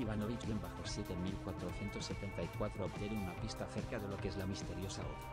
Ivanovich _7474 obtiene una pista acerca de lo que es la misteriosa voz.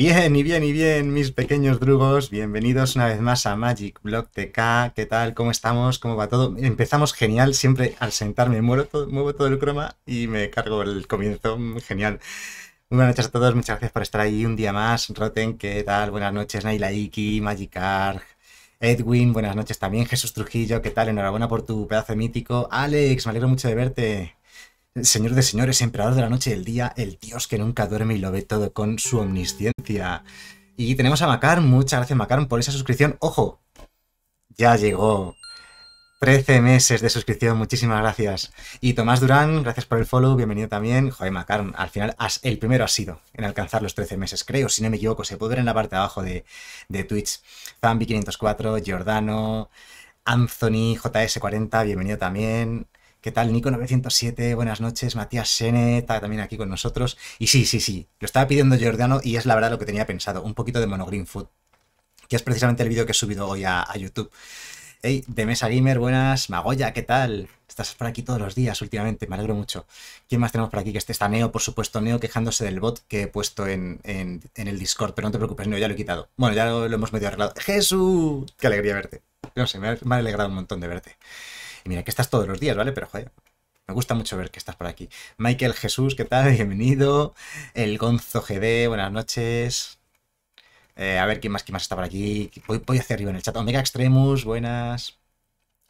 Bien, mis pequeños drugos, bienvenidos una vez más a Magic Blog TK. ¿Qué tal? ¿Cómo estamos? ¿Cómo va todo? Empezamos genial, siempre al sentarme muevo todo el croma y me cargo el comienzo, genial. Muy buenas noches a todos, muchas gracias por estar ahí un día más. Roten, ¿qué tal? Buenas noches, Nailaiki, Magikar, Edwin, buenas noches también. Jesús Trujillo, ¿qué tal? Enhorabuena por tu pedazo de mítico. Alex, me alegro mucho de verte. Señor de señores, emperador de la noche y del día, el dios que nunca duerme y lo ve todo con su omnisciencia. Y tenemos a Macaron, muchas gracias Macaron por esa suscripción. ¡Ojo! Ya llegó. 13 meses de suscripción, muchísimas gracias. Y Tomás Durán, gracias por el follow, bienvenido también. Joder Macaron, al final el primero has sido en alcanzar los 13 meses, creo, si no me equivoco. Se puede ver en la parte de abajo de Twitch. Zambi504, Giordano, Anthony, JS40, bienvenido también. ¿Qué tal? Nico907, buenas noches. Matías Sene está también aquí con nosotros. Y sí, lo estaba pidiendo Giordano y es la verdad lo que tenía pensado. Un poquito de Monogreen Food, que es precisamente el vídeo que he subido hoy a YouTube. Hey, de Mesa Gamer, buenas. Magoya, ¿qué tal? Estás por aquí todos los días últimamente, me alegro mucho. ¿Quién más tenemos por aquí? Que este está Neo, por supuesto. Neo quejándose del bot que he puesto en el Discord, pero no te preocupes, Neo, ya lo he quitado. Bueno, ya lo hemos medio arreglado. ¡Jesús! ¡Qué alegría verte! No sé, me ha alegrado un montón de verte. Mira, que estás todos los días, ¿vale? Pero, joder, me gusta mucho ver que estás por aquí. Michael Jesús, ¿qué tal? Bienvenido. El Gonzo GD, buenas noches. A ver, ¿quién más está por aquí? Voy hacia arriba en el chat. Omega Extremus, buenas.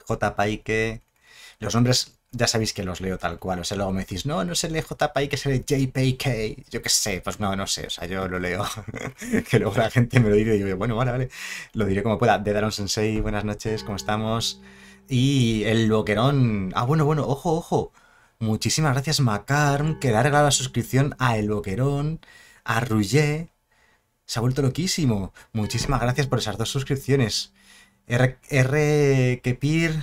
J. Paike. Los nombres ya sabéis que los leo tal cual. O sea, luego me decís, no se lee J. Paike, se lee J. Paike. Yo qué sé, pues no sé. O sea, yo lo leo. Que luego la gente me lo dice y yo, bueno, vale. Lo diré como pueda. De Daron Sensei, buenas noches, ¿cómo estamos? Y el Boquerón. Ah, bueno, ojo. Muchísimas gracias, Macarm, que le ha regalado la suscripción a El Boquerón, a Ruggé. Se ha vuelto loquísimo. Muchísimas gracias por esas dos suscripciones. R Kepir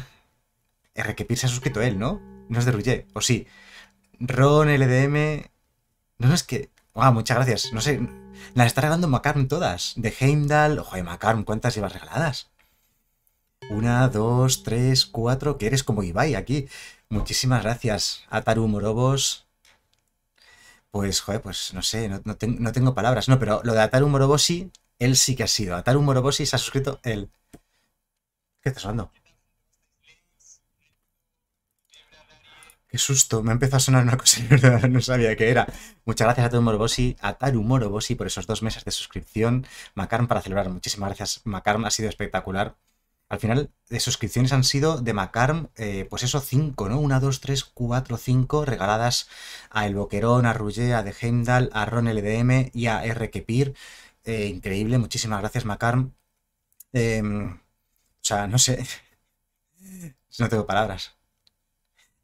se ha suscrito él, ¿no? No es de Ruggé, o sí. Ron, LDM. No, es que... Ah, muchas gracias. No sé, las está regalando Macarm todas. De Heimdall. Ojo, Macarm, ¿cuántas llevas regaladas? 1, 2, 3, 4, que eres como Ibai aquí. Muchísimas gracias, Ataru Moroboshi. Pues, joder, pues no sé, no tengo palabras. No, pero lo de Ataru Moroboshi, él sí que ha sido. Ataru Moroboshi se ha suscrito él. ¿Qué está sonando? Qué susto, me ha empezado a sonar una cosa que no sabía qué era. Muchas gracias a Ataru Moroboshi por esos 2 meses de suscripción. Macarm para celebrar, muchísimas gracias. Macarm ha sido espectacular. Al final, de suscripciones han sido de Macarm, pues eso, 5, ¿no? 1, 2, 3, 4, 5 regaladas a El Boquerón, a Ruggé, a De Heimdall, a Ron LDM y a R. Kepir. Increíble, muchísimas gracias, Macarm. O sea, no sé. No tengo palabras.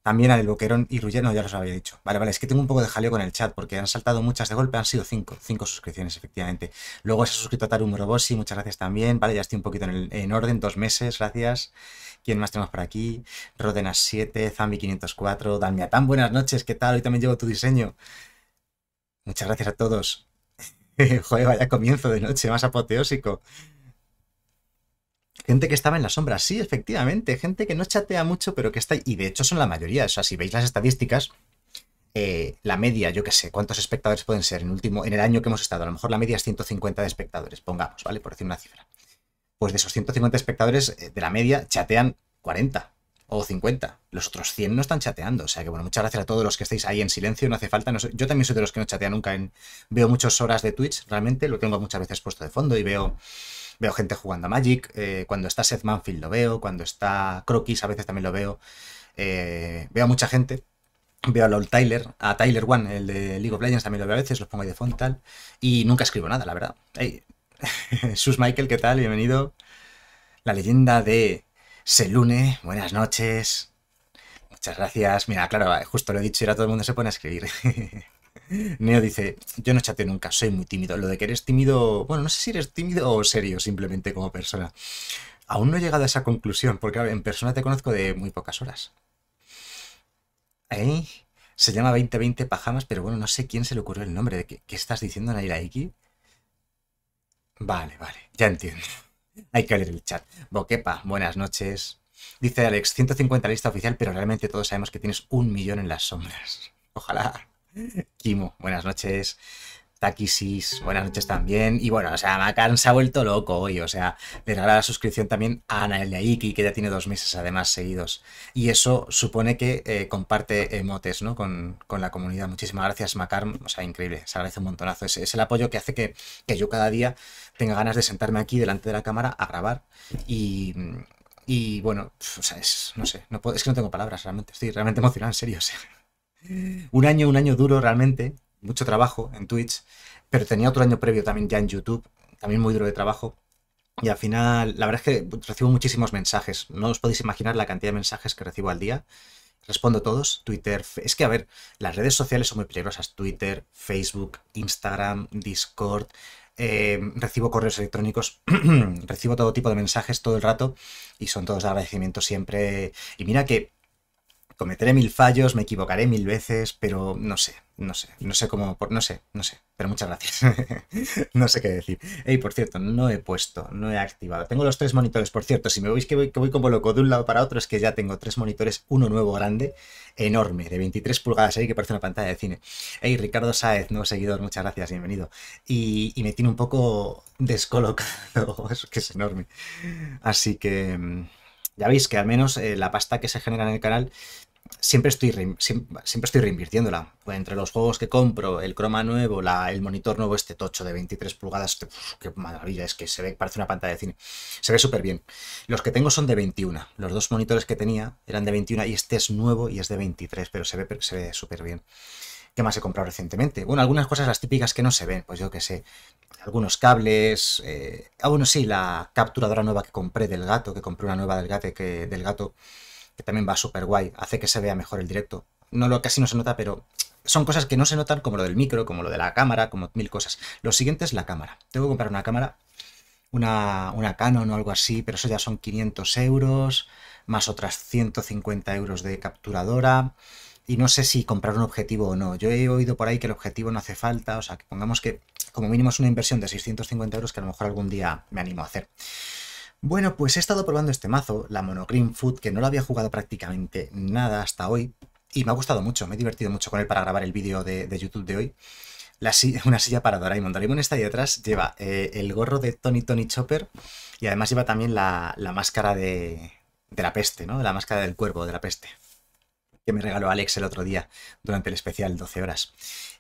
También a El Boquerón y Ruggé, no, ya los había dicho. Vale, es que tengo un poco de jaleo con el chat porque han saltado muchas de golpe, han sido 5 suscripciones, efectivamente. Luego se ha suscrito a Ataru Moroboshi, muchas gracias también. Vale, ya estoy un poquito en orden, 2 meses, gracias. ¿Quién más tenemos por aquí? Rodenas7, Zambi504, Dalmiatán, buenas noches, ¿qué tal? Hoy también llevo tu diseño. Muchas gracias a todos. Joder, vaya comienzo de noche, más apoteósico. Gente que estaba en la sombra, sí, efectivamente, gente que no chatea mucho, pero que está ahí. Y de hecho son la mayoría, o sea, si veis las estadísticas, la media, yo qué sé, cuántos espectadores pueden ser en el año que hemos estado, a lo mejor la media es 150 de espectadores, pongamos, ¿vale? Por decir una cifra. Pues de esos 150 espectadores, de la media, chatean 40 o 50. Los otros 100 no están chateando, o sea que, bueno, muchas gracias a todos los que estáis ahí en silencio, no hace falta. No sé, yo también soy de los que no chatea nunca, veo muchas horas de Twitch, realmente, lo tengo muchas veces puesto de fondo y veo... Veo gente jugando a Magic, cuando está Seth Manfield lo veo, cuando está Croquis a veces también lo veo, veo a mucha gente, veo a LOL Tyler, a Tyler One, el de League of Legends también lo veo a veces, los pongo ahí de fondo tal, y nunca escribo nada, la verdad. Hey. Sus Michael, ¿qué tal? Bienvenido. La leyenda de Selune, buenas noches, muchas gracias. Mira, claro, justo lo he dicho y ahora todo el mundo se pone a escribir. Neo dice, yo no chateo nunca, soy muy tímido. Lo de que eres tímido, bueno, no sé si eres tímido o serio simplemente como persona. Aún no he llegado a esa conclusión, porque a ver, en persona te conozco de muy pocas horas. ¿Eh? Se llama 2020 Pajamas, pero bueno, no sé quién se le ocurrió el nombre. ¿Qué estás diciendo, Nailaiki? Vale, ya entiendo. Hay que leer el chat. Boquepa, buenas noches. Dice Alex, 150 lista oficial, pero realmente todos sabemos que tienes 1.000.000 en las sombras. Ojalá. Kimo, buenas noches. Takisis, buenas noches también. Y bueno, o sea, Macaron se ha vuelto loco hoy. O sea, le regala la suscripción también a Nailaiki, que ya tiene 2 meses además seguidos. Y eso supone que comparte emotes, ¿no? Con la comunidad. Muchísimas gracias, Macaron. O sea, increíble. Se agradece un montonazo. Es el apoyo que hace que yo cada día tenga ganas de sentarme aquí delante de la cámara a grabar. Y bueno, o sea, no sé, no puedo, es que no tengo palabras realmente. Estoy realmente emocionado, en serio. O sea, un año duro realmente. Mucho trabajo en Twitch, pero tenía otro año previo también ya en YouTube, también muy duro de trabajo, y al final la verdad es que recibo muchísimos mensajes, no os podéis imaginar la cantidad de mensajes que recibo al día, respondo todos, Twitter, es que a ver, las redes sociales son muy peligrosas, Twitter, Facebook, Instagram, Discord, recibo correos electrónicos, recibo todo tipo de mensajes todo el rato, y son todos de agradecimiento siempre, y mira que cometeré 1000 fallos, me equivocaré 1000 veces, pero no sé, pero muchas gracias. No sé qué decir. Ey, por cierto, no he activado. Tengo los 3 monitores, por cierto, si me veis que voy como loco de un lado para otro, es que ya tengo 3 monitores, uno nuevo grande, enorme, de 23 pulgadas ahí, que parece una pantalla de cine. Ey, Ricardo Sáez, nuevo seguidor, muchas gracias, bienvenido. Y me tiene un poco descolocado, es que es enorme. Así que ya veis que al menos la pasta que se genera en el canal siempre estoy reinvirtiéndola. Pues entre los juegos que compro, el croma nuevo, el monitor nuevo, este tocho de 23 pulgadas, qué maravilla, es que se ve, parece una pantalla de cine. Se ve súper bien. Los que tengo son de 21. Los 2 monitores que tenía eran de 21 y este es nuevo y es de 23, pero se ve súper bien. ¿Qué más he comprado recientemente? Bueno, algunas cosas las típicas que no se ven, pues yo qué sé, algunos cables, bueno, sí, la capturadora nueva que compré del gato, que también va súper guay, hace que se vea mejor el directo. Casi no se nota, pero son cosas que no se notan, como lo del micro, como lo de la cámara, como 1000 cosas. Lo siguiente es la cámara. Tengo que comprar una cámara, una Canon o algo así, pero eso ya son 500 euros, más otras 150 euros de capturadora. Y no sé si comprar un objetivo o no. Yo he oído por ahí que el objetivo no hace falta, o sea, que pongamos que como mínimo es una inversión de 650 euros que a lo mejor algún día me animo a hacer. Bueno, pues he estado probando este mazo, la Mono Green Food, que no lo había jugado prácticamente nada hasta hoy, y me ha gustado mucho, me he divertido mucho con él para grabar el vídeo de YouTube de hoy. Una silla para Doraemon. Doraemon está ahí detrás, lleva el gorro de Tony Chopper, y además lleva también la máscara de la peste, ¿no? La máscara del cuervo de la peste, que me regaló Alex el otro día durante el especial 12 horas.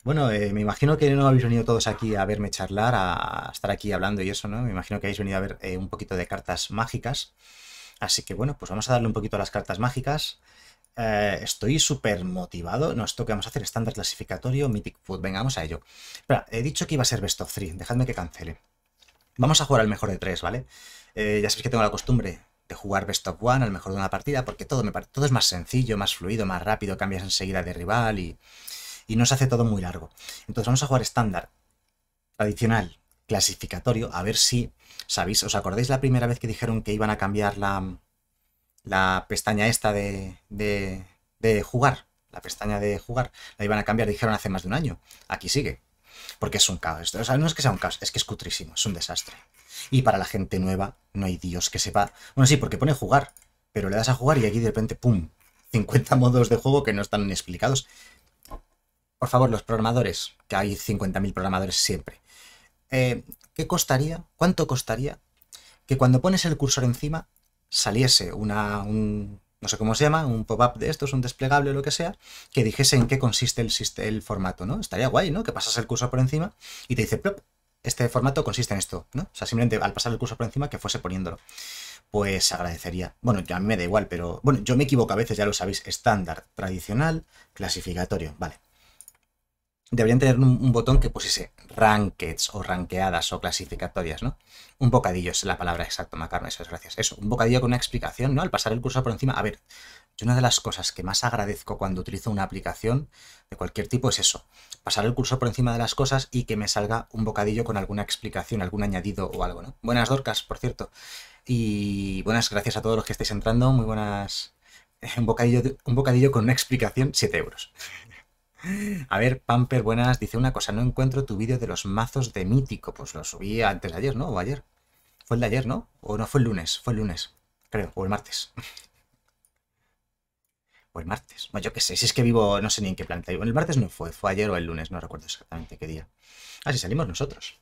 Bueno, me imagino que no habéis venido todos aquí a verme charlar, a estar aquí hablando y eso, ¿no? Me imagino que habéis venido a ver un poquito de cartas mágicas. Así que bueno, pues vamos a darle un poquito a las cartas mágicas. Estoy súper motivado. No, esto que vamos a hacer, estándar clasificatorio, Mythic Food. Venga, vamos a ello. Espera, he dicho que iba a ser Best of 3. Dejadme que cancele. Vamos a jugar al mejor de 3, ¿vale? Ya sabéis que tengo la costumbre de jugar Best of 1 al mejor de una partida, porque todo es más sencillo, más fluido, más rápido, cambias enseguida de rival y no se hace todo muy largo. Entonces vamos a jugar estándar, tradicional, clasificatorio, a ver si sabéis, ¿os acordáis la primera vez que dijeron que iban a cambiar la pestaña esta de jugar? La pestaña de jugar, la iban a cambiar, dijeron hace más de un año. Aquí sigue, porque es un caos. O sea, no es que sea un caos, es que es cutrísimo, es un desastre. Y para la gente nueva, no hay Dios que sepa. Bueno, sí, porque pone jugar, pero le das a jugar y aquí de repente, ¡pum!, 50 modos de juego que no están explicados. Por favor, los programadores, que hay 50.000 programadores siempre. ¿Qué costaría? ¿Cuánto costaría que cuando pones el cursor encima saliese no sé cómo se llama, un pop-up de estos, un desplegable o lo que sea, que dijese en qué consiste el formato, ¿no? Estaría guay, ¿no? Que pasas el cursor por encima y te dice, plop, este formato consiste en esto, ¿no? O sea, simplemente al pasar el cursor por encima que fuese poniéndolo. Pues agradecería. Bueno, a mí me da igual, pero bueno, yo me equivoco a veces, ya lo sabéis. Estándar, tradicional, clasificatorio, vale. Deberían tener un botón que pusiese rankeds o rankeadas o clasificatorias, ¿no? Un bocadillo es la palabra exacta, Macaron, eso es, gracias. Eso, un bocadillo con una explicación, ¿no? Al pasar el cursor por encima. A ver, yo una de las cosas que más agradezco cuando utilizo una aplicación de cualquier tipo es eso. Pasar el cursor por encima de las cosas y que me salga un bocadillo con alguna explicación, algún añadido o algo, ¿no? Buenas, Dorcas, por cierto. Y buenas, gracias a todos los que estáis entrando. Muy buenas. Un bocadillo con una explicación, 7 euros. A ver, Pamper, buenas, dice una cosa, no encuentro tu vídeo de los mazos de Mítico, pues lo subí antes de ayer, ¿no? O ayer, fue el de ayer, ¿no? O no, fue el lunes, creo, o el martes. O el martes. Bueno, yo qué sé, si es que vivo, no sé ni en qué planeta vivo. El martes no fue, fue ayer o el lunes, no recuerdo exactamente qué día. Ah, sí, salimos nosotros.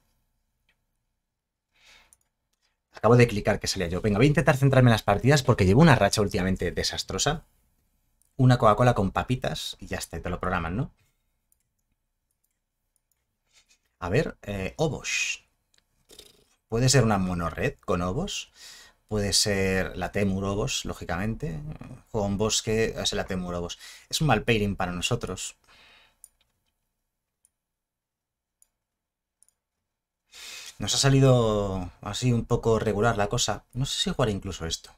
Acabo de clicar que salía yo. Venga, voy a intentar centrarme en las partidas porque llevo una racha últimamente desastrosa. Una Coca-Cola con papitas y ya está, te lo programan, ¿no? A ver, Obosh. Puede ser una monored con Obosh. Puede ser la Temur Obosh, lógicamente. Juego un bosque, es la Temur Obosh. Es un mal pairing para nosotros. Nos ha salido así un poco regular la cosa. No sé si jugaré incluso esto.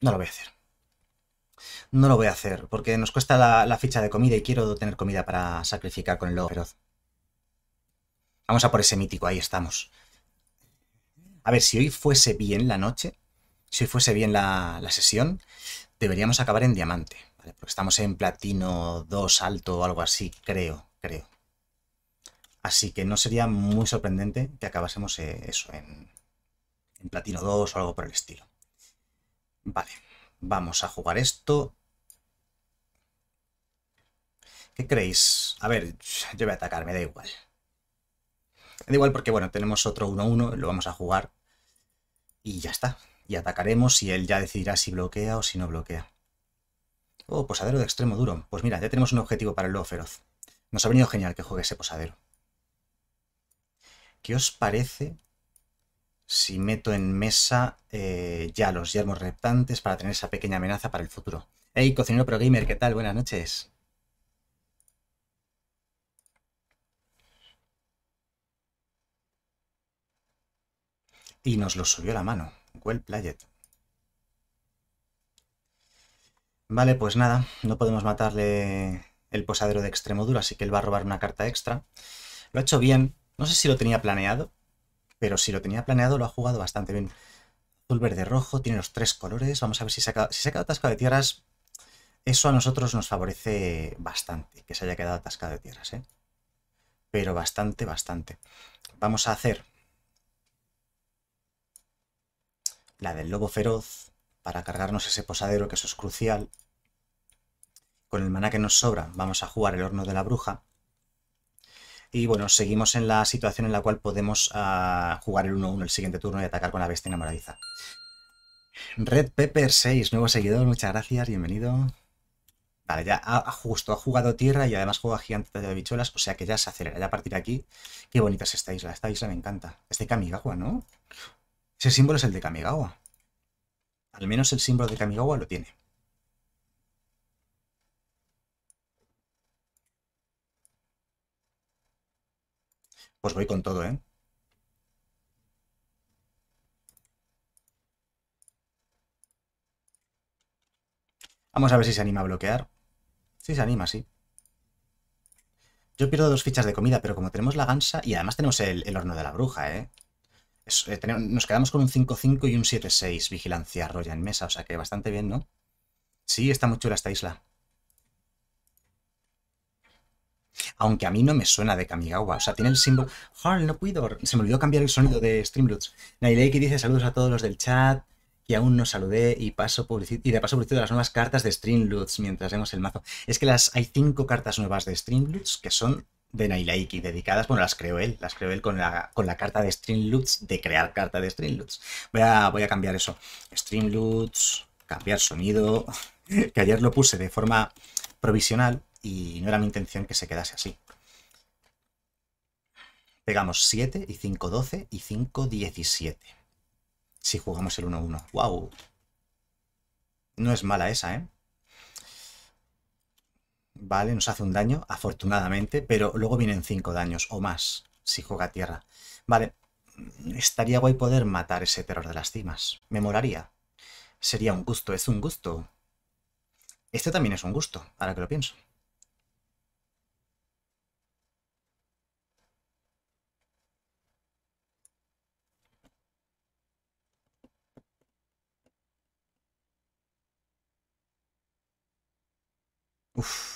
No lo voy a hacer. No lo voy a hacer porque nos cuesta la ficha de comida y quiero tener comida para sacrificar con el lobo feroz. Vamos a por ese mítico, ahí estamos. A ver, si hoy fuese bien la noche... Si fuese bien la sesión, deberíamos acabar en diamante, ¿vale? Porque estamos en platino 2 alto o algo así, creo. Así que no sería muy sorprendente que acabásemos eso, en platino 2 o algo por el estilo. Vale, vamos a jugar esto. ¿Qué creéis? A ver, yo voy a atacar, me da igual. Me da igual porque, bueno, tenemos otro 1-1, lo vamos a jugar y ya está. Y atacaremos y él ya decidirá si bloquea o si no bloquea. Oh, posadero de extremo duro. Pues mira, ya tenemos un objetivo para el lobo feroz. Nos ha venido genial que juegue ese posadero. ¿Qué os parece si meto en mesa ya los yermos reptantes para tener esa pequeña amenaza para el futuro? Hey, cocinero pro gamer, ¿qué tal? Buenas noches. Y nos lo subió la mano. Well played. Vale, pues nada, no podemos matarle el posadero de extremo duro, así que él va a robar una carta extra. Lo ha hecho bien, no sé si lo tenía planeado, pero si lo tenía planeado lo ha jugado bastante bien. Azul, verde, rojo, tiene los tres colores, vamos a ver si se ha quedado atascado de tierras. Eso a nosotros nos favorece bastante, que se haya quedado atascado de tierras, ¿eh? Pero bastante, bastante. Vamos a hacer... la del lobo feroz, para cargarnos ese posadero, que eso es crucial. Con el maná que nos sobra, vamos a jugar el horno de la bruja. Y bueno, seguimos en la situación en la cual podemos jugar el 1-1 el siguiente turno y atacar con la bestia enamoradiza. Red Pepper 6, nuevo seguidor, muchas gracias, bienvenido. Vale, ya justo ha jugado tierra y además juega gigante de habichuelas, o sea que ya se acelera, ya a partir de aquí. Qué bonita es esta isla me encanta. Es de Kamigawa, ¿no? Ese símbolo es el de Kamigawa. Al menos el símbolo de Kamigawa lo tiene. Pues voy con todo, ¿eh? Vamos a ver si se anima a bloquear. Sí, se anima, sí. Yo pierdo dos fichas de comida, pero como tenemos la gansa... Y además tenemos el horno de la bruja, ¿eh? Nos quedamos con un 5-5 y un 7-6. Vigilancia roya en mesa, o sea que bastante bien, ¿no? Sí, está muy chula esta isla. Aunque a mí no me suena de Kamigawa. O sea, tiene el símbolo... ¡Harl, no puedo! Se me olvidó cambiar el sonido de Streamloots. Nailaiki dice saludos a todos los del chat. Que aún no saludé y de paso publicito las nuevas cartas de Streamloots mientras vemos el mazo. Es que hay 5 cartas nuevas de Streamloots que son... de Nailaiki, dedicadas, bueno, las creó él con la carta de Streamloots, de crear carta de Streamloots. Voy a cambiar eso, Streamloots, cambiar sonido, que ayer lo puse de forma provisional y no era mi intención que se quedase así. Pegamos 7 y 5, 12 y 5, 17. Si jugamos el 1-1, wow, no es mala esa, ¿eh? Vale, nos hace un daño, afortunadamente, pero luego vienen 5 daños o más si juega tierra. Vale, estaría guay poder matar ese terror de las cimas. Me molaría. Sería un gusto, es un gusto. Este también es un gusto, ahora que lo pienso. Uf.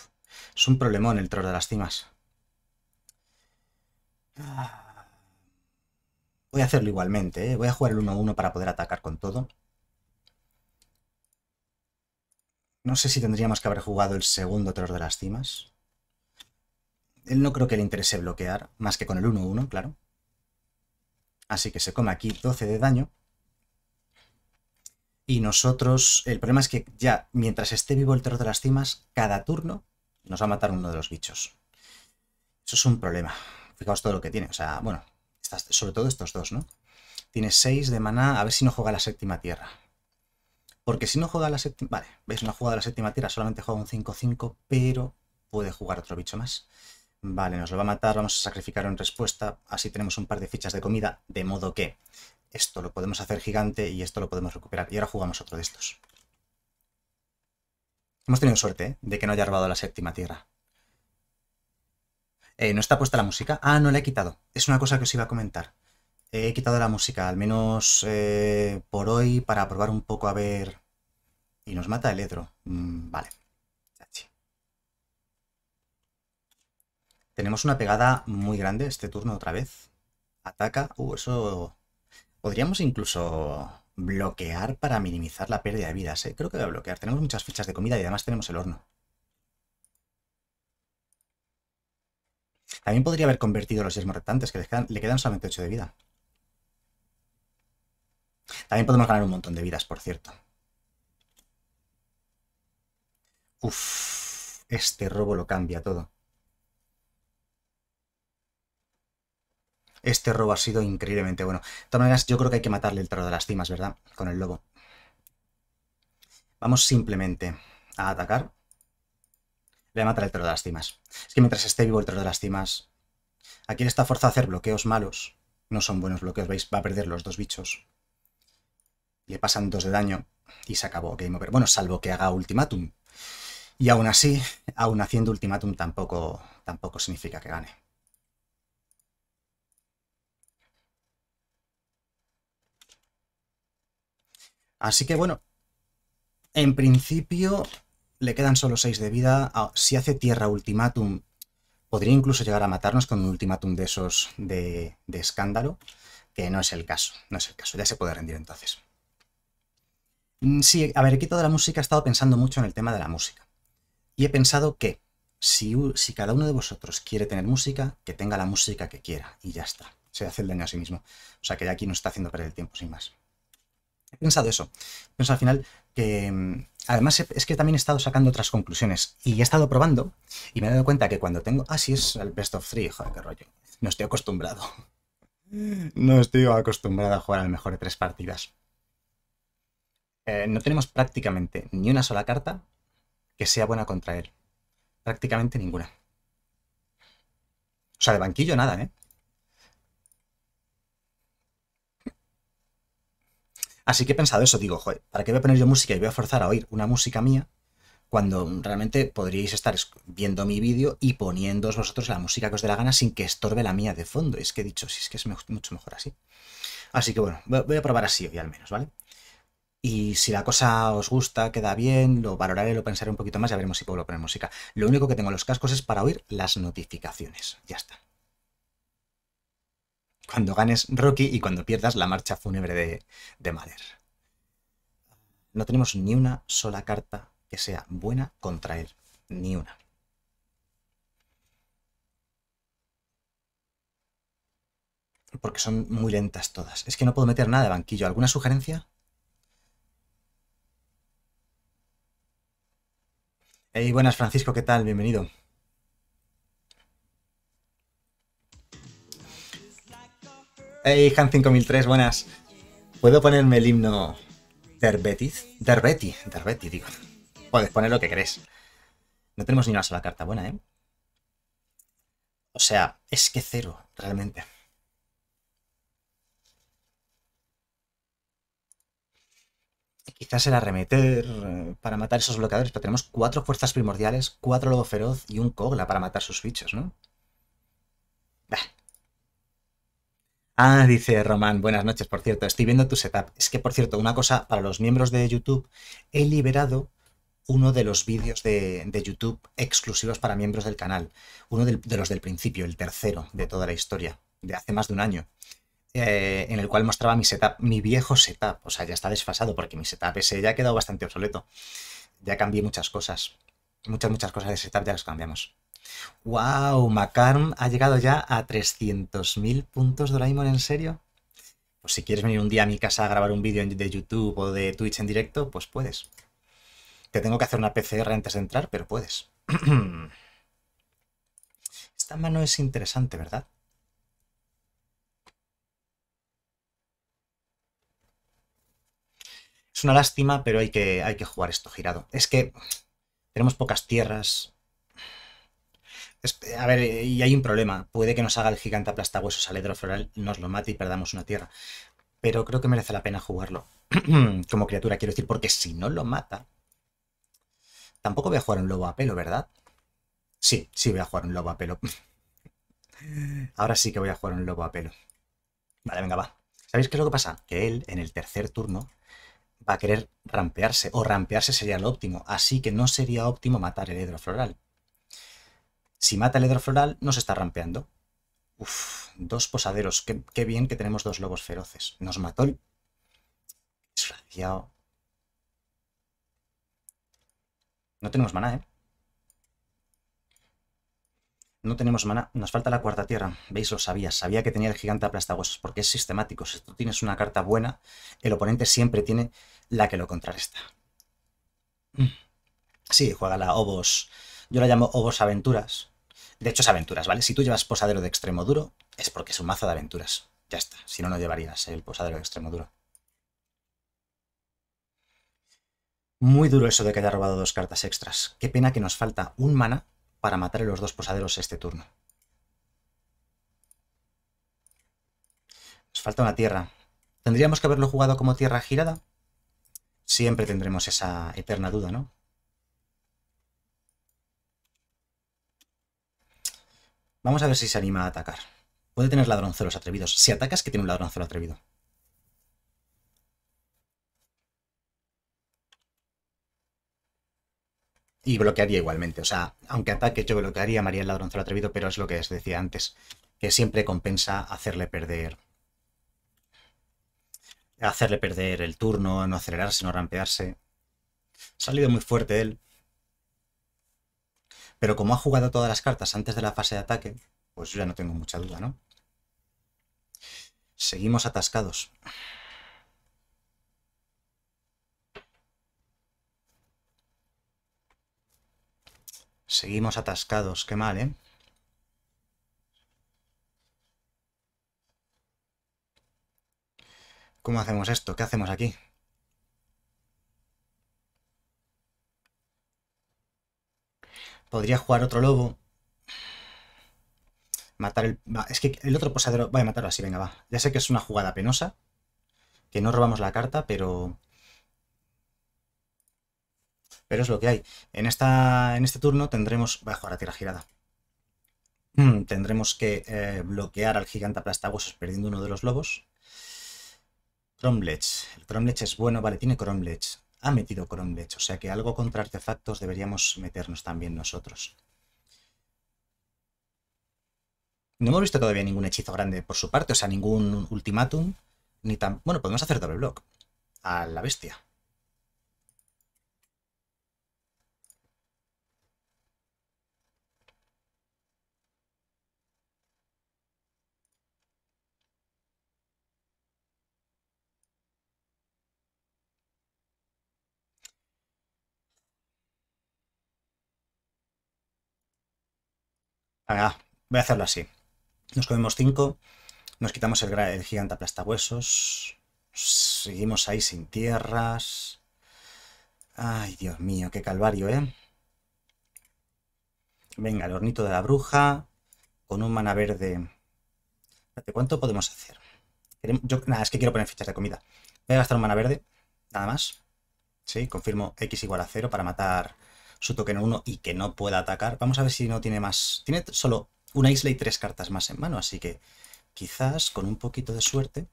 Es un problemón el troll de las cimas. Voy a hacerlo igualmente, ¿eh? Voy a jugar el 1-1 para poder atacar con todo. No sé si tendríamos que haber jugado el segundo Terror de las Cimas. Él no creo que le interese bloquear, más que con el 1-1, claro. Así que se come aquí 12 de daño. Y nosotros... El problema es que ya, mientras esté vivo el Terror de las Cimas, cada turno nos va a matar uno de los bichos. Eso es un problema. Fijaos todo lo que tiene. O sea, bueno, sobre todo estos dos, ¿no? Tiene 6 de maná, a ver si no juega la séptima tierra. Porque si no juega la séptima... Vale, veis, no ha jugado la séptima tierra, solamente juega un 5-5, pero puede jugar otro bicho más. Vale, nos lo va a matar, vamos a sacrificarlo en respuesta, así tenemos un par de fichas de comida, de modo que esto lo podemos hacer gigante y esto lo podemos recuperar. Y ahora jugamos otro de estos. Hemos tenido suerte, ¿eh?, de que no haya robado la séptima tierra. ¿No está puesta la música? Ah, no, la he quitado. Es una cosa que os iba a comentar. He quitado la música, al menos por hoy, para probar un poco a ver... Y nos mata el Electro. Vale. Chachi. Tenemos una pegada muy grande este turno otra vez. Ataca. Eso... Podríamos incluso bloquear para minimizar la pérdida de vidas, ¿eh? Creo que voy a bloquear. Tenemos muchas fichas de comida y además tenemos el horno. También podría haber convertido los yesmos retantes, que le quedan solamente 8 de vida. También podemos ganar un montón de vidas, por cierto. Uff, este robo lo cambia todo. Este robo ha sido increíblemente bueno. De todas maneras, yo creo que hay que matarle el toro de las cimas, ¿verdad? Con el lobo. Vamos simplemente a atacar. Le voy a matar el toro de las cimas. Es que mientras esté vivo el toro de las cimas... Aquí él está forzado a hacer bloqueos malos. No son buenos bloqueos, veis, va a perder los dos bichos. Le pasan 2 de daño y se acabó Game Over. Bueno, salvo que haga ultimátum. Y aún así, aún haciendo ultimátum tampoco significa que gane. Así que bueno, en principio le quedan solo 6 de vida. Si hace tierra ultimátum, podría incluso llegar a matarnos con un ultimátum de esos de escándalo, que no es el caso, no es el caso. Ya se puede rendir entonces. Sí, a ver, aquí toda la música, he estado pensando mucho en el tema de la música. Y he pensado que si cada uno de vosotros quiere tener música, que tenga la música que quiera y ya está. Se hace el daño a sí mismo. O sea que ya aquí no está haciendo perder el tiempo, sin más. He pensado eso. Pienso al final que... Además, es que también he estado sacando otras conclusiones. Y he estado probando y me he dado cuenta que cuando tengo... Ah, sí, es el Best of 3. Joder, qué rollo. No estoy acostumbrado. No estoy acostumbrado a jugar al mejor de 3 partidas. No tenemos prácticamente ni una sola carta que sea buena contra él. Prácticamente ninguna. O sea, de banquillo nada, ¿eh? Así que he pensado eso, digo, joder, ¿para qué voy a poner yo música y voy a forzar a oír una música mía cuando realmente podríais estar viendo mi vídeo y poniéndoos vosotros la música que os dé la gana sin que estorbe la mía de fondo? Y es que he dicho, si es que es mucho mejor así. Así que bueno, voy a probar así hoy al menos, ¿vale? Y si la cosa os gusta, queda bien, lo valoraré, lo pensaré un poquito más, ya veremos si puedo poner música. Lo único que tengo en los cascos es para oír las notificaciones, ya está. Cuando ganes Rocky y cuando pierdas la marcha fúnebre de Mahler. No tenemos ni una sola carta que sea buena contra él. Ni una. Porque son muy lentas todas. Es que no puedo meter nada de banquillo. ¿Alguna sugerencia? Hey, buenas, Francisco. ¿Qué tal? Bienvenido. Hey, Han5003, buenas. ¿Puedo ponerme el himno Derbetiz? Derbeti, digo. Puedes poner lo que querés. No tenemos ni una sola carta buena, ¿eh? O sea, es que cero, realmente. Quizás el arremeter para matar esos bloqueadores, pero tenemos 4 fuerzas primordiales, 4 lobo feroz y un Kogla para matar sus bichos, ¿no? Bah. Ah, dice Román, buenas noches, por cierto, estoy viendo tu setup. Es que, por cierto, una cosa para los miembros de YouTube, he liberado uno de los vídeos de YouTube exclusivos para miembros del canal, uno de los del principio, el tercero de toda la historia. de hace más de un año, en el cual mostraba mi setup, mi viejo setup. O sea, ya está desfasado porque mi setup ese ya ha quedado bastante obsoleto. Ya cambié muchas cosas. Muchas cosas de setup ya las cambiamos. ¡Wow! Macaron ha llegado ya a 300.000 puntos, Doraemon, ¿en serio? Pues si quieres venir un día a mi casa a grabar un vídeo de YouTube o de Twitch en directo, pues puedes. Te tengo que hacer una PCR antes de entrar, pero puedes. Esta mano es interesante, ¿verdad? Es una lástima, pero hay que jugar esto girado. Es que tenemos pocas tierras. A ver, y hay un problema. Puede que nos haga el gigante aplastahuesos al hidrofloral, nos lo mate y perdamos una tierra. Pero creo que merece la pena jugarlo. Como criatura, quiero decir, porque si no lo mata... Tampoco voy a jugar un lobo a pelo, ¿verdad? Sí, sí voy a jugar un lobo a pelo. Ahora sí que voy a jugar un lobo a pelo. Vale, venga, va. ¿Sabéis qué es lo que pasa? Que él, en el tercer turno, va a querer rampearse. O rampearse sería lo óptimo. Así que no sería óptimo matar el hidrofloral. Si mata el hidrofloral, no se está rampeando. Uf, dos posaderos. Qué bien que tenemos dos lobos feroces. Nos mató el... Desgraciado. No tenemos maná, ¿eh? No tenemos maná. Nos falta la cuarta tierra. ¿Veis? Lo sabía. Sabía que tenía el gigante aplastahuesos porque es sistemático. Si tú tienes una carta buena, el oponente siempre tiene la que lo contrarresta. Sí, juega la Obos... Yo la llamo Obos Aventuras. De hecho, es Aventuras, ¿vale? Si tú llevas posadero de extremo duro, es porque es un mazo de aventuras. Ya está. Si no, no llevarías el posadero de extremo duro. Muy duro eso de que haya robado dos cartas extras. Qué pena que nos falta un mana para matar a los dos posaderos este turno. Nos falta una tierra. ¿Tendríamos que haberlo jugado como tierra girada? Siempre tendremos esa eterna duda, ¿no? Vamos a ver si se anima a atacar. Puede tener ladronzuelos atrevidos. Si atacas, que tiene un ladronzuelo atrevido. Y bloquearía igualmente. O sea, aunque ataque, yo bloquearía, maría el ladronzuelo atrevido, pero es lo que os decía antes, que siempre compensa hacerle perder el turno, no acelerarse, no rampearse. Ha salido muy fuerte él. Pero como ha jugado todas las cartas antes de la fase de ataque, pues yo ya no tengo mucha duda, ¿no? Seguimos atascados. Seguimos atascados. Qué mal, ¿eh? ¿Cómo hacemos esto? ¿Qué hacemos aquí? Podría jugar otro lobo. Matar el... Es que el otro posadero... Voy a matarlo así, venga, va. Ya sé que es una jugada penosa. Que no robamos la carta, pero... Pero es lo que hay. En este turno tendremos... Voy a jugar a tierra girada. Tendremos que bloquear al gigante aplastahuesos perdiendo uno de los lobos. Cromlech. El Cromlech es bueno. Vale, tiene Cromlech. Ha metido Cromlech, o sea que algo contra artefactos deberíamos meternos también nosotros. No hemos visto todavía ningún hechizo grande por su parte, o sea, ningún ultimátum, ni tan... Bueno, podemos hacer doble block a la bestia. Venga, voy a hacerlo así. Nos comemos 5, nos quitamos el gigante aplastahuesos, seguimos ahí sin tierras. Ay, Dios mío, qué calvario, ¿eh? Venga, el hornito de la bruja, con un mana verde. ¿Cuánto podemos hacer? Yo, nada, es que quiero poner fichas de comida. Voy a gastar un mana verde, nada más. Sí, confirmo X igual a 0 para matar... su token 1 y que no pueda atacar. Vamos a ver si no tiene más. Tiene solo una isla y 3 cartas más en mano, así que quizás con un poquito de suerte.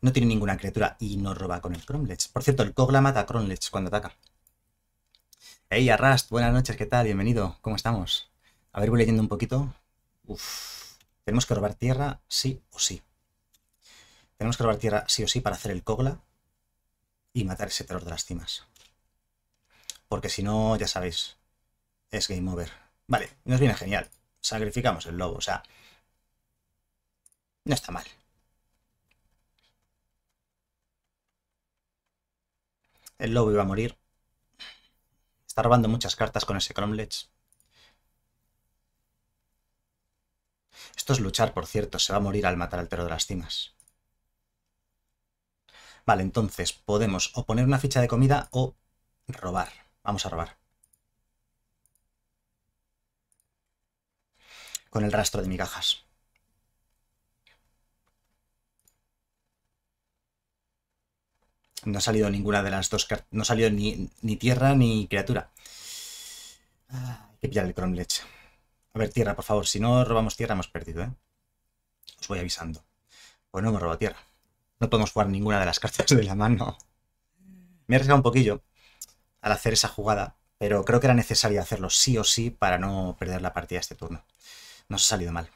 No tiene ninguna criatura y no roba con el Cromlech. Por cierto, el Kogla mata a Cromlech cuando ataca. Hey, Arrast, buenas noches, ¿qué tal? Bienvenido, ¿cómo estamos? A ver, voy leyendo un poquito. Uf, Tenemos que robar tierra sí o sí. Tenemos que robar tierra sí o sí para hacer el Kogla y matar ese terror de las cimas. Porque si no, ya sabéis, es game over. Vale, nos viene genial. Sacrificamos el lobo, o sea, no está mal. El lobo iba a morir. Está robando muchas cartas con ese cromlech. Esto es luchar, por cierto. Se va a morir al matar al tero de las cimas. Vale, entonces podemos o poner una ficha de comida o robar. Vamos a robar. Con el rastro de migajas. No ha salido ninguna de las dos cartas. No ha salido ni tierra ni criatura. Hay que pillar el cromlech. A ver, tierra, por favor. Si no robamos tierra, hemos perdido, ¿eh? Os voy avisando. Pues no hemos robado tierra. No podemos jugar ninguna de las cartas de la mano. Me he arriesgado un poquillo al hacer esa jugada, pero creo que era necesario hacerlo sí o sí para no perder la partida este turno. Nos ha salido mal.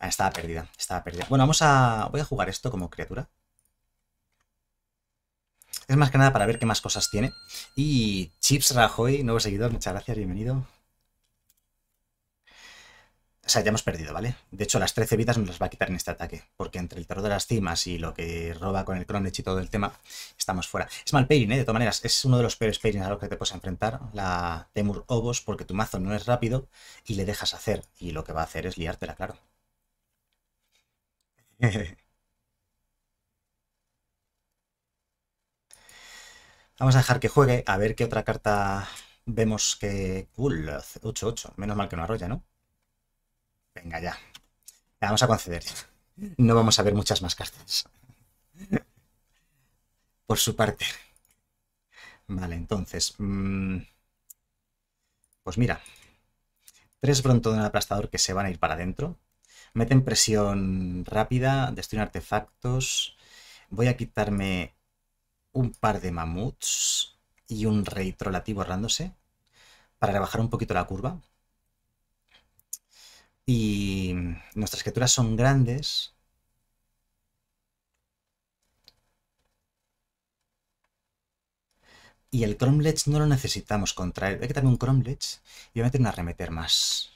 Estaba perdida, estaba perdida. Bueno, voy a jugar esto como criatura. Es más que nada para ver qué más cosas tiene. Y Chips Rajoy, nuevo seguidor, muchas gracias, bienvenido. O sea, ya hemos perdido, ¿vale? De hecho, las 13 vidas nos las va a quitar en este ataque. Porque entre el terror de las cimas y lo que roba con el cromlech y todo el tema, estamos fuera. Es mal pairing, ¿eh? De todas maneras, es uno de los peores pairings a los que te puedes enfrentar. La Temur Obos, porque tu mazo no es rápido y le dejas hacer. Y lo que va a hacer es liártela, claro. Vamos a dejar que juegue, a ver qué otra carta vemos que... 8-8, menos mal que no arrolla, ¿no? Venga, ya. La vamos a conceder. No vamos a ver muchas más cartas. Por su parte. Vale, entonces... Pues mira. 3 brontodon apastador que se van a ir para adentro. Meten presión rápida, destruyen artefactos. Voy a quitarme... un par de mamuts y un rey trolatí borrándose para rebajar un poquito la curva. Y nuestras criaturas son grandes. Y el cromlech no lo necesitamos contra él. Hay que tener un cromlech y voy a meter un arremeter más.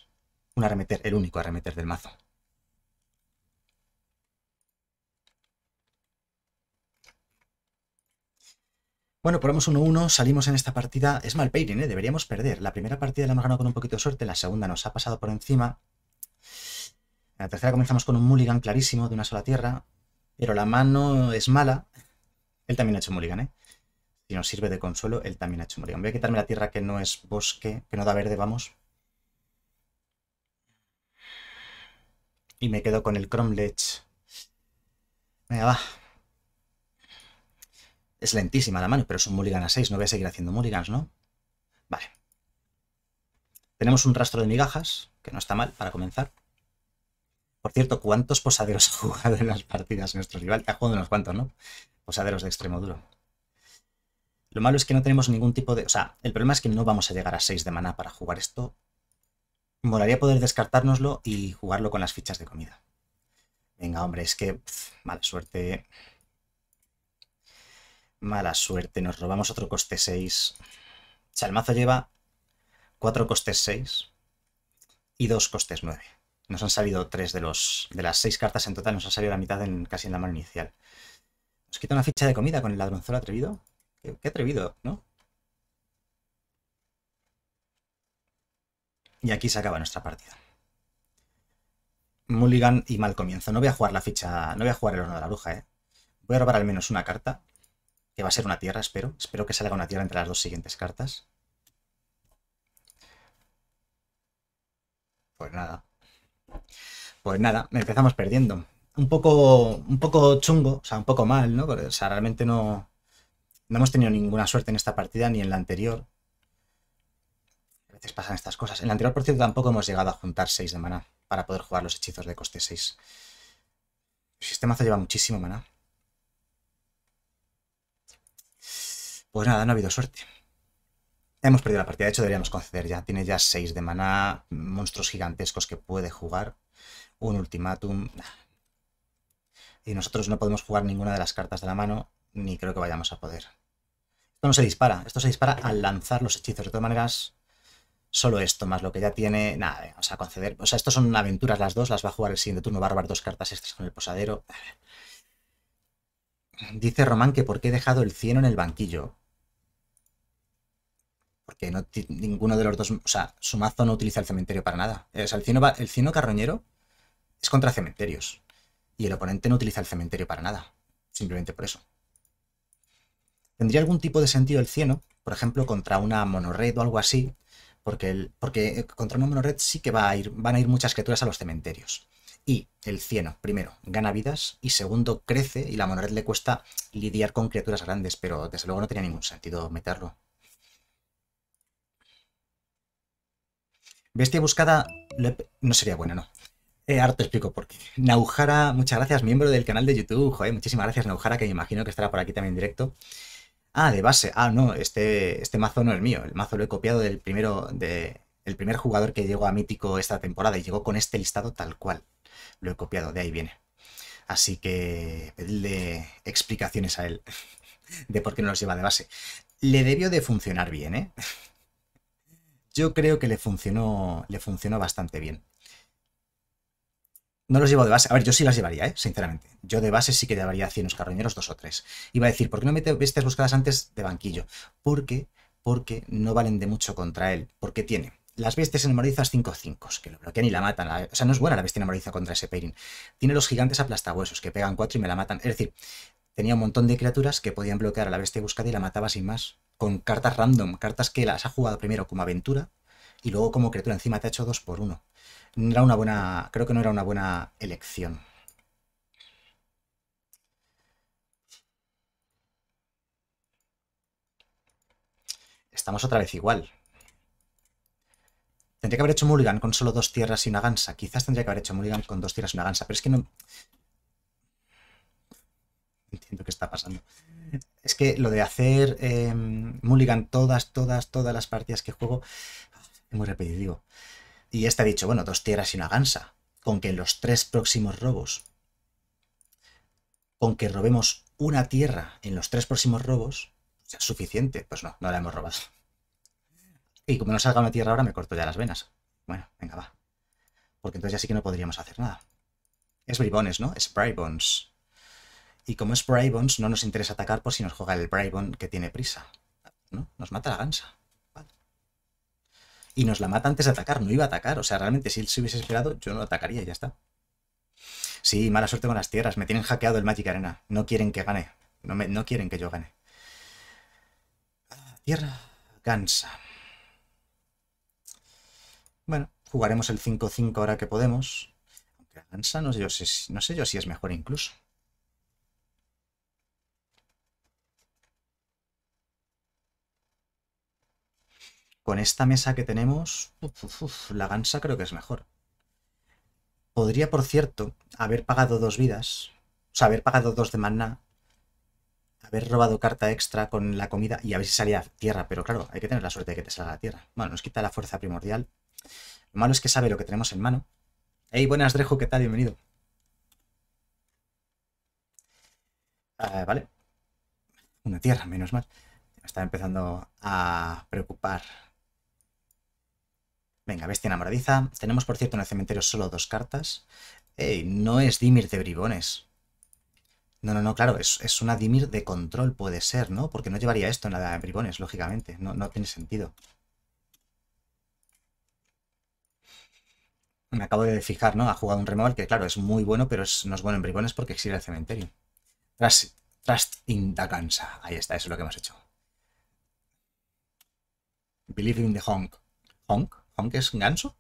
Un arremeter, el único arremeter del mazo. Bueno, probamos 1-1, salimos en esta partida. Es mal pairing, ¿eh? Deberíamos perder. La primera partida la hemos ganado con un poquito de suerte, la segunda nos ha pasado por encima. En la tercera comenzamos con un mulligan clarísimo de una sola tierra, pero la mano es mala. Él también ha hecho mulligan, ¿eh? Si nos sirve de consuelo, él también ha hecho mulligan. Voy a quitarme la tierra que no es bosque, que no da verde, vamos. Y me quedo con el cromlech. Venga, va. Es lentísima la mano, pero es un mulligan a 6. No voy a seguir haciendo mulligans, ¿no? Vale. Tenemos un rastro de migajas, que no está mal para comenzar. Por cierto, ¿cuántos posaderos ha jugado en las partidas nuestro rival? Ha jugado unos cuantos, ¿no? Posaderos de extremo duro. Lo malo es que no tenemos ningún tipo de... O sea, el problema es que no vamos a llegar a 6 de maná para jugar esto. Molaría poder descartárnoslo y jugarlo con las fichas de comida. Venga, hombre, es que... mala suerte... Mala suerte, nos robamos otro coste 6. O sea, el mazo lleva 4 costes 6 y 2 costes 9. Nos han salido 3 de las 6 cartas en total, nos ha salido la mitad casi en la mano inicial. Nos quita una ficha de comida con el ladronzuelo atrevido. Qué atrevido, ¿no? Y aquí se acaba nuestra partida. Mulligan y mal comienzo. No voy a jugar la ficha, no voy a jugar el horno de la bruja, ¿eh? Voy a robar al menos una carta. Que va a ser una tierra, espero. Espero que salga una tierra entre las dos siguientes cartas. Pues nada. Pues nada, empezamos perdiendo. Un poco chungo, o sea, un poco mal, ¿no? O sea, realmente no hemos tenido ninguna suerte en esta partida ni en la anterior. A veces pasan estas cosas. En la anterior, por cierto, tampoco hemos llegado a juntar 6 de maná para poder jugar los hechizos de coste 6. Este mazo lleva muchísimo maná. Pues nada, no ha habido suerte. Hemos perdido la partida, de hecho deberíamos conceder ya. Tiene ya 6 de maná, monstruos gigantescos que puede jugar, un ultimátum. Y nosotros no podemos jugar ninguna de las cartas de la mano, ni creo que vayamos a poder. Esto no se dispara, esto se dispara al lanzar los hechizos. De todas maneras, solo esto, más lo que ya tiene, nada, vamos a conceder. O sea, estos son aventuras las dos, las va a jugar el siguiente turno, va a robar 2 cartas extras con el posadero. Dice Román que por qué he dejado el cieno en el banquillo. Porque no, ninguno de los dos, o sea, su mazo no utiliza el cementerio para nada. O sea, el cieno carroñero es contra cementerios. Y el oponente no utiliza el cementerio para nada. Simplemente por eso. Tendría algún tipo de sentido el cieno, por ejemplo, contra una monorred o algo así. Porque contra una monorred sí que van a ir muchas criaturas a los cementerios. Y el cieno, primero, gana vidas y segundo, crece y la monorred le cuesta lidiar con criaturas grandes, pero desde luego no tenía ningún sentido meterlo. Bestia buscada no sería buena, no. Ahora te explico por qué. Naujara, muchas gracias, miembro del canal de YouTube. Joder, muchísimas gracias, Naujara, que me imagino que estará por aquí también en directo. Ah, de base. Ah, no, este mazo no es mío. El mazo lo he copiado del primer jugador que llegó a Mítico esta temporada y llegó con este listado tal cual. Lo he copiado, de ahí viene. Así que pedidle explicaciones a él de por qué no los lleva de base. Le debió de funcionar bien, ¿eh? Yo creo que le funcionó bastante bien. No los llevo de base. A ver, yo sí las llevaría, ¿eh? Sinceramente. Yo de base sí que llevaría cienos carroñeros, 2 o 3. Iba a decir, ¿por qué no metes bestias buscadas antes de banquillo? Porque no valen de mucho contra él. Porque tiene las bestias enamorizas 5-5, que lo bloquean y la matan. O sea, no es buena la bestia enamoriza contra ese pairing. Tiene los gigantes aplastahuesos, que pegan 4 y me la matan. Es decir, tenía un montón de criaturas que podían bloquear a la bestia buscada y la mataba sin más. Con cartas random, cartas que las ha jugado primero como aventura y luego como criatura. Encima te ha hecho 2 por 1. No era una buena, creo que no era una buena elección. Estamos otra vez igual. Tendría que haber hecho mulligan con solo 2 tierras y una gansa. Quizás tendría que haber hecho mulligan con 2 tierras y una gansa, pero es que no... Entiendo qué está pasando. Es que lo de hacer mulligan todas las partidas que juego es muy repetitivo. Y este ha dicho, bueno, 2 tierras y una gansa. Con que en los 3 próximos robos, con que robemos una tierra en los 3 próximos robos, es suficiente. Pues no, no la hemos robado. Y como no salga una tierra ahora, me corto ya las venas. Bueno, venga, va. Porque entonces ya sí que no podríamos hacer nada. Es bribones, ¿no? Es bribones. Y como es bribones, no nos interesa atacar por si nos juega el bribon que tiene prisa, ¿no? Nos mata la gansa. Vale. Y nos la mata antes de atacar. No iba a atacar. O sea, realmente si él se hubiese esperado, yo no atacaría y ya está. Sí, mala suerte con las tierras. Me tienen hackeado el Magic Arena. No quieren que gane. No quieren que yo gane. Tierra, gansa. Bueno, jugaremos el 5-5 ahora que podemos. Aunque la gansa no sé yo si es mejor incluso. Con esta mesa que tenemos, la gansa creo que es mejor. Podría, por cierto, haber pagado 2 vidas, o sea, haber pagado 2 de maná, haber robado carta extra con la comida y a ver si salía tierra, pero claro, hay que tener la suerte de que te salga la tierra. Bueno, nos quita la fuerza primordial. Lo malo es que sabe lo que tenemos en mano. Hey, buenas, Drejo, ¿qué tal? Bienvenido. Vale. Una tierra, menos mal. Me está empezando a preocupar. Venga, bestia enamoradiza. Tenemos, por cierto, en el cementerio solo 2 cartas. ¡Ey! No es Dimir de bribones. No, no, no, claro. Es una Dimir de control, puede ser, ¿no? Porque no llevaría esto en la de bribones, lógicamente. No, no tiene sentido. Me acabo de fijar, ¿no? Ha jugado un removal que, claro, es muy bueno, pero no es bueno en bribones porque exilia el cementerio. Trust in the Gansa. Ahí está, eso es lo que hemos hecho. Believe in the honk. ¿Honk? ¿Honk es ganso? O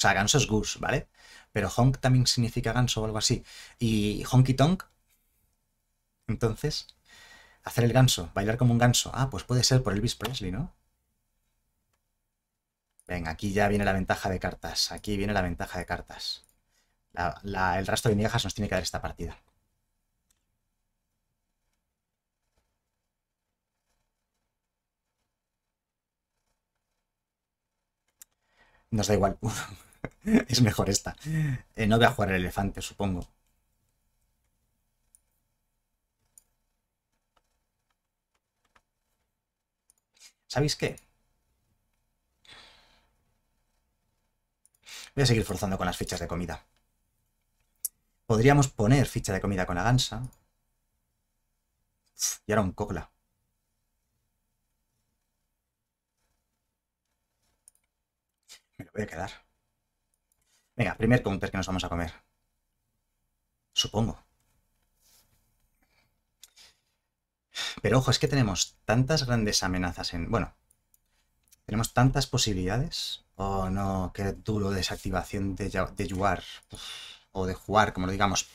sea, ganso es goose, ¿vale? Pero honk también significa ganso o algo así. ¿Y honky tonk? Entonces, hacer el ganso, bailar como un ganso. Ah, pues puede ser por Elvis Presley, ¿no? Venga, aquí ya viene la ventaja de cartas. Aquí viene la ventaja de cartas. El rastro de migajas nos tiene que dar esta partida. Nos da igual. Es mejor esta. No voy a jugar el elefante, supongo. ¿Sabéis qué? Voy a seguir forzando con las fichas de comida. Podríamos poner ficha de comida con la gansa. Y ahora un cocla. Me lo voy a quedar. Venga, primer counter que nos vamos a comer. Supongo. Pero ojo, es que tenemos tantas grandes amenazas en... Bueno, tenemos tantas posibilidades. Oh no, qué duro desactivación de jugar. O de jugar, como lo digamos.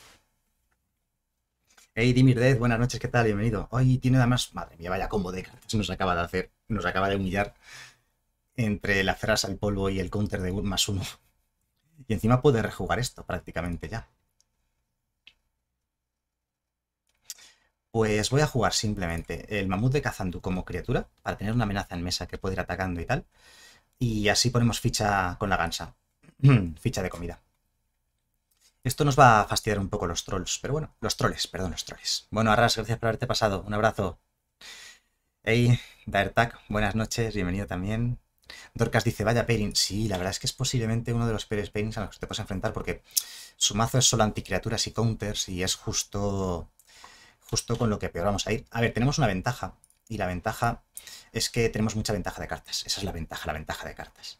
Hey, Dimir Death, buenas noches, ¿qué tal? Bienvenido. Hoy tiene además... Madre mía, vaya combo de cartas nos acaba de hacer. Nos acaba de humillar. Entre la cerras al polvo y el counter de +1. Y encima puede rejugar esto prácticamente ya. Pues voy a jugar simplemente el mamut de Kazandu como criatura, para tener una amenaza en mesa que puede ir atacando y tal. Y así ponemos ficha con la gansa. Ficha de comida. Esto nos va a fastidiar un poco los trolls, pero bueno, los troles, perdón, los troles. Bueno, Arras, gracias por haberte pasado. Un abrazo. Hey, Daertak, buenas noches, bienvenido también. Dorcas dice, vaya pairing. Sí, la verdad es que es posiblemente uno de los peores pairings a los que te puedes enfrentar, porque su mazo es solo anticriaturas y counters y es justo con lo que peor vamos a ir. A ver, tenemos una ventaja, y la ventaja es que tenemos mucha ventaja de cartas. Esa es la ventaja de cartas.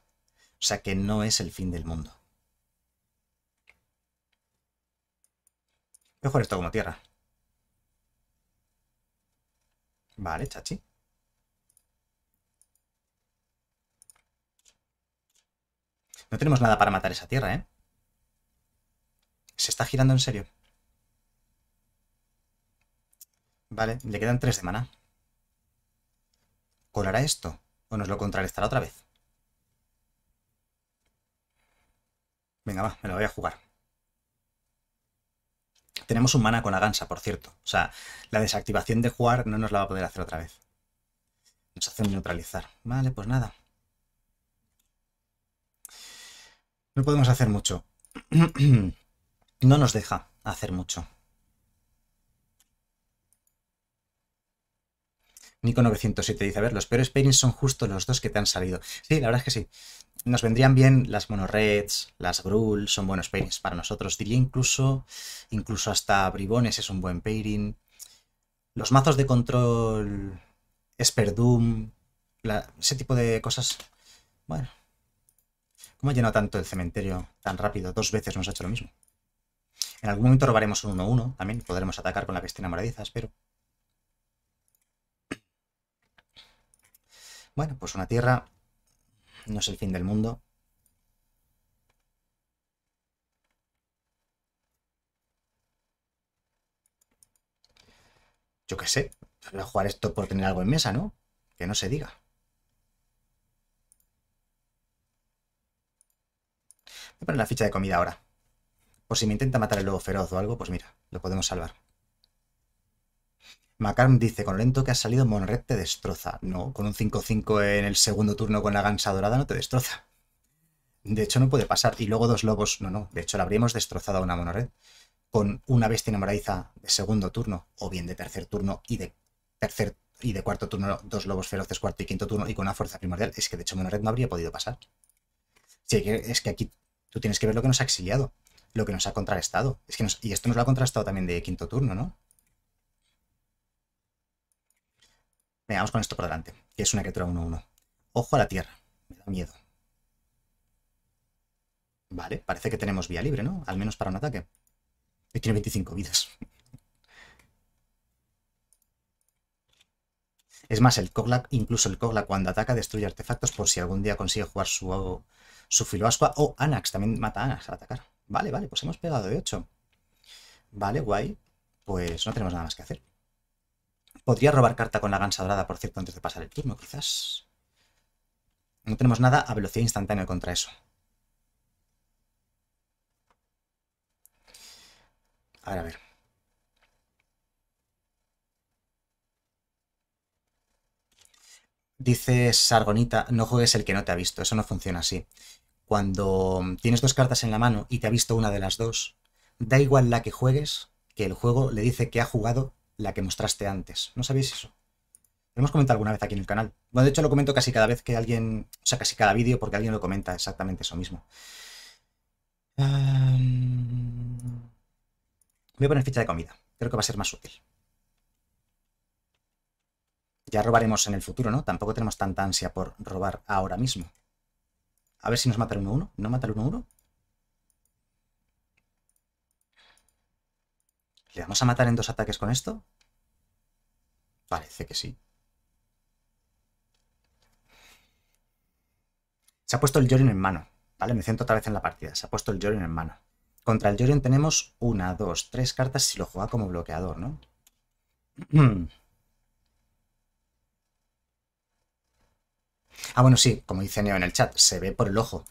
O sea que no es el fin del mundo. Voy a jugar esto como tierra. Vale, chachi. No tenemos nada para matar esa tierra, ¿eh? Se está girando en serio. Vale, le quedan 3 de maná. ¿Colará esto? ¿O nos lo contrarrestará otra vez? Venga, va, me lo voy a jugar. Tenemos un maná con la gansa, por cierto. O sea, la desactivación de jugar no nos la va a poder hacer otra vez. Nos hace neutralizar. Vale, pues nada. No podemos hacer mucho. No nos deja hacer mucho. Nico907 dice, a ver, los peores pairings son justo los dos que te han salido. Sí, la verdad es que sí. Nos vendrían bien las monoreds, las brul, son buenos pairings para nosotros. Diría incluso hasta bribones es un buen pairing. Los mazos de control, Sperdum, ese tipo de cosas. Bueno, ¿cómo ha llenado tanto el cementerio tan rápido? 2 veces nos ha hecho lo mismo. En algún momento robaremos un 1-1, también podremos atacar con la piscina moradiza, espero. Bueno, pues una tierra no es el fin del mundo. Yo qué sé, voy a jugar esto por tener algo en mesa, ¿no? Que no se diga. Voy a poner la ficha de comida ahora. Por si me intenta matar el lobo feroz o algo, pues mira, lo podemos salvar. Macaron dice, con lo lento que has salido, Monred te destroza. No, con un 5-5 en el segundo turno con la gansa dorada no te destroza. De hecho, no puede pasar. Y luego 2 lobos. No, no. De hecho, la habríamos destrozado a una Monred con una bestia enamoradiza de segundo turno, o bien de tercer turno y de cuarto turno, 2 lobos feroces, cuarto y quinto turno, y con una fuerza primordial. Es que, de hecho, Monred no habría podido pasar. Sí, es que aquí tú tienes que ver lo que nos ha exiliado, lo que nos ha contrarrestado. Es que y esto nos lo ha contrarrestado también de quinto turno, ¿no? Venga, vamos con esto por delante, que es una criatura 1-1. Ojo a la tierra, me da miedo. Vale, parece que tenemos vía libre, ¿no? Al menos para un ataque. Y tiene 25 vidas. Es más, el Kogla, incluso el Kogla cuando ataca destruye artefactos por si algún día consigue jugar su Filoascua o Anax, también mata a Anax al atacar. Vale, pues hemos pegado de 8. Vale, guay, pues no tenemos nada más que hacer. Podría robar carta con la gansa dorada, por cierto, antes de pasar el turno, quizás. No tenemos nada a velocidad instantánea contra eso. A ver, a ver. Dice Sargonita, no juegues el que no te ha visto. Eso no funciona así. cuando tienes dos cartas en la mano y te ha visto una de las dos, da igual la que juegues, que el juego le dice que ha jugado la que mostraste antes. ¿No sabéis eso? Lo hemos comentado alguna vez aquí en el canal. Bueno, de hecho lo comento casi cada vez que alguien... O sea, casi cada vídeo, porque alguien lo comenta exactamente eso mismo. Voy a poner ficha de comida. Creo que va a ser más útil. Ya robaremos en el futuro, ¿no? Tampoco tenemos tanta ansia por robar ahora mismo. A ver si nos mata el 1-1. ¿No mata el 1-1? ¿Le vamos a matar en dos ataques con esto? Parece que sí. Se ha puesto el Jorion en mano. Vale, me siento otra vez en la partida. Se ha puesto el Jorion en mano. Contra el Jorion tenemos una, dos, tres cartas si lo juega como bloqueador, ¿no? Ah, bueno, sí, como dice Neo en el chat, se ve por el ojo.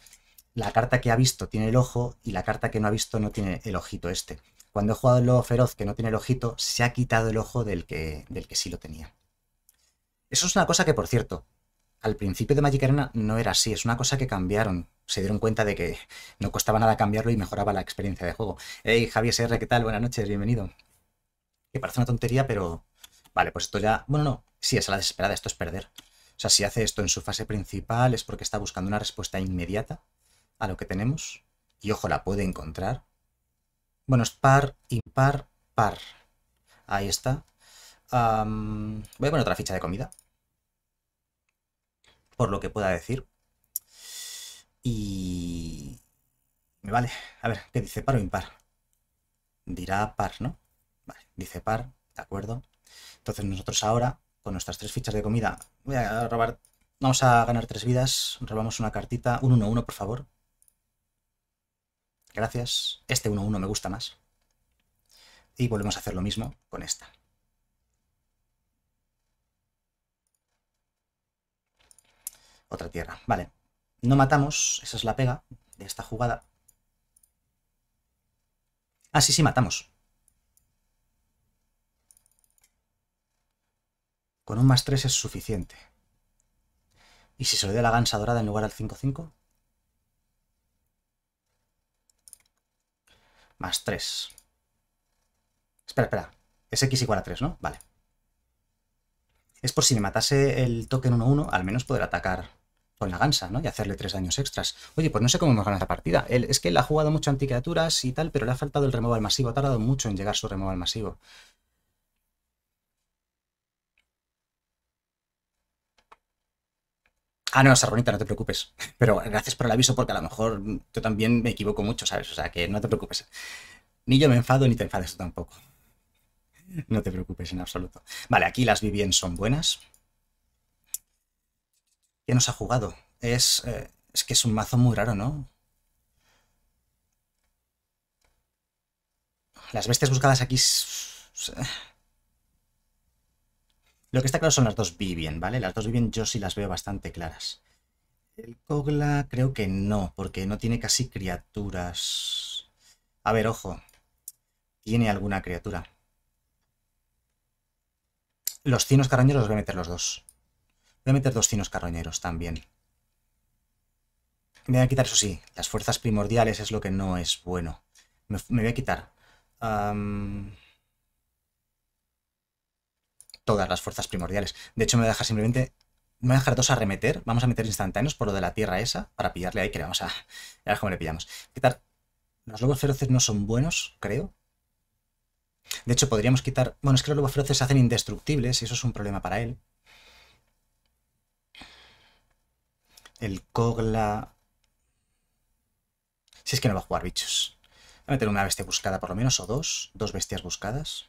La carta que ha visto tiene el ojo y la carta que no ha visto no tiene el ojito este. Cuando he jugado el lobo feroz que no tiene el ojito, se ha quitado el ojo del que sí lo tenía. Eso es una cosa que, por cierto, al principio de Magic Arena no era así. Es una cosa que cambiaron. Se dieron cuenta de que no costaba nada cambiarlo y mejoraba la experiencia de juego. Hey, Javi SR, ¿qué tal? Buenas noches, bienvenido. Que parece una tontería, pero... Vale, pues esto ya... Bueno, no, sí, es a la desesperada, esto es perder. O sea, si hace esto en su fase principal es porque está buscando una respuesta inmediata a lo que tenemos. Y ojo, la puede encontrar. Bueno, es par, impar, par. Ahí está. Voy a poner otra ficha de comida. Por lo que pueda decir. Y... me vale. A ver, ¿qué dice? ¿Par o impar? Dirá par, ¿no? Vale, dice par, de acuerdo. Entonces nosotros ahora... con nuestras tres fichas de comida, voy a robar, vamos a ganar tres vidas, robamos una cartita, un 1-1 por favor, gracias, este 1-1 me gusta más, y volvemos a hacer lo mismo con esta. Otra tierra, vale, no matamos, esa es la pega de esta jugada. Ah, sí, sí, matamos. Con un más 3 es suficiente. ¿Y si se le dio la gansa dorada en lugar al 5-5? Más 3. Espera, espera. Es X igual a 3, ¿no? Vale. Es por si me matase el token 1-1, al menos poder atacar con la gansa, ¿no? Y hacerle 3 daños extras. Oye, pues no sé cómo hemos ganado esta partida. Es que él ha jugado mucho anticriaturas y tal, pero le ha faltado el removal masivo. Ha tardado mucho en llegar su removal masivo. Ah, no, Sarronita, no te preocupes. Pero gracias por el aviso porque a lo mejor yo también me equivoco mucho, ¿sabes? O sea, que no te preocupes. Ni yo me enfado ni te enfades tú tampoco. No te preocupes en absoluto. Vale, aquí las Vivien son buenas. ¿Qué nos ha jugado? Es que es un mazo muy raro, ¿no? Las bestias buscadas aquí... Lo que está claro son las dos Vivien, ¿vale? Las dos Vivien yo sí las veo bastante claras. El Kogla creo que no, porque no tiene casi criaturas. A ver, ojo. Tiene alguna criatura. Los cinos carroñeros los voy a meter los dos. Voy a meter dos cinos carroñeros también. Me voy a quitar, eso sí, las fuerzas primordiales es lo que no es bueno. Me voy a quitar... todas las fuerzas primordiales. De hecho, me voy a dejar simplemente... Me voy a dejar dos arremeter. Vamos a meter instantáneos por lo de la tierra esa. Para pillarle ahí, que le vamos a... A ver cómo le pillamos. Quitar... Los lobos feroces no son buenos, creo. De hecho, podríamos quitar... Bueno, es que los lobos feroces se hacen indestructibles y eso es un problema para él. El Kogla... Si es que no va a jugar bichos. Voy a meter una bestia buscada por lo menos, o dos. Dos bestias buscadas.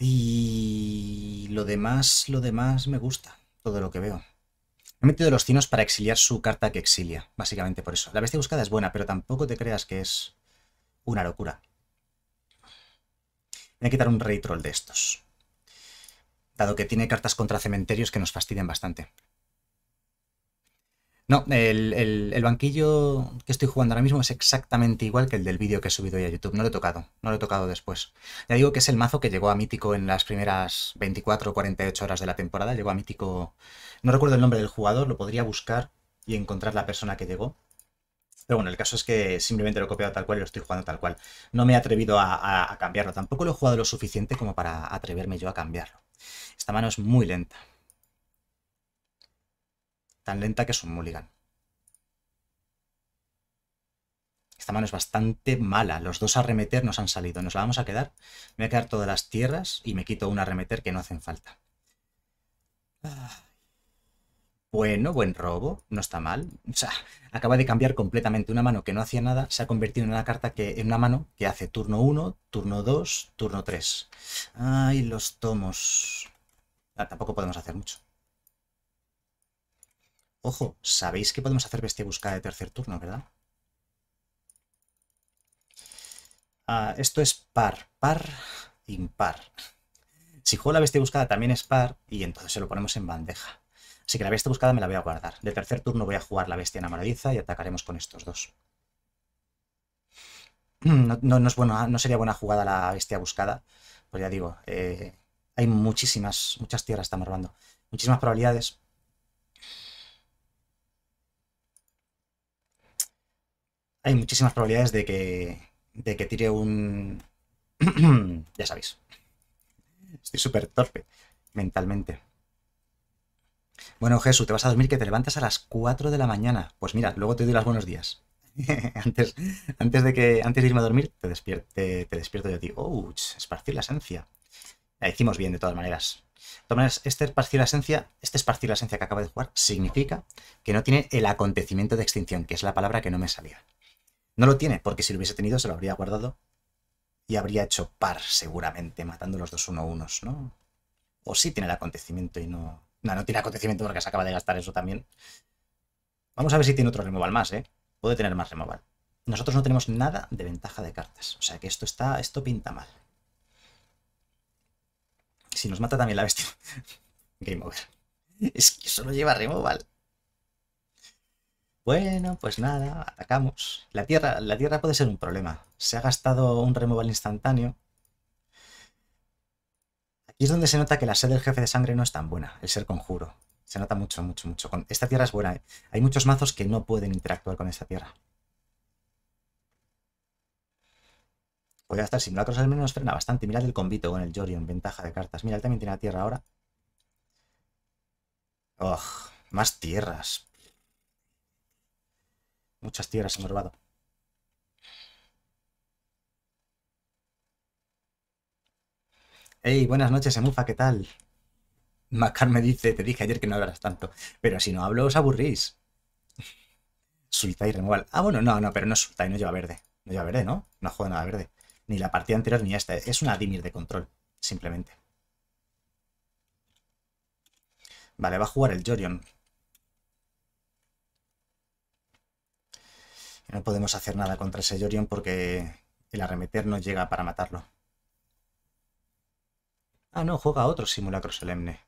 Y lo demás me gusta, todo lo que veo. Me he metido los cinos para exiliar su carta que exilia, básicamente por eso. La bestia buscada es buena, pero tampoco te creas que es una locura. Voy a quitar un rey troll de estos, dado que tiene cartas contra cementerios que nos fastidian bastante. No, el banquillo que estoy jugando ahora mismo es exactamente igual que el del vídeo que he subido hoy a YouTube. No lo he tocado, no lo he tocado después. Ya digo que es el mazo que llegó a mítico en las primeras 24 o 48 horas de la temporada. Llegó a mítico... No recuerdo el nombre del jugador, lo podría buscar y encontrar la persona que llegó. Pero bueno, el caso es que simplemente lo he copiado tal cual y lo estoy jugando tal cual. No me he atrevido a cambiarlo. Tampoco lo he jugado lo suficiente como para atreverme yo a cambiarlo. Esta mano es muy lenta. Tan lenta que es un mulligan. Esta mano es bastante mala. Los dos arremeter nos han salido. Nos la vamos a quedar. Me voy a quedar todas las tierras y me quito un arremeter que no hacen falta. Bueno, buen robo. No está mal. O sea, acaba de cambiar completamente una mano que no hacía nada. Se ha convertido en una carta que, en una mano que hace turno 1, turno 2, turno 3. Ay, los tomos. Ah, tampoco podemos hacer mucho. Ojo, sabéis que podemos hacer bestia buscada de tercer turno, ¿verdad? Ah, esto es par, par, impar. Si juego la bestia buscada también es par y entonces se lo ponemos en bandeja. Así que la bestia buscada me la voy a guardar. De tercer turno voy a jugar la bestia enamoradiza y atacaremos con estos dos. No sería buena jugada la bestia buscada. Pues ya digo, hay muchas tierras estamos robando. Muchísimas probabilidades. Hay muchísimas probabilidades de que tire un... Ya sabéis. Estoy súper torpe mentalmente. Bueno, Jesús, te vas a dormir que te levantas a las 4 de la mañana. Pues mira, luego te doy los buenos días. antes de irme a dormir, te despierto yo a ti. ¡Oh! Esparcir la esencia. La hicimos bien, de todas maneras. De todas maneras, este esparcir la esencia que acabo de jugar significa que no tiene el acontecimiento de extinción, que es la palabra que no me salía. No lo tiene, porque si lo hubiese tenido se lo habría guardado y habría hecho par seguramente, matando los dos uno unos, ¿no? O sí tiene el acontecimiento y no... No, no tiene acontecimiento porque se acaba de gastar eso también. Vamos a ver si tiene otro removal más, ¿eh? Puede tener más removal. Nosotros no tenemos nada de ventaja de cartas, o sea que esto pinta mal. Si nos mata también la bestia... Game over. Es que solo lleva removal. Bueno, pues nada, atacamos. La tierra puede ser un problema. Se ha gastado un removal instantáneo. Aquí es donde se nota que la sed del jefe de sangre no es tan buena, el ser conjuro. Se nota mucho, mucho, mucho. Esta tierra es buena, ¿eh? Hay muchos mazos que no pueden interactuar con esta tierra. Podría estar simulacros, al menos nos frena bastante. Mirad el convito con el Jorion, ventaja de cartas. Mira, él también tiene la tierra ahora. ¡Oh! Más tierras. Muchas tierras hemos robado. Hey, buenas noches, Emufa, ¿qué tal? Macar me dice, te dije ayer que no hablaras tanto. Pero si no hablo, os aburrís. Sultai removal. Ah, bueno, no, pero no es Sultai, no lleva verde. No lleva verde, ¿no? No juega nada verde. Ni la partida anterior ni esta. Es una Dimir de control, simplemente. Vale, va a jugar el Jorion. No podemos hacer nada contra ese Jorion porque el arremeter no llega para matarlo. Ah, no, juega otro simulacro solemne.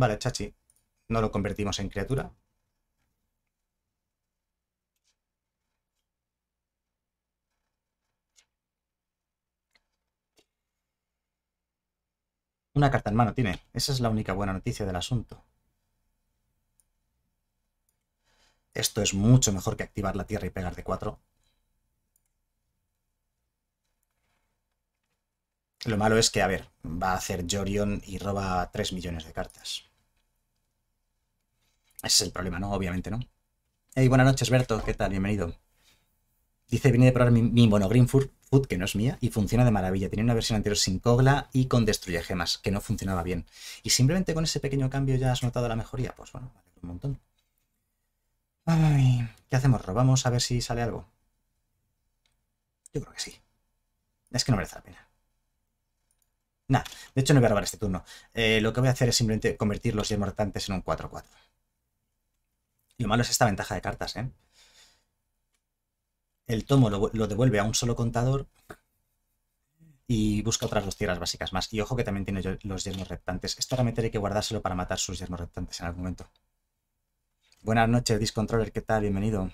Vale, chachi. No lo convertimos en criatura. Una carta en mano tiene. Esa es la única buena noticia del asunto. Esto es mucho mejor que activar la tierra y pegar de 4. Lo malo es que, a ver, va a hacer Jorion y roba 3 millones de cartas. Ese es el problema, ¿no? Obviamente, ¿no? Hey, buenas noches, Berto. ¿Qué tal? Bienvenido. Dice, vine de probar mi Monogreen Food, que no es mía, y funciona de maravilla. Tenía una versión anterior sin Kogla y con Destruye Gemas, que no funcionaba bien. Y simplemente con ese pequeño cambio ya has notado la mejoría. Pues bueno, vale un montón. Ay, ¿qué hacemos? ¿Robamos a ver si sale algo? Yo creo que sí. Es que no merece la pena. Nah, de hecho no voy a robar este turno. Lo que voy a hacer es simplemente convertir los 10 mortantes en un 4-4. Lo malo es esta ventaja de cartas, ¿eh? El tomo lo devuelve a un solo contador y busca otras dos tierras básicas más. Y ojo que también tiene los yermos reptantes. Esto realmente hay que guardárselo para matar sus yermos reptantes en algún momento. Buenas noches, Discontroller, ¿qué tal? Bienvenido.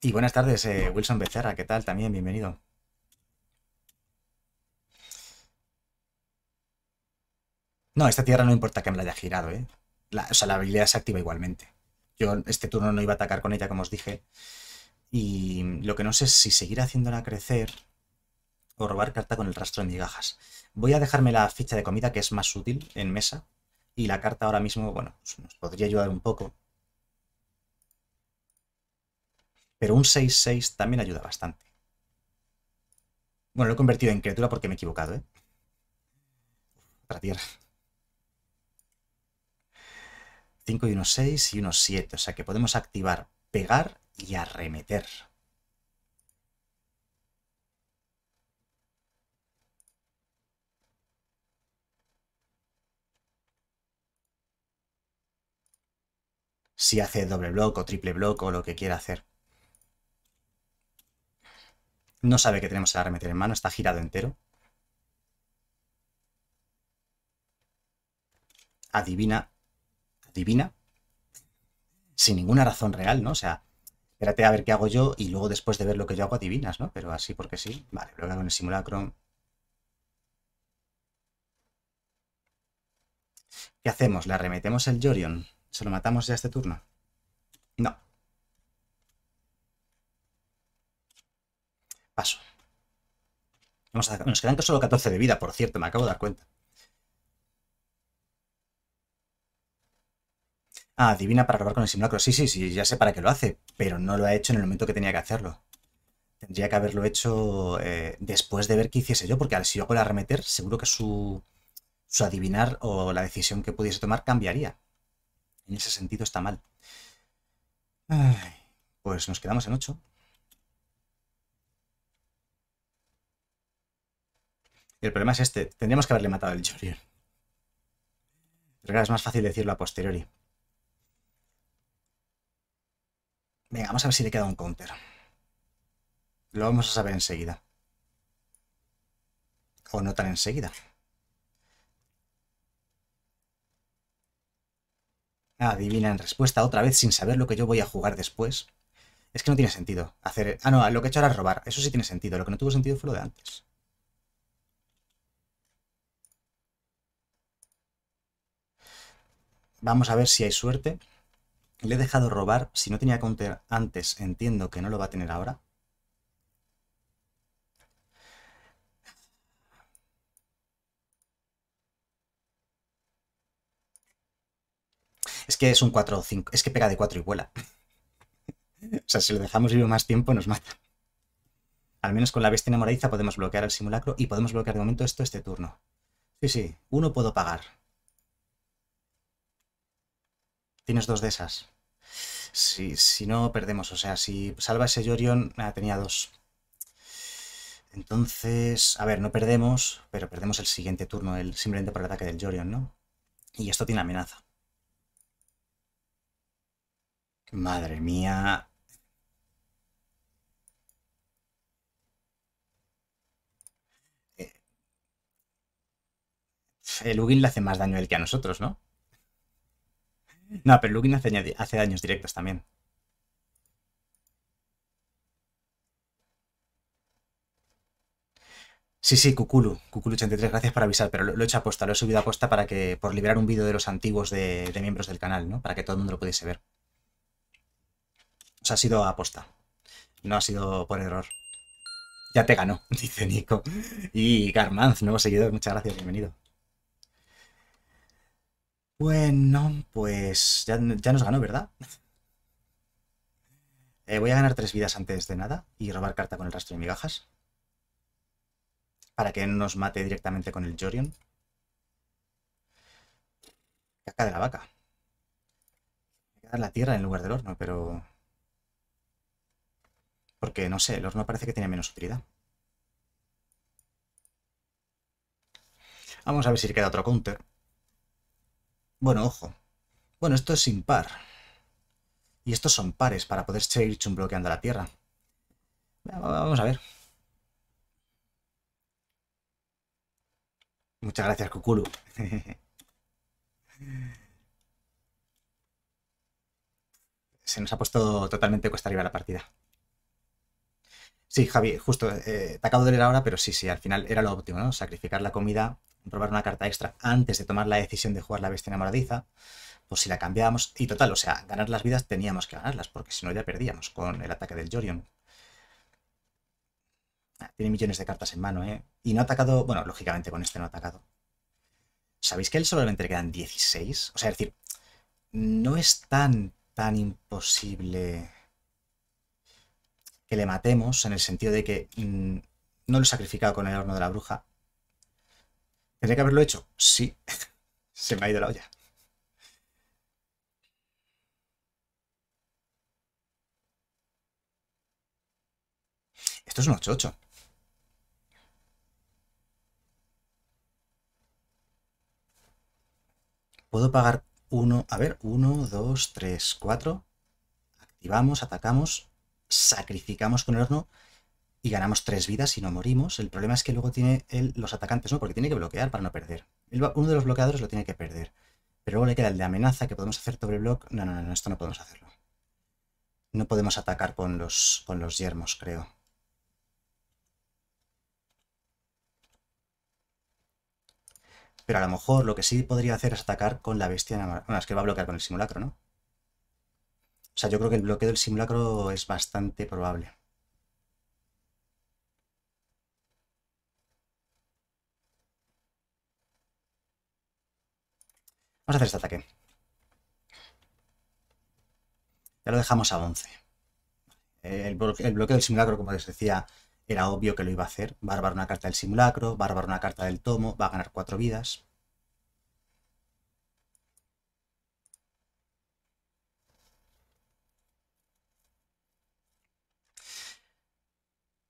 Y buenas tardes, Wilson Becerra, ¿qué tal? También, bienvenido. No, esta tierra no importa que me la haya girado, ¿eh? O sea, la habilidad se activa igualmente. Yo este turno no iba a atacar con ella, como os dije. Y lo que no sé es si seguir haciéndola crecer o robar carta con el rastro de migajas. Voy a dejarme la ficha de comida, que es más útil en mesa. Y la carta ahora mismo, bueno, pues nos podría ayudar un poco. Pero un 6-6 también ayuda bastante. Bueno, lo he convertido en criatura porque me he equivocado, ¿eh? Otra tierra. 5 y unos 6 y unos 7. O sea que podemos activar, pegar y arremeter. Si hace doble bloque o triple bloque o lo que quiera hacer. No sabe que tenemos el arremeter en mano, está girado entero. Adivina. Adivina. Sin ninguna razón real, ¿no? O sea, espérate a ver qué hago yo y luego después de ver lo que yo hago adivinas, ¿no? Pero así porque sí. Vale, lo hago en el simulacro. ¿Qué hacemos? ¿Le arremetemos el Jorion? ¿Se lo matamos ya este turno? No. Paso. Vamos a... Nos quedan solo 14 de vida, por cierto, me acabo de dar cuenta. Ah, adivina para robar con el simulacro. Sí, ya sé para qué lo hace, pero no lo ha hecho en el momento que tenía que hacerlo. Tendría que haberlo hecho después de ver qué hiciese yo, porque si yo hago el arremeter, seguro que su adivinar o la decisión que pudiese tomar cambiaría. En ese sentido está mal. Ay, pues nos quedamos en 8. Y el problema es este. Tendríamos que haberle matado el Jorion. Pero claro, es más fácil decirlo a posteriori. Venga, vamos a ver si le queda un counter. Lo vamos a saber enseguida. O no tan enseguida. Adivina en respuesta otra vez sin saber lo que yo voy a jugar después. Es que no tiene sentido hacer... Ah, no, lo que he hecho ahora es robar. Eso sí tiene sentido. Lo que no tuvo sentido fue lo de antes. Vamos a ver si hay suerte. Le he dejado robar. Si no tenía counter antes, entiendo que no lo va a tener ahora. Es que es un 4 o 5. Es que pega de 4 y vuela. O sea, si lo dejamos vivo más tiempo, nos mata. Al menos con la bestia enamoradiza podemos bloquear el simulacro y podemos bloquear de momento esto este turno. Sí. Uno puedo pagar. Tienes dos de esas. Si no, perdemos. O sea, si salva ese Jorion... Ah, tenía dos. Entonces... A ver, no perdemos, pero perdemos el siguiente turno. Simplemente por el ataque del Jorion, ¿no? Y esto tiene amenaza. Madre mía. El Ugin le hace más daño a él que a nosotros, ¿no? No, pero el Ugin hace daños directos también. Sí, Kukulu83, gracias por avisar, pero lo he hecho a posta, lo he subido a posta para que, por liberar un vídeo de los antiguos de miembros del canal, ¿no? Para que todo el mundo lo pudiese ver. Ha sido aposta, no ha sido por error. Ya te ganó, dice Nico. Y Garmanz, nuevo seguidor, muchas gracias, bienvenido. Bueno, pues ya nos ganó, ¿verdad? Voy a ganar 3 vidas antes de nada y robar carta con el rastro de migajas para que no nos mate directamente con el Jorion. Caca de la vaca. Voy a dar la tierra en lugar del horno, pero... Porque, no sé, el horno parece que tiene menos utilidad. Vamos a ver si queda otro counter. Bueno, ojo. Bueno, esto es impar. Y estos son pares para poder seguir chumbloqueando la tierra. Vamos a ver. Muchas gracias, Kukulu. se nos ha puesto totalmente cuesta arriba la partida. Sí, Javi, justo, te acabo de leer ahora, pero sí, al final era lo óptimo, ¿no? Sacrificar la comida, robar una carta extra antes de tomar la decisión de jugar la bestia enamoradiza, pues si la cambiábamos, y total, o sea, ganar las vidas teníamos que ganarlas, porque si no ya perdíamos con el ataque del Jorion. Ah, tiene millones de cartas en mano, ¿eh? Y no ha atacado, bueno, lógicamente con este no ha atacado. ¿Sabéis que a él solamente le quedan 16? O sea, es decir, no es tan imposible que le matemos, en el sentido de que no lo he sacrificado con el horno de la bruja. ¿Tendría que haberlo hecho? Sí. Se me ha ido la olla. Esto es un 8-8. Puedo pagar 1, a ver, 1, 2, 3, 4. Activamos, atacamos, sacrificamos con el horno y ganamos 3 vidas y no morimos. El problema es que luego tiene los atacantes, ¿no? Porque tiene que bloquear para no perder. Uno de los bloqueadores lo tiene que perder. Pero luego le queda el de amenaza, que podemos hacer doble block. No, no, no, esto no podemos hacerlo. No podemos atacar con los yermos, creo. Pero a lo mejor lo que sí podría hacer es atacar con la bestia enamorada. Bueno, es que va a bloquear con el simulacro, ¿no? O sea, yo creo que el bloqueo del simulacro es bastante probable. Vamos a hacer este ataque. Ya lo dejamos a 11. El bloqueo del simulacro, como les decía, era obvio que lo iba a hacer. Va a robar una carta del simulacro, va a robar una carta del tomo, va a ganar 4 vidas.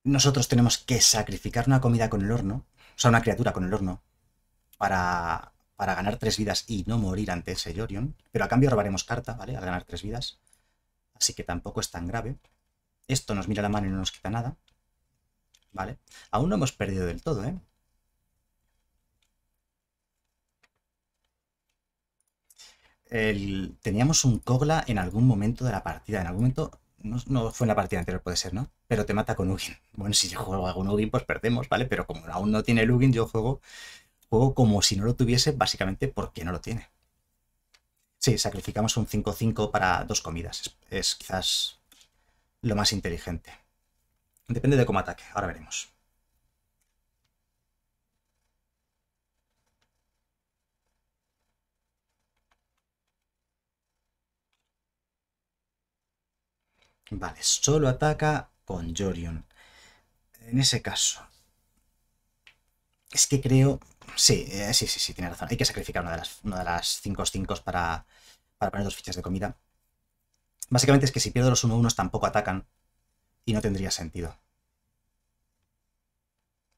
Nosotros tenemos que sacrificar una comida con el horno, o sea, una criatura con el horno, para ganar 3 vidas y no morir ante ese Jorion. Pero a cambio robaremos carta, ¿vale? Al ganar 3 vidas. Así que tampoco es tan grave. Esto nos mira la mano y no nos quita nada. Vale, aún no hemos perdido del todo, ¿eh? Teníamos un Kogla en algún momento de la partida. En algún momento, no fue en la partida anterior, puede ser, ¿no? Pero te mata con Ugin. Bueno, si yo juego algún Ugin, pues perdemos, ¿vale? Pero como aún no tiene el Ugin, yo juego como si no lo tuviese, básicamente porque no lo tiene. Sí, sacrificamos un 5-5 para 2 comidas. Es quizás lo más inteligente. Depende de cómo ataque, ahora veremos. Vale, solo ataca con Jorion. En ese caso, es que creo... Sí, tiene razón. Hay que sacrificar una de las 5-5 para poner 2 fichas de comida. Básicamente es que si pierdo los 1-1 tampoco atacan. Y no tendría sentido.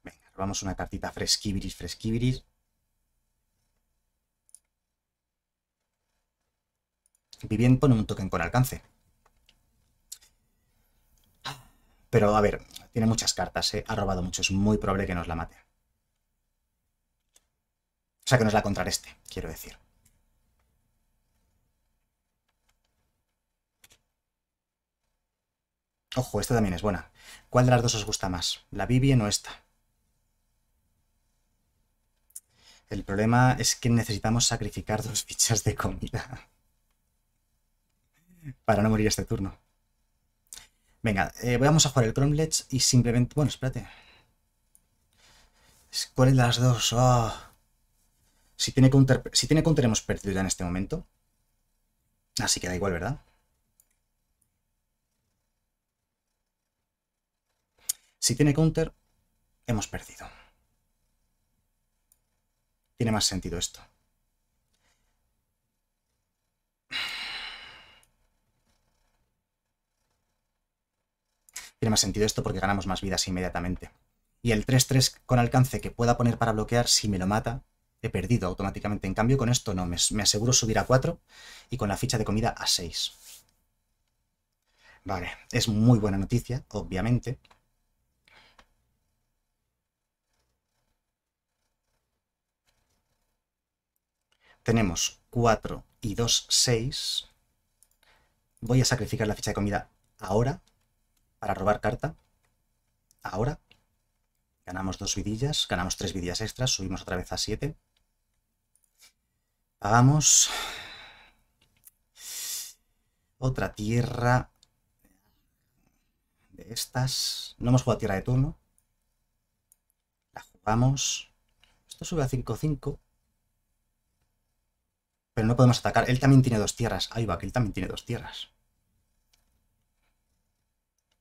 Venga, robamos una cartita fresquibiris. Vivien pone un token con alcance. Pero, a ver, tiene muchas cartas, ¿eh? Ha robado mucho. Es muy probable que nos la mate. O sea, que nos la contrarreste, quiero decir. Ojo, esta también es buena. ¿Cuál de las dos os gusta más? ¿La Vivien o esta? El problema es que necesitamos sacrificar 2 fichas de comida para no morir este turno. Venga, vamos a jugar el Cromlech y simplemente... Bueno, espérate. ¿Cuál de las dos? Oh. Si tiene counter hemos perdido ya en este momento. Así que da igual, ¿verdad? Si tiene counter, hemos perdido. Tiene más sentido esto. Tiene más sentido esto porque ganamos más vidas inmediatamente. Y el 3-3 con alcance que pueda poner para bloquear, si me lo mata, he perdido automáticamente. En cambio, con esto no, me aseguro subir a 4 y con la ficha de comida a 6. Vale, es muy buena noticia, obviamente. Tenemos 4 y 2, 6. Voy a sacrificar la ficha de comida ahora para robar carta. Ahora. Ganamos 2 vidillas, ganamos 3 vidillas extras, subimos otra vez a 7. Pagamos otra tierra de estas. No hemos jugado tierra de turno. La jugamos. Esto sube a 5-5. Pero no podemos atacar. Él también tiene 2 tierras. Ahí va, que él también tiene 2 tierras.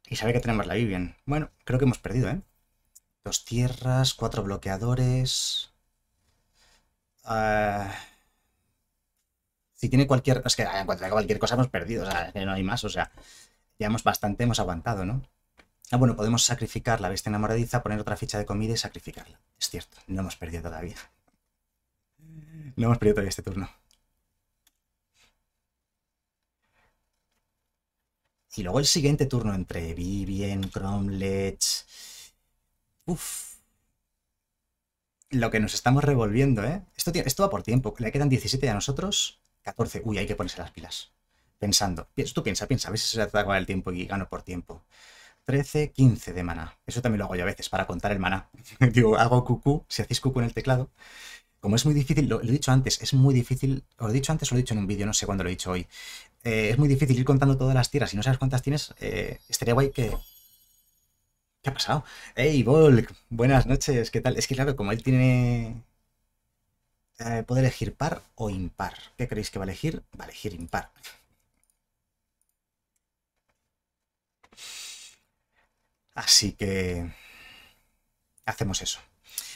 Y sabe que tenemos la Vivian. Bueno, creo que hemos perdido, ¿eh? 2 tierras, 4 bloqueadores... Si tiene cualquier... Es que en cuanto a cualquier cosa hemos perdido, o sea, es que no hay más, o sea... Ya hemos aguantado, ¿no? Ah, bueno, podemos sacrificar la bestia enamoradiza, poner otra ficha de comida y sacrificarla. Es cierto, no hemos perdido todavía. No hemos perdido todavía este turno. Y luego el siguiente turno entre Vivien, Cromlech... Uff. Lo que nos estamos revolviendo, ¿eh? Esto va por tiempo. Le quedan 17 a nosotros. 14. Uy, hay que ponerse las pilas. Pensando. Tú piensa. A ver si se te acaba el tiempo y gano por tiempo. 13, 15 de maná. Eso también lo hago yo a veces para contar el maná. Digo, hago cucú. Si hacéis cucú en el teclado. Como es muy difícil, lo he dicho antes, es muy difícil. Os lo he dicho antes o lo he dicho en un vídeo, no sé cuándo lo he dicho hoy. Es muy difícil ir contando todas las tiras. Si no sabes cuántas tienes, estaría guay que... ¿Qué ha pasado? ¡Hey, Volk! Buenas noches, ¿qué tal? Es que claro, como él tiene... puede elegir par o impar. ¿Qué creéis que va a elegir? Va a elegir impar. Así que... hacemos eso.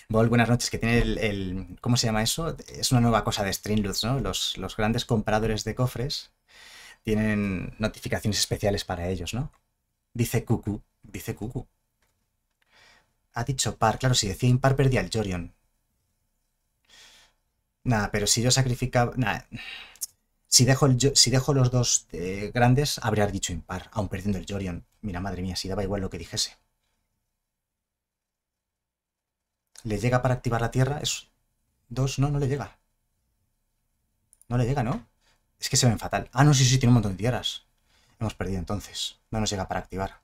Volk, buenas noches, que tiene el... ¿Cómo se llama eso? Es una nueva cosa de Streamlabs, ¿no? Los grandes compradores de cofres tienen notificaciones especiales para ellos, ¿no? Dice cucú. Dice cucú. Ha dicho par. Claro, si decía impar perdía el Jorion. Nada, pero si yo sacrificaba... Nada. Si dejo los dos grandes, habría dicho impar, aun perdiendo el Jorion. Mira, madre mía, si daba igual lo que dijese. ¿Le llega para activar la tierra? Es... Dos, no, no le llega. No le llega, ¿no? Es que se ven fatal. Ah, no, sí, sí, tiene un montón de tierras. Hemos perdido entonces. No nos llega para activar.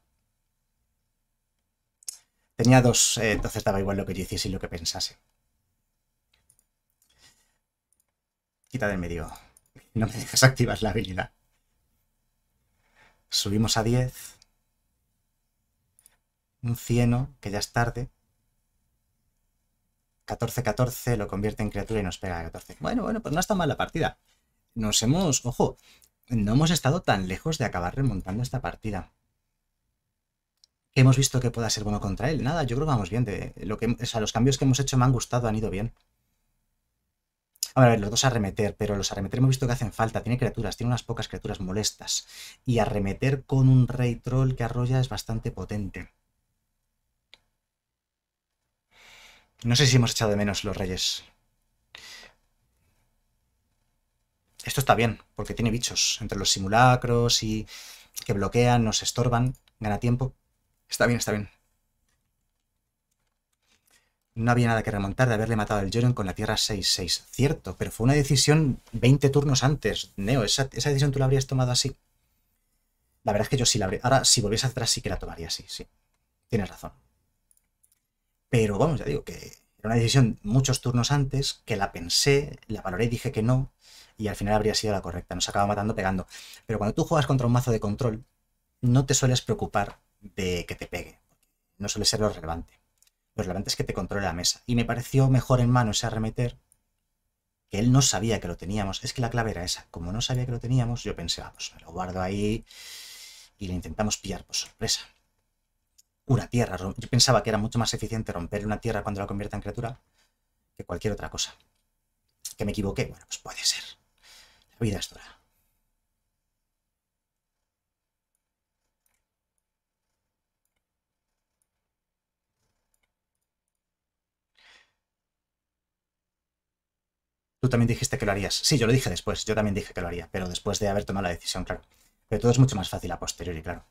Tenía 2, entonces daba igual lo que yo hiciese y lo que pensase. Quita del medio. No me dejas activar la habilidad. Subimos a 10. Un cieno, que ya es tarde. 14-14, lo convierte en criatura y nos pega a 14. Bueno, pues no está mal la partida. Nos hemos... Ojo, no hemos estado tan lejos de acabar remontando esta partida. Hemos visto que pueda ser bueno contra él. Nada, yo creo que vamos bien. O sea, los cambios que hemos hecho me han gustado, han ido bien. Ahora, a ver, los dos arremeter, pero los arremeter hemos visto que hacen falta. Tiene criaturas, tiene unas pocas criaturas molestas. Y arremeter con un rey troll que arrolla es bastante potente. No sé si hemos echado de menos los reyes. Esto está bien, porque tiene bichos. Entre los simulacros y que bloquean, nos estorban, gana tiempo. Está bien, está bien. No había nada que remontar de haberle matado al Jorion con la tierra 6-6. Cierto, pero fue una decisión 20 turnos antes. Neo, esa decisión tú la habrías tomado así. La verdad es que yo sí la habría... Ahora, si volviese atrás sí que la tomaría así, sí. Tienes razón. Pero vamos, ya digo que era una decisión muchos turnos antes, que la pensé, la valoré y dije que no, y al final habría sido la correcta. Nos acaba matando pegando. Pero cuando tú juegas contra un mazo de control, no te sueles preocupar de que te pegue. No suele ser lo relevante. Lo relevante es que te controle la mesa. Y me pareció mejor en mano ese arremeter, que él no sabía que lo teníamos. Es que la clave era esa. Como no sabía que lo teníamos, yo pensé, vamos, me lo guardo ahí y le intentamos pillar por sorpresa. Una tierra. Yo pensaba que era mucho más eficiente romper una tierra cuando la convierta en criatura que cualquier otra cosa. Que me equivoqué. Bueno, pues puede ser. La vida es dura. Tú también dijiste que lo harías. Sí, yo lo dije después. Yo también dije que lo haría, pero después de haber tomado la decisión, claro. Pero todo es mucho más fácil a posteriori, claro.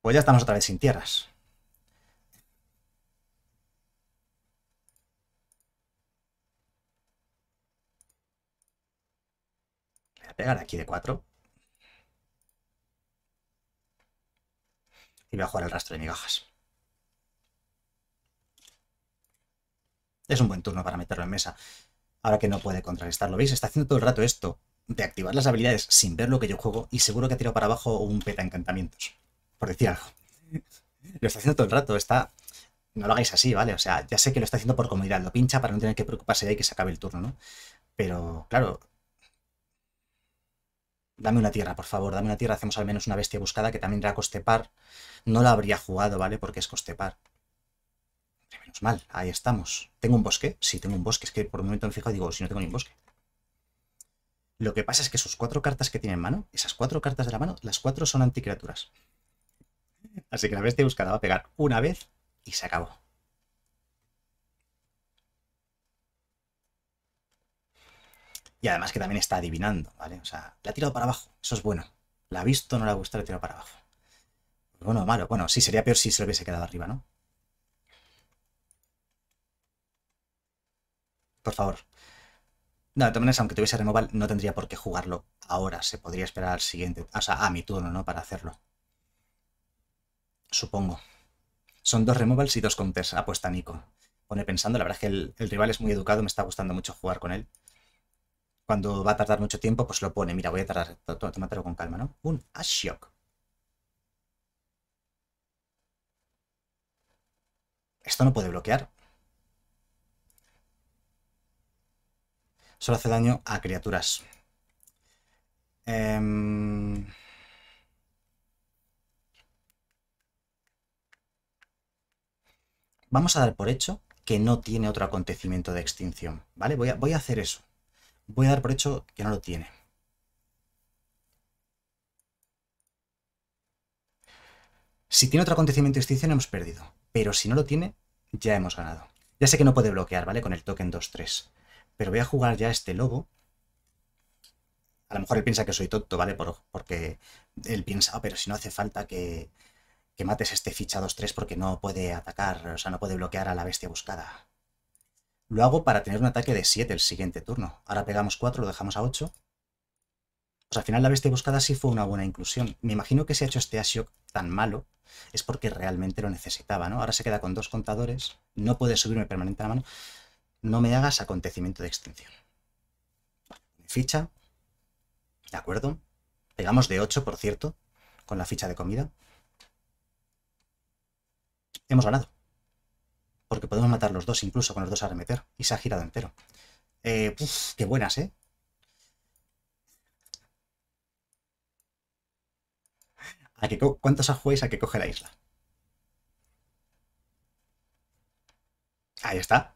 Pues ya estamos otra vez sin tierras. pegar aquí de 4. Y voy a jugar el rastro de migajas. Es un buen turno para meterlo en mesa. Ahora que no puede contrarrestarlo. ¿Veis? Está haciendo todo el rato esto de activar las habilidades sin ver lo que yo juego. Y seguro que ha tirado para abajo un peta encantamientos. Por decir algo. Lo está haciendo todo el rato. Está... No lo hagáis así, ¿vale? O sea, ya sé que lo está haciendo por comodidad. Lo pincha para no tener que preocuparse de ahí que se acabe el turno, ¿no? Pero, claro... Dame una tierra, por favor, dame una tierra. Hacemos al menos una bestia buscada que también era coste par. No la habría jugado, ¿vale? Porque es coste par. Menos mal, ahí estamos. ¿Tengo un bosque? Sí, tengo un bosque. Es que por un momento me fijo y digo, si no tengo ni un bosque. Lo que pasa es que sus 4 cartas que tiene en mano, esas 4 cartas de la mano, las 4 son anticriaturas. Así que la bestia buscada va a pegar una vez y se acabó. Y además que también está adivinando, ¿vale? O sea, la ha tirado para abajo. Eso es bueno. La ha visto, no la ha gustado, la ha tirado para abajo. Bueno o malo. Bueno, sí, sería peor si se lo hubiese quedado arriba, ¿no? Por favor. No, de todas maneras, aunque tuviese removal, no tendría por qué jugarlo ahora. Se podría esperar al siguiente... O sea, a mi turno, ¿no? Para hacerlo. Supongo. Son 2 removals y 2 counters. Apuesta Nico. Pone pensando. La verdad es que el rival es muy educado. Me está gustando mucho jugar con él. Cuando va a tardar mucho tiempo, pues lo pone. Mira, voy a tardar. Tómatelo con calma, ¿no? Un Ashiok. Esto no puede bloquear. Solo hace daño a criaturas. Vamos a dar por hecho que no tiene otro acontecimiento de extinción, ¿vale? Voy a hacer eso. Voy a dar por hecho que no lo tiene. Si tiene otro acontecimiento de extinción hemos perdido. Pero si no lo tiene, ya hemos ganado. Ya sé que no puede bloquear, ¿vale? Con el token 2-3. Pero voy a jugar ya este lobo. A lo mejor él piensa que soy tonto, ¿vale? Porque él piensa, oh, pero si no hace falta que mates este ficha 2-3 porque no puede atacar, o sea, no puede bloquear a la bestia buscada. Lo hago para tener un ataque de 7 el siguiente turno. Ahora pegamos 4, lo dejamos a 8. Pues al final la bestia buscada sí fue una buena inclusión. Me imagino que si ha hecho este Ashiok tan malo es porque realmente lo necesitaba, ¿no? Ahora se queda con 2 contadores. No puede subirme permanente a la mano. No me hagas acontecimiento de extinción. Ficha. De acuerdo. Pegamos de 8, por cierto, con la ficha de comida. Hemos ganado. Porque podemos matar los 2 incluso con los 2 a remeter. Y se ha girado entero. Qué buenas, ¿eh? ¿Cuántos os jugáis a que coge la isla? Ahí está,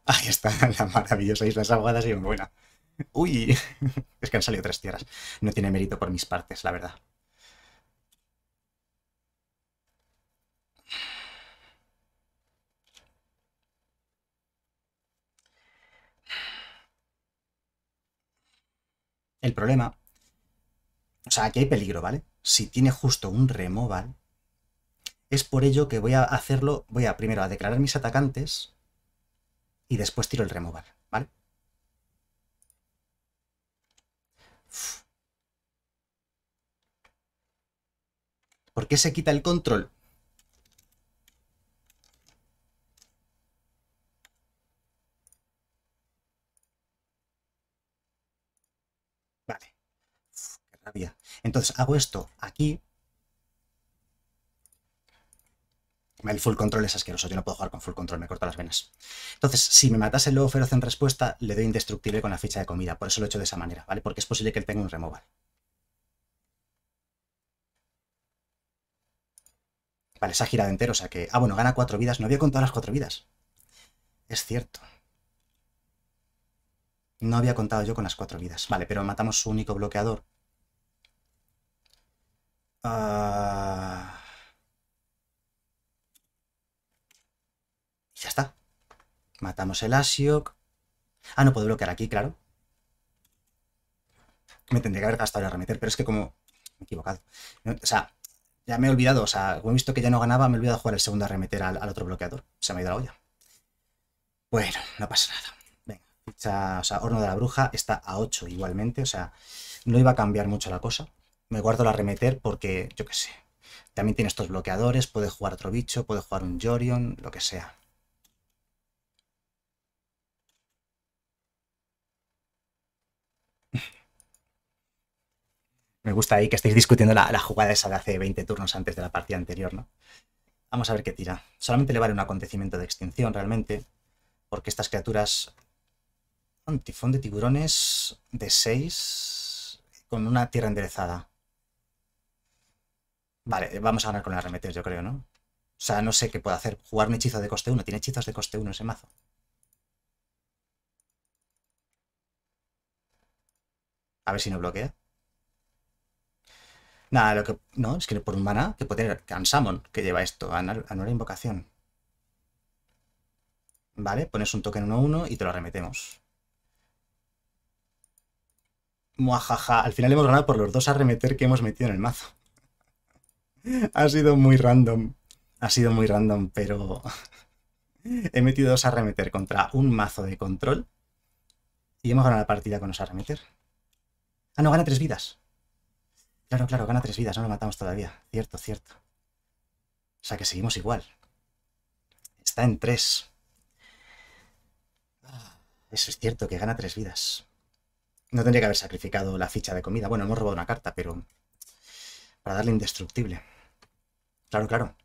la maravillosa isla. Esa jugada ha sido muy buena. Uy, es que han salido 3 tierras. No tiene mérito por mis partes, la verdad. El problema... O sea, aquí hay peligro, ¿vale? Si tiene justo un removal, es por ello que voy a hacerlo... Voy a primero a declarar mis atacantes y después tiro el removal, ¿vale? Uf. ¿Por qué se quita el control? Rabia. Entonces hago esto aquí. El full control es asqueroso, yo no puedo jugar con full control, me corto las venas. Entonces, si me matase el lobo feroz en respuesta, le doy indestructible con la ficha de comida. Por eso lo he hecho de esa manera, ¿vale? Porque es posible que él tenga un removal. Vale, se ha girado entero, o sea que... Ah, bueno, gana 4 vidas. No había contado las 4 vidas. Es cierto. No había contado yo con las 4 vidas. Vale, pero matamos su único bloqueador. Ya está. Matamos el Ashiok. Ah, no puedo bloquear aquí, claro. Me tendría que haber gastado el remeter, pero es que como... Me he equivocado. O sea, ya me he olvidado. O sea, como he visto que ya no ganaba, me he olvidado jugar el segundo remeter al otro bloqueador. Se me ha ido la olla. Bueno, no pasa nada. Venga, O sea, Horno de la Bruja está a 8 igualmente, o sea, no iba a cambiar mucho la cosa. Me guardo el arremeter porque, yo qué sé, también tiene estos bloqueadores, puede jugar otro bicho, puede jugar un Jorion, lo que sea. Me gusta ahí que estéis discutiendo la jugada esa de hace 20 turnos antes de la partida anterior, ¿no? Vamos a ver qué tira. Solamente le vale un acontecimiento de extinción realmente, porque estas criaturas... Un tifón de tiburones de 6 con una tierra enderezada. Vale, vamos a ganar con el arremeter, yo creo, ¿no? O sea, no sé qué puede hacer. Jugar un hechizo de coste 1. Tiene hechizos de coste 1 ese mazo. A ver si no bloquea. Nada, lo que... No, es que por un maná que puede tener Unsummon, que lleva esto, anular invocación. Vale, pones un token 1-1 y te lo arremetemos. Muajaja, al final hemos ganado por los dos arremeter que hemos metido en el mazo. Ha sido muy random. Ha sido muy random, pero... He metido dos arremeter contra un mazo de control. Y hemos ganado la partida con los arremeter. Ah, no, gana 3 vidas. Claro, claro, gana 3 vidas, no lo matamos todavía. Cierto, cierto. O sea que seguimos igual. Está en 3. Eso es cierto, que gana 3 vidas. No tendría que haber sacrificado la ficha de comida. Bueno, hemos robado una carta, pero... Para darle indestructible. Claro, claro.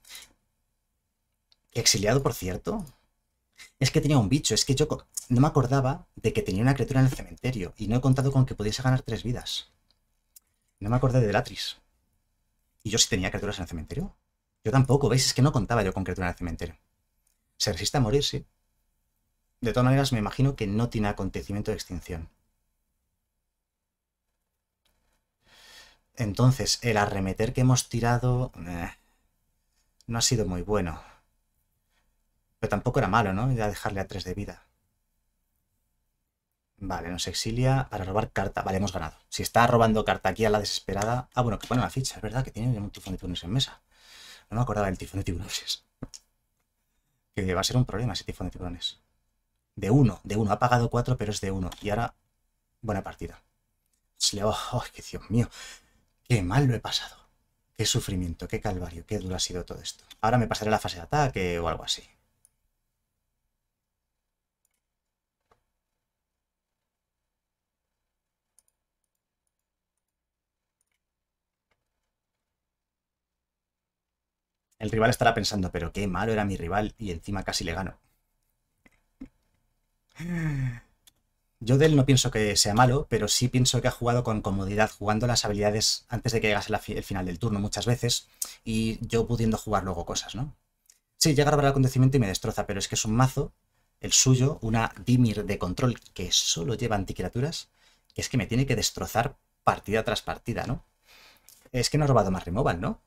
Exiliado, por cierto. Es que tenía un bicho. Es que yo no me acordaba de que tenía una criatura en el cementerio. Y no he contado con que pudiese ganar 3 vidas. No me acordé de Delatris. ¿Y yo sí tenía criaturas en el cementerio? Yo tampoco, ¿veis? Es que no contaba yo con criaturas en el cementerio. Se resiste a morir, sí. De todas maneras, me imagino que no tiene acontecimiento de extinción. Entonces, el arremeter que hemos tirado no ha sido muy bueno. Pero tampoco era malo, ¿no? Ya dejarle a 3 de vida. Vale, nos exilia para robar carta. Vale, hemos ganado. Si está robando carta aquí a la desesperada... Ah, bueno, que pone la ficha, es verdad, que tiene un tifón de tiburones en mesa. No me acordaba del tifón de tiburones. Que va a ser un problema ese tifón de tiburones. De 1, de 1. Ha pagado 4, pero es de 1. Y ahora, buena partida. ¡Oh, qué Dios mío! ¡Qué mal lo he pasado! ¡Qué sufrimiento! ¡Qué calvario! ¡Qué duro ha sido todo esto! Ahora me pasaré a la fase de ataque o algo así. El rival estará pensando, pero qué malo era mi rival y encima casi le gano. Yo de él no pienso que sea malo, pero sí pienso que ha jugado con comodidad, jugando las habilidades antes de que llegase el final del turno muchas veces, y yo pudiendo jugar luego cosas, ¿no? Sí, llega a grabar el acontecimiento y me destroza, pero es que es un mazo, el suyo, una Dimir de control que solo lleva anticriaturas, que es que me tiene que destrozar partida tras partida, ¿no? Es que no ha robado más removal, ¿no?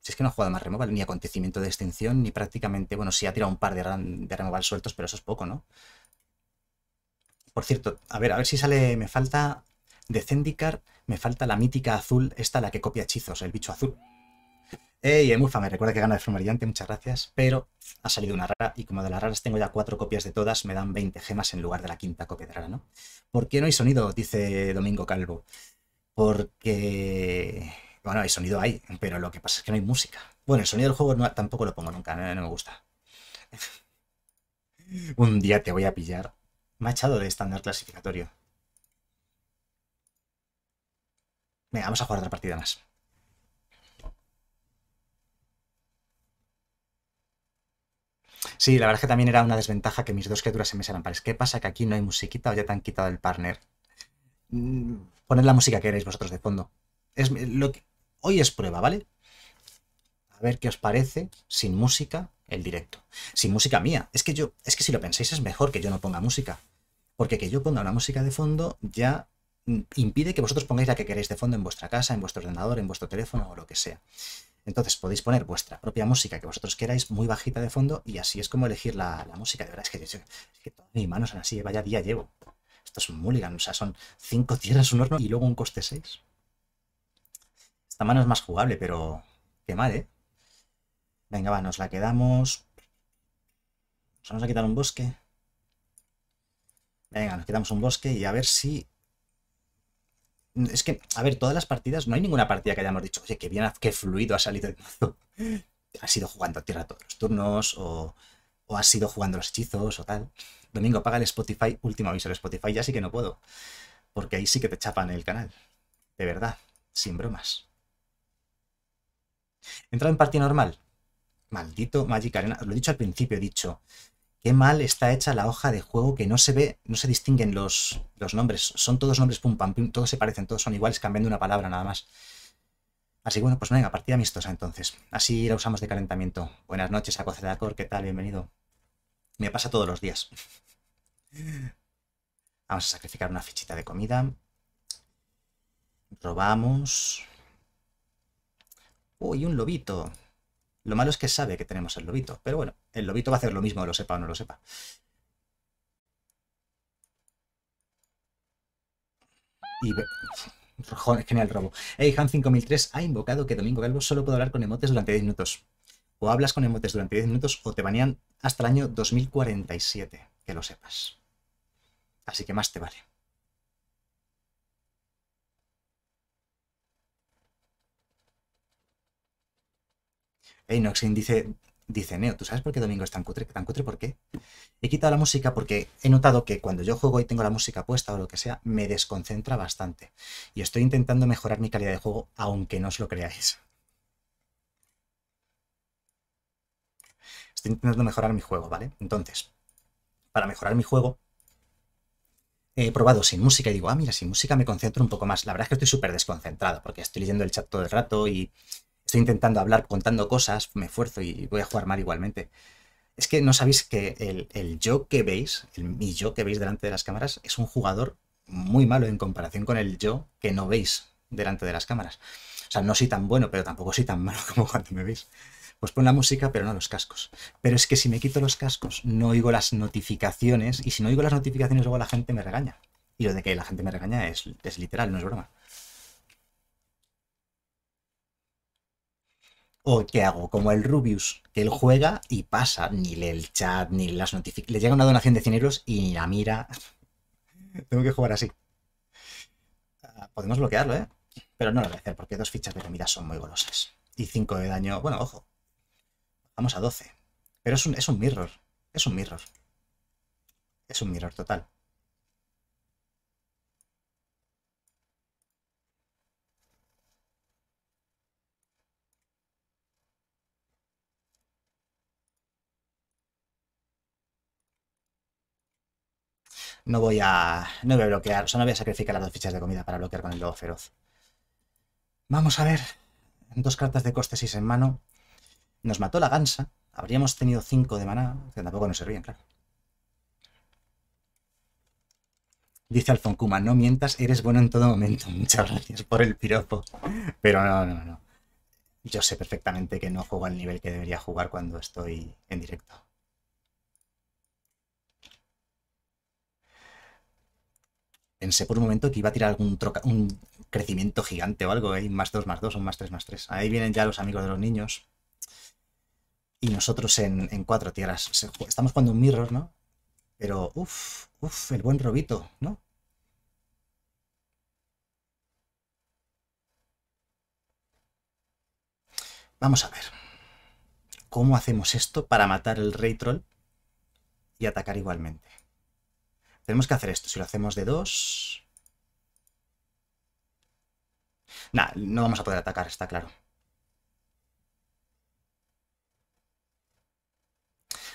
Si es que no ha jugado más removal, ni acontecimiento de extinción, ni prácticamente... Bueno, sí ha tirado un par de removal sueltos, pero eso es poco, ¿no? Por cierto, a ver si sale... Me falta de Zendikar, me falta la mítica azul, esta la que copia hechizos, el bicho azul. ¡Ey, Emufa! Me recuerda que gana de forma brillante, muchas gracias, pero ha salido una rara, y como de las raras tengo ya 4 copias de todas, me dan 20 gemas en lugar de la 5ª copia de rara, ¿no? ¿Por qué no hay sonido? Dice Domingo Calvo. Porque... Bueno, hay sonido ahí, pero lo que pasa es que no hay música. Bueno, el sonido del juego no, tampoco lo pongo nunca, no me gusta. Un día te voy a pillar. Me ha echado de estándar clasificatorio. Venga, vamos a jugar otra partida más. Sí, la verdad es que también era una desventaja que mis dos criaturas se me eran pares. ¿Qué pasa? Que aquí no hay musiquita o ya te han quitado el partner. Poned la música que queréis vosotros de fondo. Es lo que... Hoy es prueba, ¿vale? A ver qué os parece sin música el directo. Sin música mía. Es que si lo pensáis es mejor que yo no ponga música. Porque que yo ponga una música de fondo ya impide que vosotros pongáis la que queréis de fondo en vuestra casa, en vuestro ordenador, en vuestro teléfono o lo que sea. Entonces podéis poner vuestra propia música que vosotros queráis muy bajita de fondo y así es como elegir la música. De verdad es que todas mis manos son así, vaya día llevo. Esto es un mulligan, o sea, son 5 tierras, un horno y luego un coste 6. Esta mano es más jugable, pero qué mal, ¿eh? Venga, va, nos la quedamos. Nos vamos a quitar un bosque. Venga, nos quitamos un bosque y a ver si... Es que, a ver, todas las partidas, no hay ninguna partida que hayamos dicho, oye, qué bien, qué fluido ha salido el mazo. Has ido jugando a tierra todos los turnos, o has ido jugando los hechizos, o tal. Domingo, apaga el Spotify, último aviso, el Spotify ya sí que no puedo. Porque ahí sí que te chapan el canal. De verdad, sin bromas. Entrado en partida normal. Maldito Magic Arena. Os lo he dicho al principio, he dicho... Qué mal está hecha la hoja de juego que no se ve, no se distinguen los nombres. Son todos nombres pum pam pum, todos se parecen, todos son iguales, cambiando una palabra nada más. Así que bueno, pues venga, partida amistosa entonces. Así la usamos de calentamiento. Buenas noches a Cocedacor, ¿qué tal? Bienvenido. Me pasa todos los días. Vamos a sacrificar una fichita de comida. Robamos. Uy, un lobito. Lo malo es que sabe que tenemos el lobito, pero bueno, el lobito va a hacer lo mismo, lo sepa o no lo sepa. Y... Joder, genial robo. Hey, Han5003 ha invocado que Domingo Calvo solo puede hablar con emotes durante 10 minutos. O hablas con emotes durante 10 minutos o te banean hasta el año 2047, que lo sepas. Así que más te vale. Inoxin dice Neo, ¿tú sabes por qué Domingo es tan cutre? ¿Tan cutre por qué? He quitado la música porque he notado que cuando yo juego y tengo la música puesta o lo que sea, me desconcentra bastante. Y estoy intentando mejorar mi calidad de juego, aunque no os lo creáis. Estoy intentando mejorar mi juego, ¿vale? Entonces, para mejorar mi juego, he probado sin música y digo, ah, mira, sin música me concentro un poco más. La verdad es que estoy súper desconcentrado porque estoy leyendo el chat todo el rato y... Estoy intentando hablar contando cosas, me esfuerzo y voy a jugar mal igualmente. Es que no sabéis que el yo que veis, mi yo que veis delante de las cámaras, es un jugador muy malo en comparación con el yo que no veis delante de las cámaras. O sea, no soy tan bueno, pero tampoco soy tan malo como cuando me veis. Pues pon la música, pero no los cascos. Pero es que si me quito los cascos, no oigo las notificaciones, y si no oigo las notificaciones, luego la gente me regaña. Y lo de que la gente me regaña es literal, no es broma. ¿O qué hago? Como el Rubius, que él juega y pasa, ni lee el chat, ni las notificaciones. Le llega una donación de 100 euros y ni la mira. Tengo que jugar así. Podemos bloquearlo, ¿eh? Pero no lo voy a hacer porque 2 fichas de comida son muy golosas. Y 5 de daño... Bueno, ojo. Vamos a 12. Pero es un mirror. Es un mirror. Es un mirror total. No voy a bloquear, o sea, no voy a sacrificar las 2 fichas de comida para bloquear con el lobo feroz. Vamos a ver. 2 cartas de coste 6 en mano. Nos mató la gansa. Habríamos tenido 5 de maná, que tampoco nos servían, claro. Dice Alfonkuma, no mientas, eres bueno en todo momento. Muchas gracias por el piropo. Pero no. Yo sé perfectamente que no juego al nivel que debería jugar cuando estoy en directo. Pensé por un momento que iba a tirar algún un crecimiento gigante o algo, ¿eh? +2/+2 o +3/+3. Ahí vienen ya los amigos de los niños. Y nosotros en 4 tierras. Estamos jugando un mirror, ¿no? Pero, uff, el buen robito, ¿no? Vamos a ver. ¿Cómo hacemos esto para matar el rey troll y atacar igualmente? Tenemos que hacer esto. Si lo hacemos de 2... Nah, no vamos a poder atacar, está claro.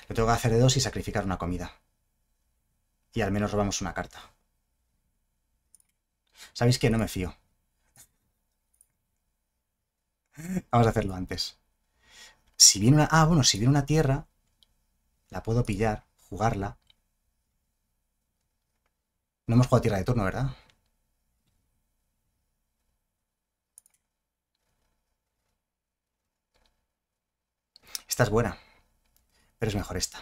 Lo tengo que hacer de 2 y sacrificar una comida. Y al menos robamos una carta. ¿Sabéis qué? No me fío. Vamos a hacerlo antes. Si viene una... Ah, bueno, si viene una tierra, la puedo pillar, jugarla... No hemos jugado tierra de turno, ¿verdad? Esta es buena, pero es mejor esta.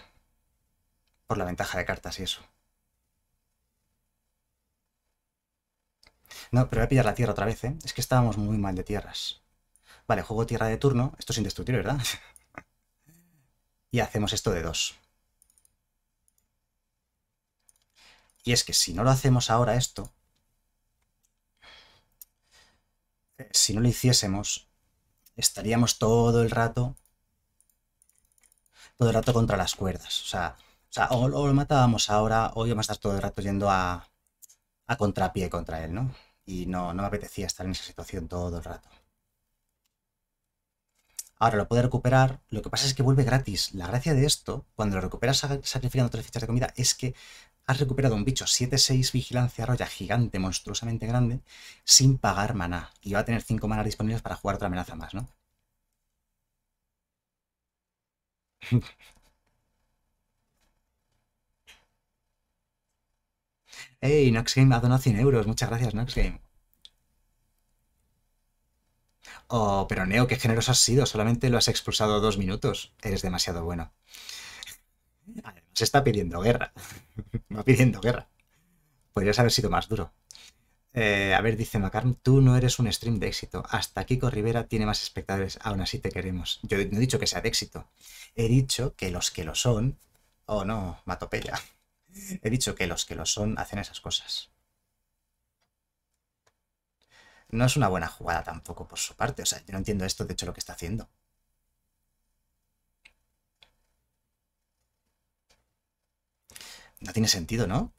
Por la ventaja de cartas y eso. No, pero voy a pillar la tierra otra vez, ¿eh? Es que estábamos muy mal de tierras. Vale, juego tierra de turno. Esto es indestructible, ¿verdad? Y hacemos esto de 2. Y es que si no lo hacemos ahora esto, si no lo hiciésemos, estaríamos todo el rato contra las cuerdas. O sea o lo matábamos ahora, o íbamos a estar todo el rato yendo a contrapié contra él, ¿no? Y no me apetecía estar en esa situación todo el rato. Ahora lo puede recuperar. Lo que pasa es que vuelve gratis. La gracia de esto, cuando lo recuperas sacrificando 3 fichas de comida, es que has recuperado un bicho 7-6 vigilancia roya gigante, monstruosamente grande, sin pagar maná. Y va a tener 5 maná disponibles para jugar otra amenaza más, ¿no? ¡Ey! Noxgame ha donado 100 euros. Muchas gracias, Noxgame. Oh, pero Neo, qué generoso has sido. Solamente lo has expulsado 2 minutos. Eres demasiado bueno. Se está pidiendo guerra. Va pidiendo guerra. Podrías haber sido más duro. A ver, dice Macaron, tú no eres un stream de éxito. Hasta Kiko Rivera tiene más espectadores. Aún así te queremos. Yo no he dicho que sea de éxito. He dicho que lo son... Oh, no, Matopella. He dicho que los que lo son hacen esas cosas. No es una buena jugada tampoco por su parte. O sea, yo no entiendo esto, de hecho, lo que está haciendo. No tiene sentido, ¿no?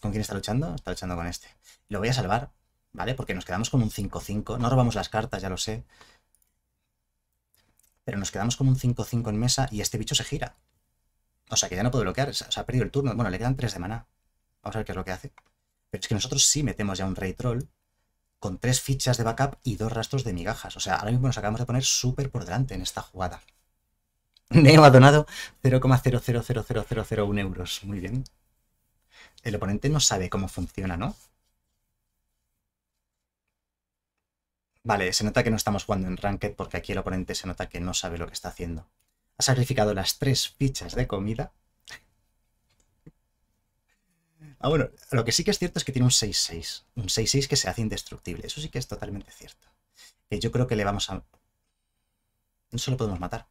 ¿Con quién está luchando? Está luchando con este. Lo voy a salvar, ¿vale? Porque nos quedamos con un 5-5. No robamos las cartas, ya lo sé. Pero nos quedamos con un 5-5 en mesa y este bicho se gira. O sea, que ya no puede bloquear. O sea, ha perdido el turno. Bueno, le quedan 3 de maná. Vamos a ver qué es lo que hace. Pero es que nosotros sí metemos ya un rey troll con 3 fichas de backup y 2 rastros de migajas. O sea, ahora mismo nos acabamos de poner súper por delante en esta jugada. Neo ha donado 0,000001 euros. Muy bien. El oponente no sabe cómo funciona, ¿no? Vale, se nota que no estamos jugando en Ranked porque aquí el oponente se nota que no sabe lo que está haciendo. Ha sacrificado las 3 fichas de comida. Ah, bueno, lo que sí que es cierto es que tiene un 6-6. Un 6-6 que se hace indestructible. Eso sí que es totalmente cierto. Yo creo que le vamos a... No se lo podemos matar.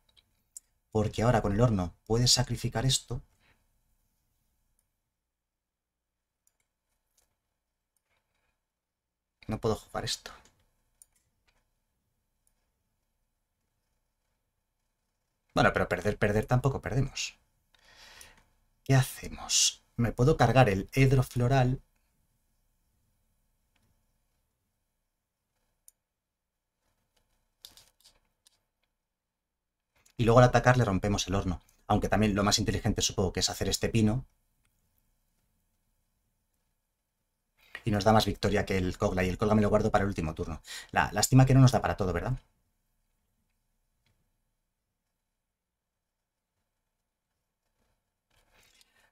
Porque ahora con el horno puede sacrificar esto. No puedo jugar esto. Bueno, pero perder tampoco perdemos. ¿Qué hacemos? Me puedo cargar el Edro Floral. Y luego al atacar le rompemos el horno. Aunque también lo más inteligente supongo que es hacer este pino. Y nos da más victoria que el Kogla. Y el Kogla me lo guardo para el último turno. La lástima que no nos da para todo, ¿verdad?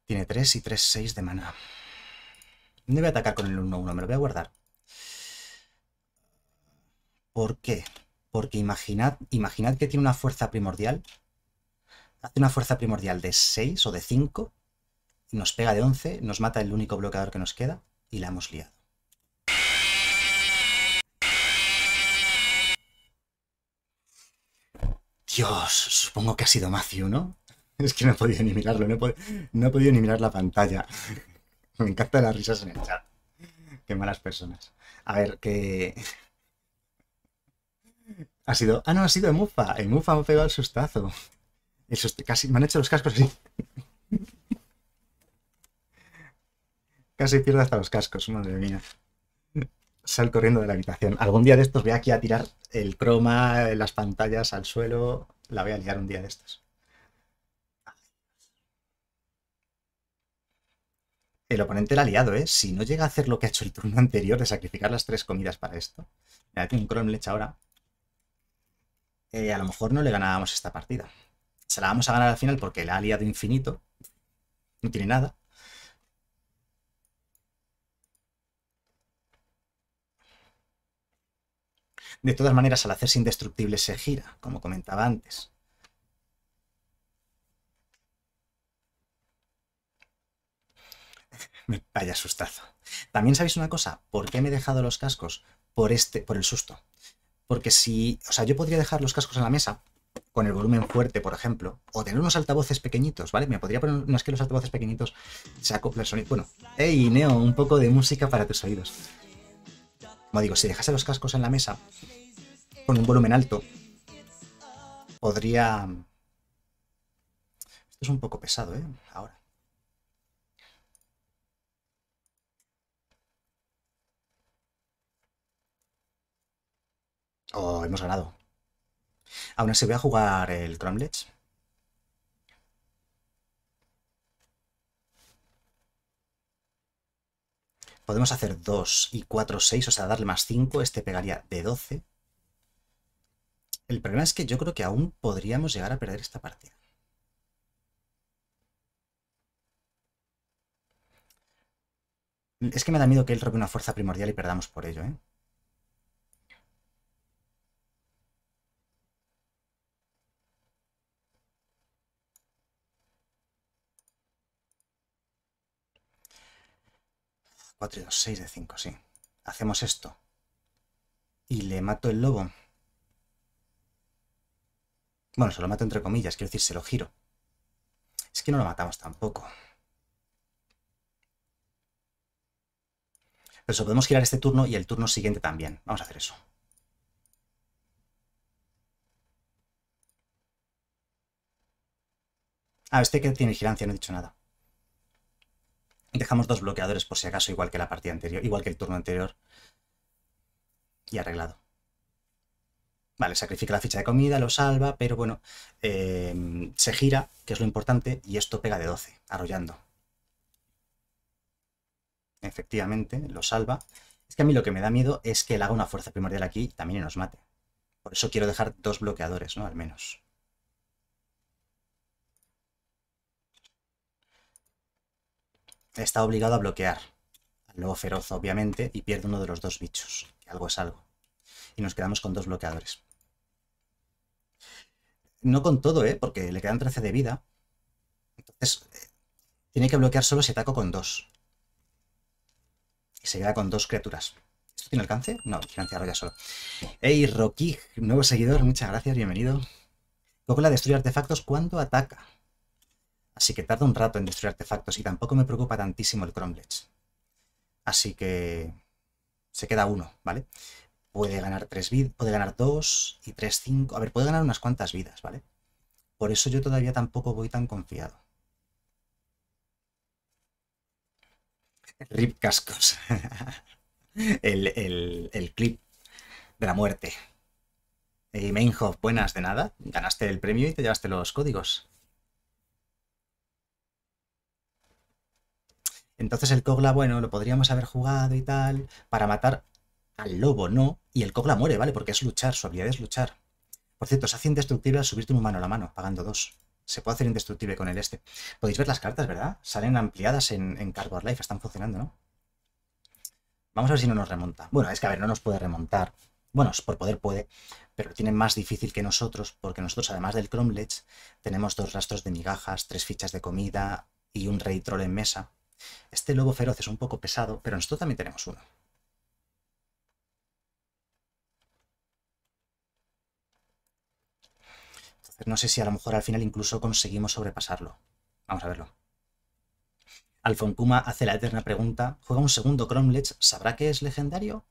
Tiene 3 y 3, 6 de maná. No voy a atacar con el 1-1, me lo voy a guardar. ¿Por qué? Porque imaginad que tiene una fuerza primordial. Hace una fuerza primordial de 6 o de 5. Nos pega de 11, nos mata el único bloqueador que nos queda y la hemos liado. Dios, supongo que ha sido Matthew, ¿no? Es que no he podido ni mirarlo, no he podido ni mirar la pantalla. Me encantan las risas en el chat. Qué malas personas. A ver, que... Ha sido... Ah, no, ha sido Emufa. Emufa me ha pegado el sustazo. Casi me han hecho los cascos así. Casi pierdo hasta los cascos, madre mía. Sal corriendo de la habitación. Algún día de estos voy aquí a tirar el croma, las pantallas al suelo. La voy a liar un día de estos. El oponente la ha liado, ¿eh? Si no llega a hacer lo que ha hecho el turno anterior de sacrificar las 3 comidas para esto. Mira, tiene un cromlech ahora. A lo mejor no le ganábamos esta partida. Se la vamos a ganar al final porque la ha liado infinito. No tiene nada. De todas maneras, al hacerse indestructible se gira, como comentaba antes. Vaya sustazo. También sabéis una cosa, ¿por qué me he dejado los cascos? Por el susto. Porque si, o sea, yo podría dejar los cascos en la mesa con el volumen fuerte, por ejemplo, o tener unos altavoces pequeñitos, ¿vale? Me podría poner, no es que los altavoces pequeñitos se acoplan sonido. Bueno, hey Neo, un poco de música para tus oídos. Como digo, si dejase los cascos en la mesa con un volumen alto, podría... Esto es un poco pesado, ¿eh? Ahora. Oh, hemos ganado. Aún así voy a jugar el Tramlets. Podemos hacer 2 y 4, 6, o sea, darle más 5. Este pegaría de 12. El problema es que yo creo que aún podríamos llegar a perder esta partida. Es que me da miedo que él robe una fuerza primordial y perdamos por ello, ¿eh? Cuatro y dos, 6 de 5, sí. Hacemos esto. Y le mato el lobo. Bueno, se lo mato entre comillas, quiero decir, se lo giro. Es que no lo matamos tampoco. Pero eso, podemos girar este turno y el turno siguiente también. Vamos a hacer eso. Ah, este que tiene girancia, no he dicho nada. Dejamos 2 bloqueadores por si acaso, igual que la partida anterior, igual que el turno anterior. Y arreglado. Vale, sacrifica la ficha de comida, lo salva, pero bueno, se gira, que es lo importante, y esto pega de 12, arrollando. Efectivamente, lo salva. Es que a mí lo que me da miedo es que él haga una fuerza primordial aquí y también nos mate. Por eso quiero dejar 2 bloqueadores, ¿no? Al menos. Está obligado a bloquear al lobo feroz, obviamente, y pierde uno de los 2 bichos, que algo es algo. Y nos quedamos con 2 bloqueadores. No con todo, ¿eh? Porque le quedan 13 de vida. Entonces, tiene que bloquear solo si ataco con 2. Y se queda con 2 criaturas. ¿Esto tiene alcance? No, gigante arrolla solo. Hey, Rocky, nuevo seguidor, muchas gracias, bienvenido. Coco la destruye artefactos cuando ataca. Así que tarda un rato en destruir artefactos y tampoco me preocupa tantísimo el Cromlech. Así que se queda 1, ¿vale? Puede ganar 3 vidas, puede ganar 2 y 3, 5. A ver, puede ganar unas cuantas vidas, ¿vale? Por eso yo todavía tampoco voy tan confiado. Rip cascos. El clip de la muerte. Mainhoff, buenas, de nada. Ganaste el premio y te llevaste los códigos. Entonces el Kogla, bueno, lo podríamos haber jugado y tal, para matar al lobo, ¿no? Y el Kogla muere, ¿vale? Porque es luchar, su habilidad es luchar. Por cierto, se hace indestructible al subirte un humano a la mano, pagando 2. Se puede hacer indestructible con el este. Podéis ver las cartas, ¿verdad? Salen ampliadas en Cardboard Life, están funcionando, ¿no? Vamos a ver si no nos remonta. Bueno, es que a ver, no nos puede remontar. Bueno, por poder puede, pero lo tienen más difícil que nosotros, porque nosotros, además del Cromlech, tenemos 2 rastros de migajas, 3 fichas de comida y un rey troll en mesa. Este lobo feroz es un poco pesado, pero nosotros también tenemos uno. Entonces no sé si a lo mejor al final incluso conseguimos sobrepasarlo. Vamos a verlo. Alfonkuma hace la eterna pregunta. ¿Juega un segundo Cromlech? ¿Sabrá que es legendario?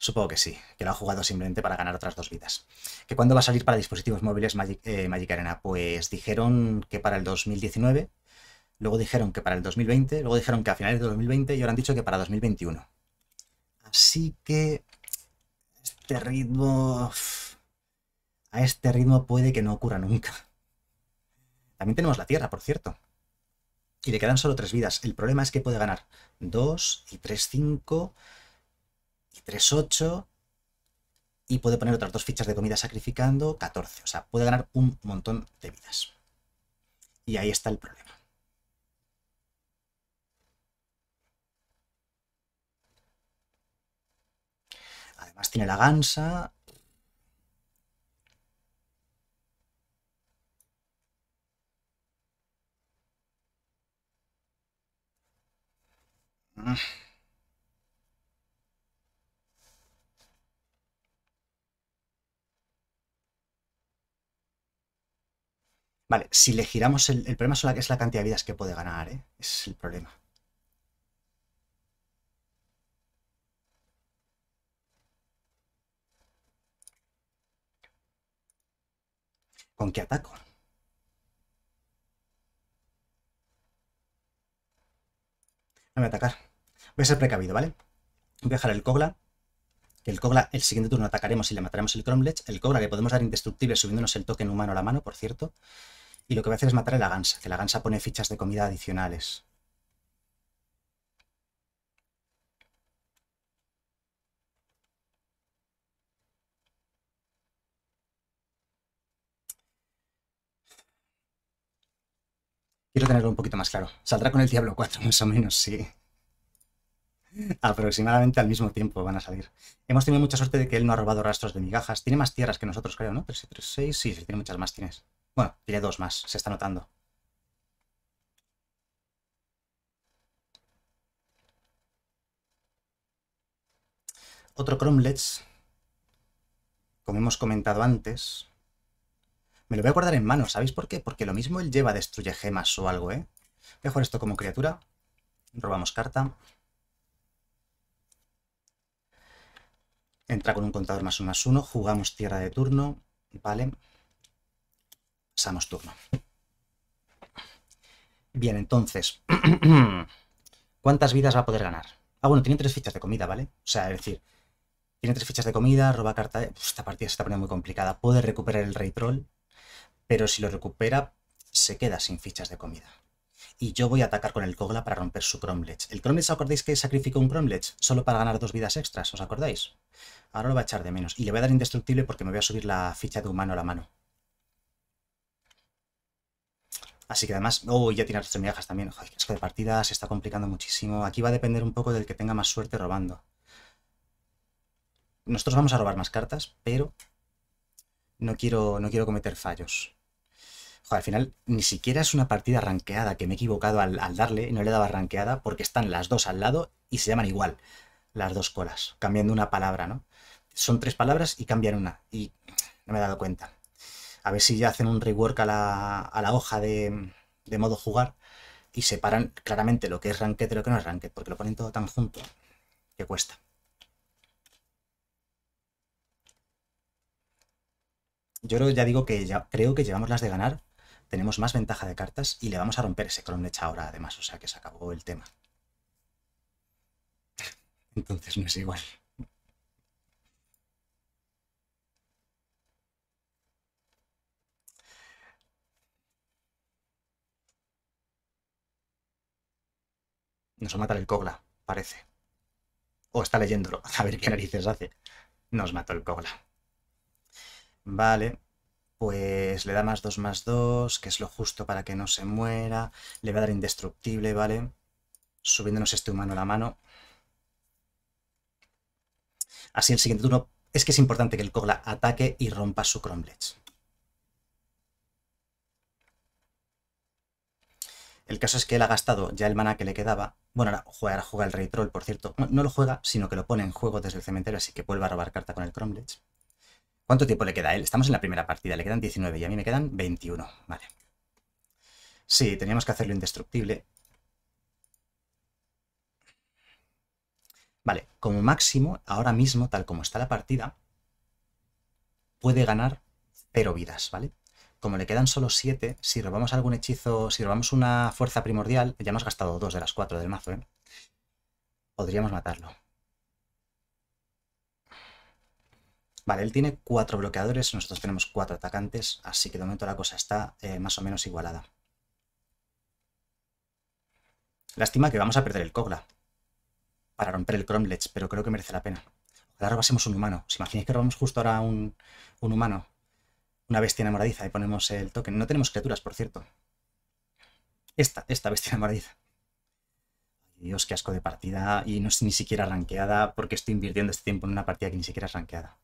Supongo que sí, que lo ha jugado simplemente para ganar otras 2 vidas. ¿Que cuándo va a salir para dispositivos móviles Magic Arena? Pues dijeron que para el 2019... Luego dijeron que para el 2020, luego dijeron que a finales de 2020 y ahora han dicho que para 2021. Así que este ritmo, a este ritmo puede que no ocurra nunca. También tenemos la Tierra, por cierto. Y le quedan solo 3 vidas. El problema es que puede ganar 2 y 3, 5 y 3, 8 y puede poner otras 2 fichas de comida sacrificando 14. O sea, puede ganar un montón de vidas. Y ahí está el problema. Además tiene la gansa. Vale, si le giramos el problema es la cantidad de vidas que puede ganar, ¿eh? Ese es el problema. ¿Con qué ataco? No me voy a atacar. Voy a ser precavido, ¿vale? Voy a dejar el Kogla. El Kogla, el siguiente turno atacaremos y le mataremos el Cromlech. El Kogla que podemos dar indestructible subiéndonos el token humano a la mano, por cierto. Y lo que voy a hacer es matar a la Gansa, que la Gansa pone fichas de comida adicionales. Quiero tenerlo un poquito más claro. Saldrá con el Diablo 4, más o menos, sí. Aproximadamente al mismo tiempo van a salir. Hemos tenido mucha suerte de que él no ha robado rastros de migajas. Tiene más tierras que nosotros, creo, ¿no? 3, 3, 6, sí, sí, tiene muchas más, tienes. Bueno, tiene dos más, se está notando. Otro Cromlech, como hemos comentado antes. Me lo voy a guardar en mano, ¿sabéis por qué? Porque lo mismo él lleva destruye gemas o algo, ¿eh? Voy a jugar esto como criatura. Robamos carta. Entra con un contador +1/+1. Jugamos tierra de turno. Vale. Pasamos turno. Bien, entonces. ¿Cuántas vidas va a poder ganar? Ah, bueno, tiene 3 fichas de comida, ¿vale? O sea, es decir, tiene 3 fichas de comida, roba carta... Esta partida se está poniendo muy complicada. Puede recuperar el Rey Troll. Pero si lo recupera, se queda sin fichas de comida. Y yo voy a atacar con el Kogla para romper su Cromlech. El Cromlech, ¿os acordáis que sacrificó un Cromlech? Solo para ganar 2 vidas extras, ¿os acordáis? Ahora lo va a echar de menos. Y le voy a dar indestructible porque me voy a subir la ficha de humano a la mano. Así que además... Oh, ya tiene 8 migajas también. Joder, esto de partida se está complicando muchísimo. Aquí va a depender un poco del que tenga más suerte robando. Nosotros vamos a robar más cartas, pero no quiero cometer fallos. Al final, ni siquiera es una partida rankeada, que me he equivocado al darle, no le daba rankeada, porque están las dos al lado y se llaman igual, las dos colas, cambiando una palabra, ¿no? Son 3 palabras y cambian una, y no me he dado cuenta. A ver si ya hacen un rework a la hoja de modo jugar y separan claramente lo que es ranked de lo que no es ranked, porque lo ponen todo tan junto que cuesta. Yo creo, ya digo que ya, creo que llevamos las de ganar. Tenemos más ventaja de cartas y le vamos a romper ese Cromlech ahora, además. O sea que se acabó el tema. Entonces no es igual. Nos va a matar el Kogla, parece. O está leyéndolo. A ver qué narices hace. Nos mató el Kogla. Vale. Pues le da +2/+2, que es lo justo para que no se muera. Le va a dar indestructible, ¿vale? Subiéndonos este humano a la mano. Así el siguiente turno... Es que es importante que el Kogla ataque y rompa su Cromlech. El caso es que él ha gastado ya el maná que le quedaba. Bueno, ahora juega el Rey Troll, por cierto. No lo juega, sino que lo pone en juego desde el cementerio, así que vuelve a robar carta con el Cromlech. ¿Cuánto tiempo le queda a él? Estamos en la primera partida, le quedan 19 y a mí me quedan 21. Vale. Sí, teníamos que hacerlo indestructible. Vale, como máximo, ahora mismo, tal como está la partida, puede ganar 0 vidas, ¿vale? Como le quedan solo 7, si robamos algún hechizo, si robamos una fuerza primordial, ya hemos gastado 2 de las 4 del mazo, ¿eh? Podríamos matarlo. Vale, él tiene 4 bloqueadores, nosotros tenemos 4 atacantes, así que de momento la cosa está más o menos igualada. Lástima que vamos a perder el Kogla para romper el Cromlech, pero creo que merece la pena. Ojalá robásemos un humano. ¿Os imagináis que robamos justo ahora un humano? Una bestia enamoradiza y ponemos el token. No tenemos criaturas, por cierto. Esta bestia enamoradiza. Dios, qué asco de partida. Y no es ni siquiera rankeada porque estoy invirtiendo este tiempo en una partida que ni siquiera es rankeada.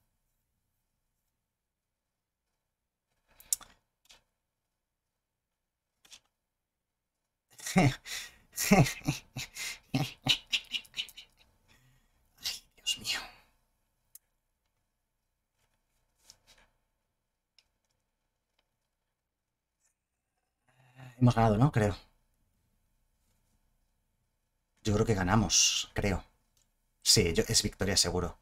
Ay, Dios mío. Hemos ganado, ¿no? Creo. Yo creo que ganamos, creo. Sí, es victoria seguro.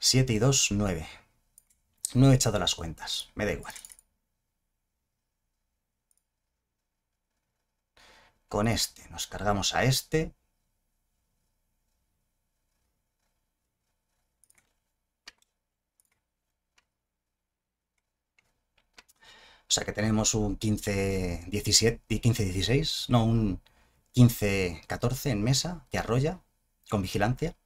7 y 2, 9. No he echado las cuentas, me da igual. Con este, nos cargamos a este. O sea que tenemos un 15-17 y 15-16, no, un 15-14 en mesa, que arrolla, con vigilancia.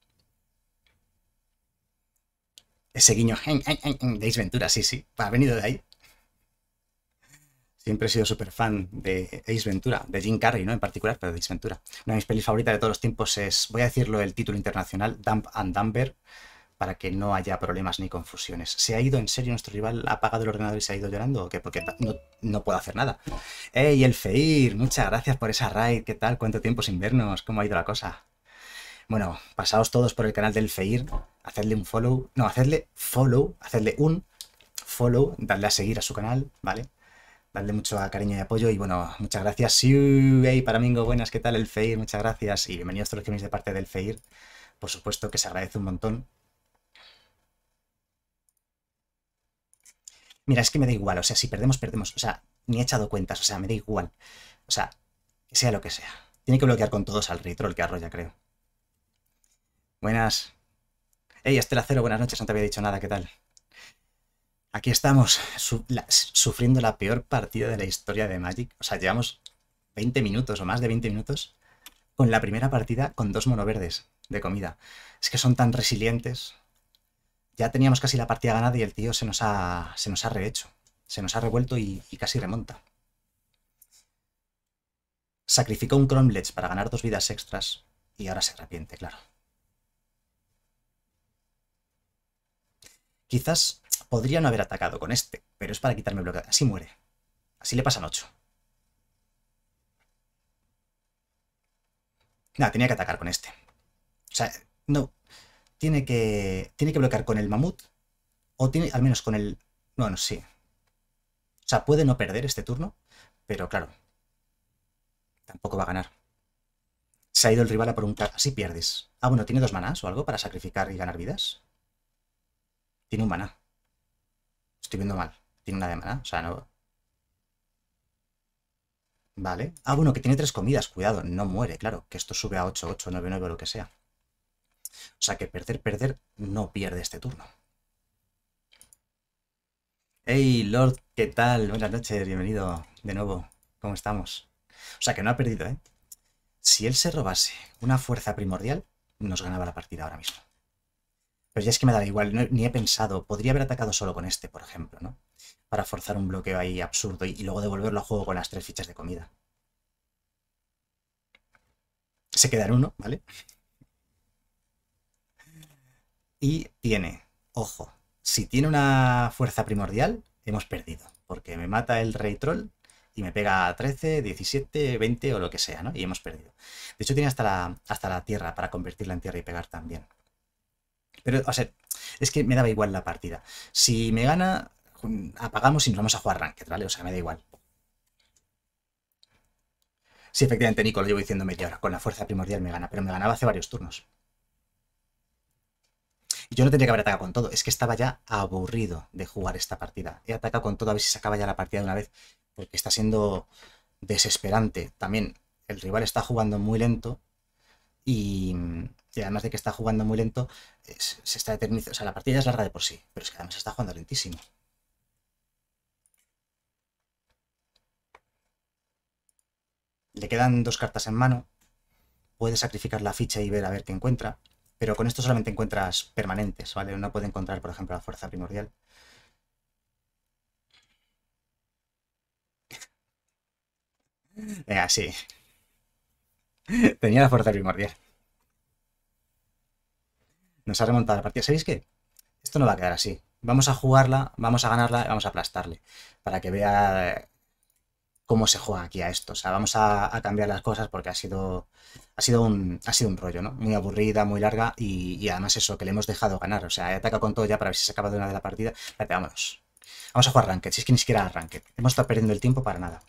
Ese guiño de Ace Ventura, sí, ha venido de ahí. Siempre he sido súper fan de Ace Ventura, de Jim Carrey, ¿no? En particular, pero de Ace Ventura. Una de mis pelis favoritas de todos los tiempos es, voy a decirlo el título internacional, Dumb and Dumber, para que no haya problemas ni confusiones. ¿Se ha ido en serio nuestro rival? ¿Ha apagado el ordenador y se ha ido llorando? ¿O qué? Porque no puedo hacer nada. ¡Ey, el Feir! Muchas gracias por esa raid. ¿Qué tal? ¿Cuánto tiempo sin vernos? ¿Cómo ha ido la cosa? Bueno, pasaos todos por el canal del Feir. Hacedle un follow. No, hacedle follow. Hacedle un follow. Dadle a seguir a su canal, ¿vale? Dadle mucho cariño y apoyo. Y bueno, muchas gracias. Sí, ¡ey, Paramingo! Buenas, ¿qué tal el Feir? Muchas gracias. Y bienvenidos todos los que venís de parte del Feir. Por supuesto que se agradece un montón. Mira, es que me da igual, o sea, si perdemos, perdemos, o sea, ni he echado cuentas, o sea, me da igual, o sea lo que sea. Tiene que bloquear con todos al retrol que arrolla, creo. Buenas. Ey, Estela Cero, buenas noches, no te había dicho nada, ¿qué tal? Aquí estamos, sufriendo la peor partida de la historia de Magic, o sea, llevamos 20 minutos o más de 20 minutos con la primera partida con 2 monoverdes de comida. Es que son tan resilientes. Ya teníamos casi la partida ganada y el tío se nos ha rehecho. Se nos ha revuelto y casi remonta. Sacrificó un Cromlech para ganar 2 vidas extras y ahora se arrepiente, claro. Quizás podría no haber atacado con este, pero es para quitarme bloqueo. Así muere. Así le pasan 8. Nada, tenía que atacar con este. O sea, no... Tiene que bloquear con el mamut, o tiene, al menos con el... Bueno, sí. O sea, puede no perder este turno, pero claro, tampoco va a ganar. Se ha ido el rival a por un... Así pierdes. Ah, bueno, ¿tiene 2 manás o algo para sacrificar y ganar vidas? Tiene un maná. Estoy viendo mal. Tiene una de maná, o sea, no... Vale. Ah, bueno, que tiene 3 comidas, cuidado, no muere, claro, que esto sube a 8, 8, 9, 9 o lo que sea. O sea que perder, no pierde este turno. Hey Lord, ¿qué tal? Buenas noches, bienvenido de nuevo. ¿Cómo estamos? O sea que no ha perdido, ¿eh? Si él se robase una fuerza primordial, nos ganaba la partida ahora mismo. Pero ya es que me da igual, no, ni he pensado. Podría haber atacado solo con este, por ejemplo, ¿no? Para forzar un bloqueo ahí absurdo y luego devolverlo a juego con las 3 fichas de comida. Se queda en 1, ¿vale? Y tiene, ojo, si tiene una fuerza primordial, hemos perdido. Porque me mata el rey troll y me pega 13, 17, 20 o lo que sea, ¿no? Y hemos perdido. De hecho, tiene hasta la tierra para convertirla en tierra y pegar también. Pero, o sea, es que me daba igual la partida. Si me gana, apagamos y nos vamos a jugar ranked, ¿vale? O sea, me da igual. Sí, efectivamente, Nico, lo llevo diciendo media hora. Con la fuerza primordial me gana, pero me ganaba hace varios turnos. Yo no tendría que haber atacado con todo, es que estaba ya aburrido de jugar esta partida. He atacado con todo a ver si se acaba ya la partida de una vez, porque está siendo desesperante. También el rival está jugando muy lento y además de que está jugando muy lento, se está eternizando. O sea, la partida es larga de por sí, pero es que además está jugando lentísimo. Le quedan 2 cartas en mano, puede sacrificar la ficha y ver a ver qué encuentra. Pero con esto solamente encuentras permanentes, ¿vale? No puede encontrar, por ejemplo, la fuerza primordial. Venga, sí. Tenía la fuerza primordial. Nos ha remontado la partida. ¿Sabéis qué? Esto no va a quedar así. Vamos a jugarla, vamos a ganarla y vamos a aplastarle. Para que vea cómo se juega aquí a esto. O sea, vamos a cambiar las cosas porque ha sido un rollo, ¿no? Muy aburrida, muy larga y además eso, que le hemos dejado ganar. O sea, he atacado con todo ya para ver si se acaba de una de la partida. Vale, vámonos. Vamos a jugar Ranked, si es que ni siquiera Ranked. Hemos estado perdiendo el tiempo para nada.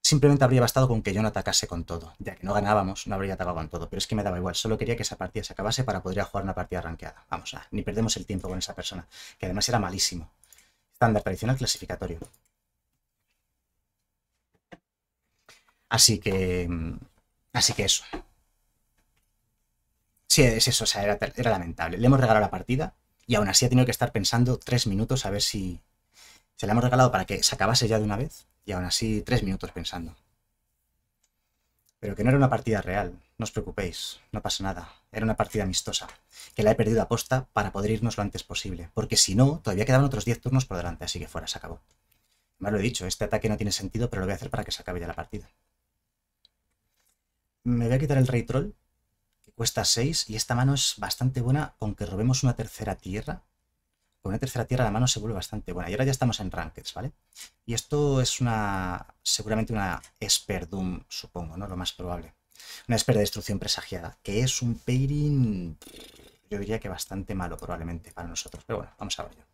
Simplemente habría bastado con que yo no atacase con todo, ya que no ganábamos, no habría atacado con todo, pero es que me daba igual, solo quería que esa partida se acabase para poder jugar una partida rankeada. Vamos, ni perdemos el tiempo con esa persona, que además era malísimo. Estándar tradicional clasificatorio. Así que eso. Sí, es eso, o sea, era lamentable. Le hemos regalado la partida y aún así ha tenido que estar pensando 3 minutos a ver si se la hemos regalado para que se acabase ya de una vez. Y aún así, 3 minutos pensando. Pero que no era una partida real. No os preocupéis, no pasa nada. Era una partida amistosa, que la he perdido a posta para poder irnos lo antes posible. Porque si no, todavía quedaban otros 10 turnos por delante, así que fuera, se acabó. Más lo he dicho, este ataque no tiene sentido, pero lo voy a hacer para que se acabe ya la partida. Me voy a quitar el Rey Troll, que cuesta 6, y esta mano es bastante buena, aunque robemos una tercera tierra. Con una tercera tierra la mano se vuelve bastante buena. Y ahora ya estamos en Rankeds, ¿vale? Y esto es una... seguramente una Esper Doom, supongo, ¿no? Lo más probable. Una Esper de destrucción presagiada, que es un pairing... yo diría que bastante malo probablemente para nosotros. Pero bueno, vamos a verlo.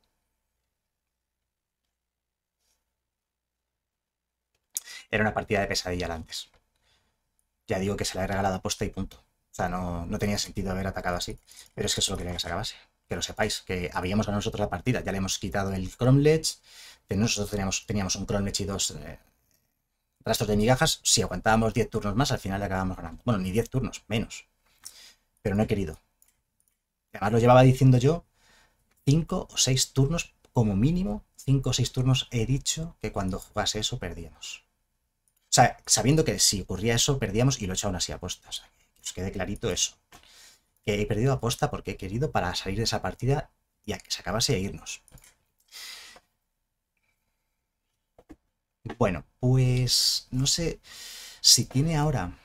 Era una partida de pesadilla la antes. Ya digo que se la he regalado a posta y punto. O sea, no tenía sentido haber atacado así. Pero es que solo quería que se acabase. Que lo sepáis, que habíamos ganado nosotros la partida. Ya le hemos quitado el cromlech. Nosotros teníamos un cromlech y 2 rastros de migajas. Si aguantábamos 10 turnos más, al final le acabábamos ganando. Bueno, ni 10 turnos, menos. Pero no he querido. Además lo llevaba diciendo yo 5 o 6 turnos como mínimo. 5 o 6 turnos he dicho que cuando jugase eso perdíamos. O sea, sabiendo que si ocurría eso perdíamos y lo he echado aún así a posta. O sea, que os quede clarito eso. Que he perdido aposta porque he querido para salir de esa partida y a que se acabase de irnos. Bueno, pues no sé si tiene ahora...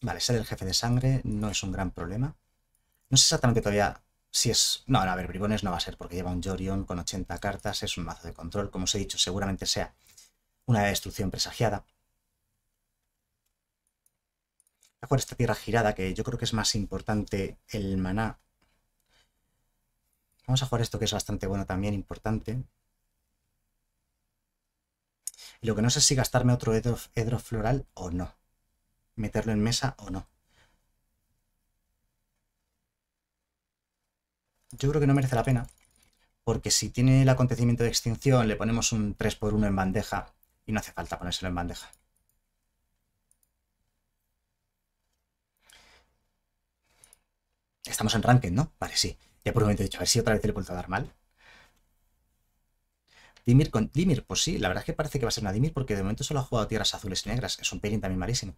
Vale, ser el jefe de sangre no es un gran problema. No sé exactamente todavía si es... No, a ver, bribones no va a ser porque lleva un Jorion con 80 cartas, es un mazo de control. Como os he dicho, seguramente sea una destrucción presagiada. Voy a jugar esta tierra girada, que yo creo que es más importante el maná. Vamos a jugar esto, que es bastante bueno también, importante. Y lo que no sé es si gastarme otro hedro floral o no. Meterlo en mesa o no. Yo creo que no merece la pena. Porque si tiene el acontecimiento de extinción, le ponemos un 3x1 en bandeja. Y no hace falta ponérselo en bandeja. Estamos en Ranked, ¿no? Vale, sí. Ya por un momento he dicho, a ver si otra vez le he vuelto a dar mal. Dimir con Dimir, pues sí, la verdad es que parece que va a ser una Dimir porque de momento solo ha jugado tierras azules y negras. Es un pairing también malísimo.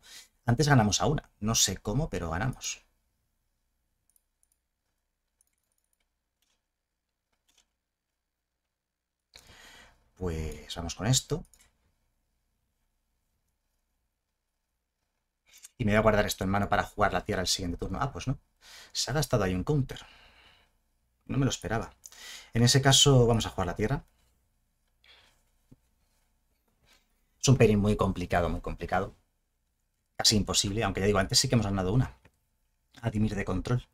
Antes ganamos a una. No sé cómo, pero ganamos. Pues vamos con esto. Y me voy a guardar esto en mano para jugar la tierra el siguiente turno. Ah, pues no. Se ha gastado ahí un counter. No me lo esperaba. En ese caso vamos a jugar la tierra. Es un pairing muy complicado, muy complicado. Casi imposible, aunque ya digo, antes sí que hemos ganado una. Adimir de control.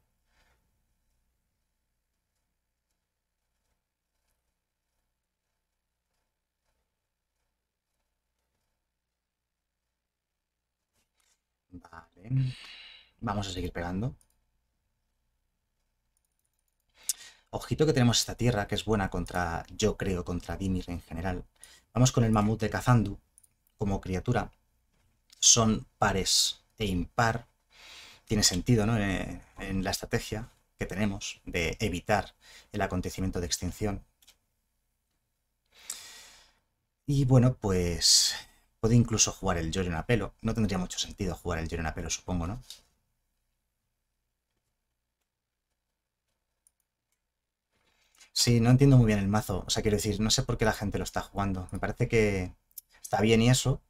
Vamos a seguir pegando. Ojito que tenemos esta tierra, que es buena contra, yo creo, contra Dimir en general. Vamos con el mamut de Kazandu como criatura. Son pares e impar. Tiene sentido, ¿no? En la estrategia que tenemos de evitar el acontecimiento de extinción. Y bueno, pues... puede incluso jugar el Jorion a pelo. No tendría mucho sentido jugar el Jorion a pelo, supongo, ¿no? Sí, no entiendo muy bien el mazo. O sea, quiero decir, no sé por qué la gente lo está jugando. Me parece que está bien y eso,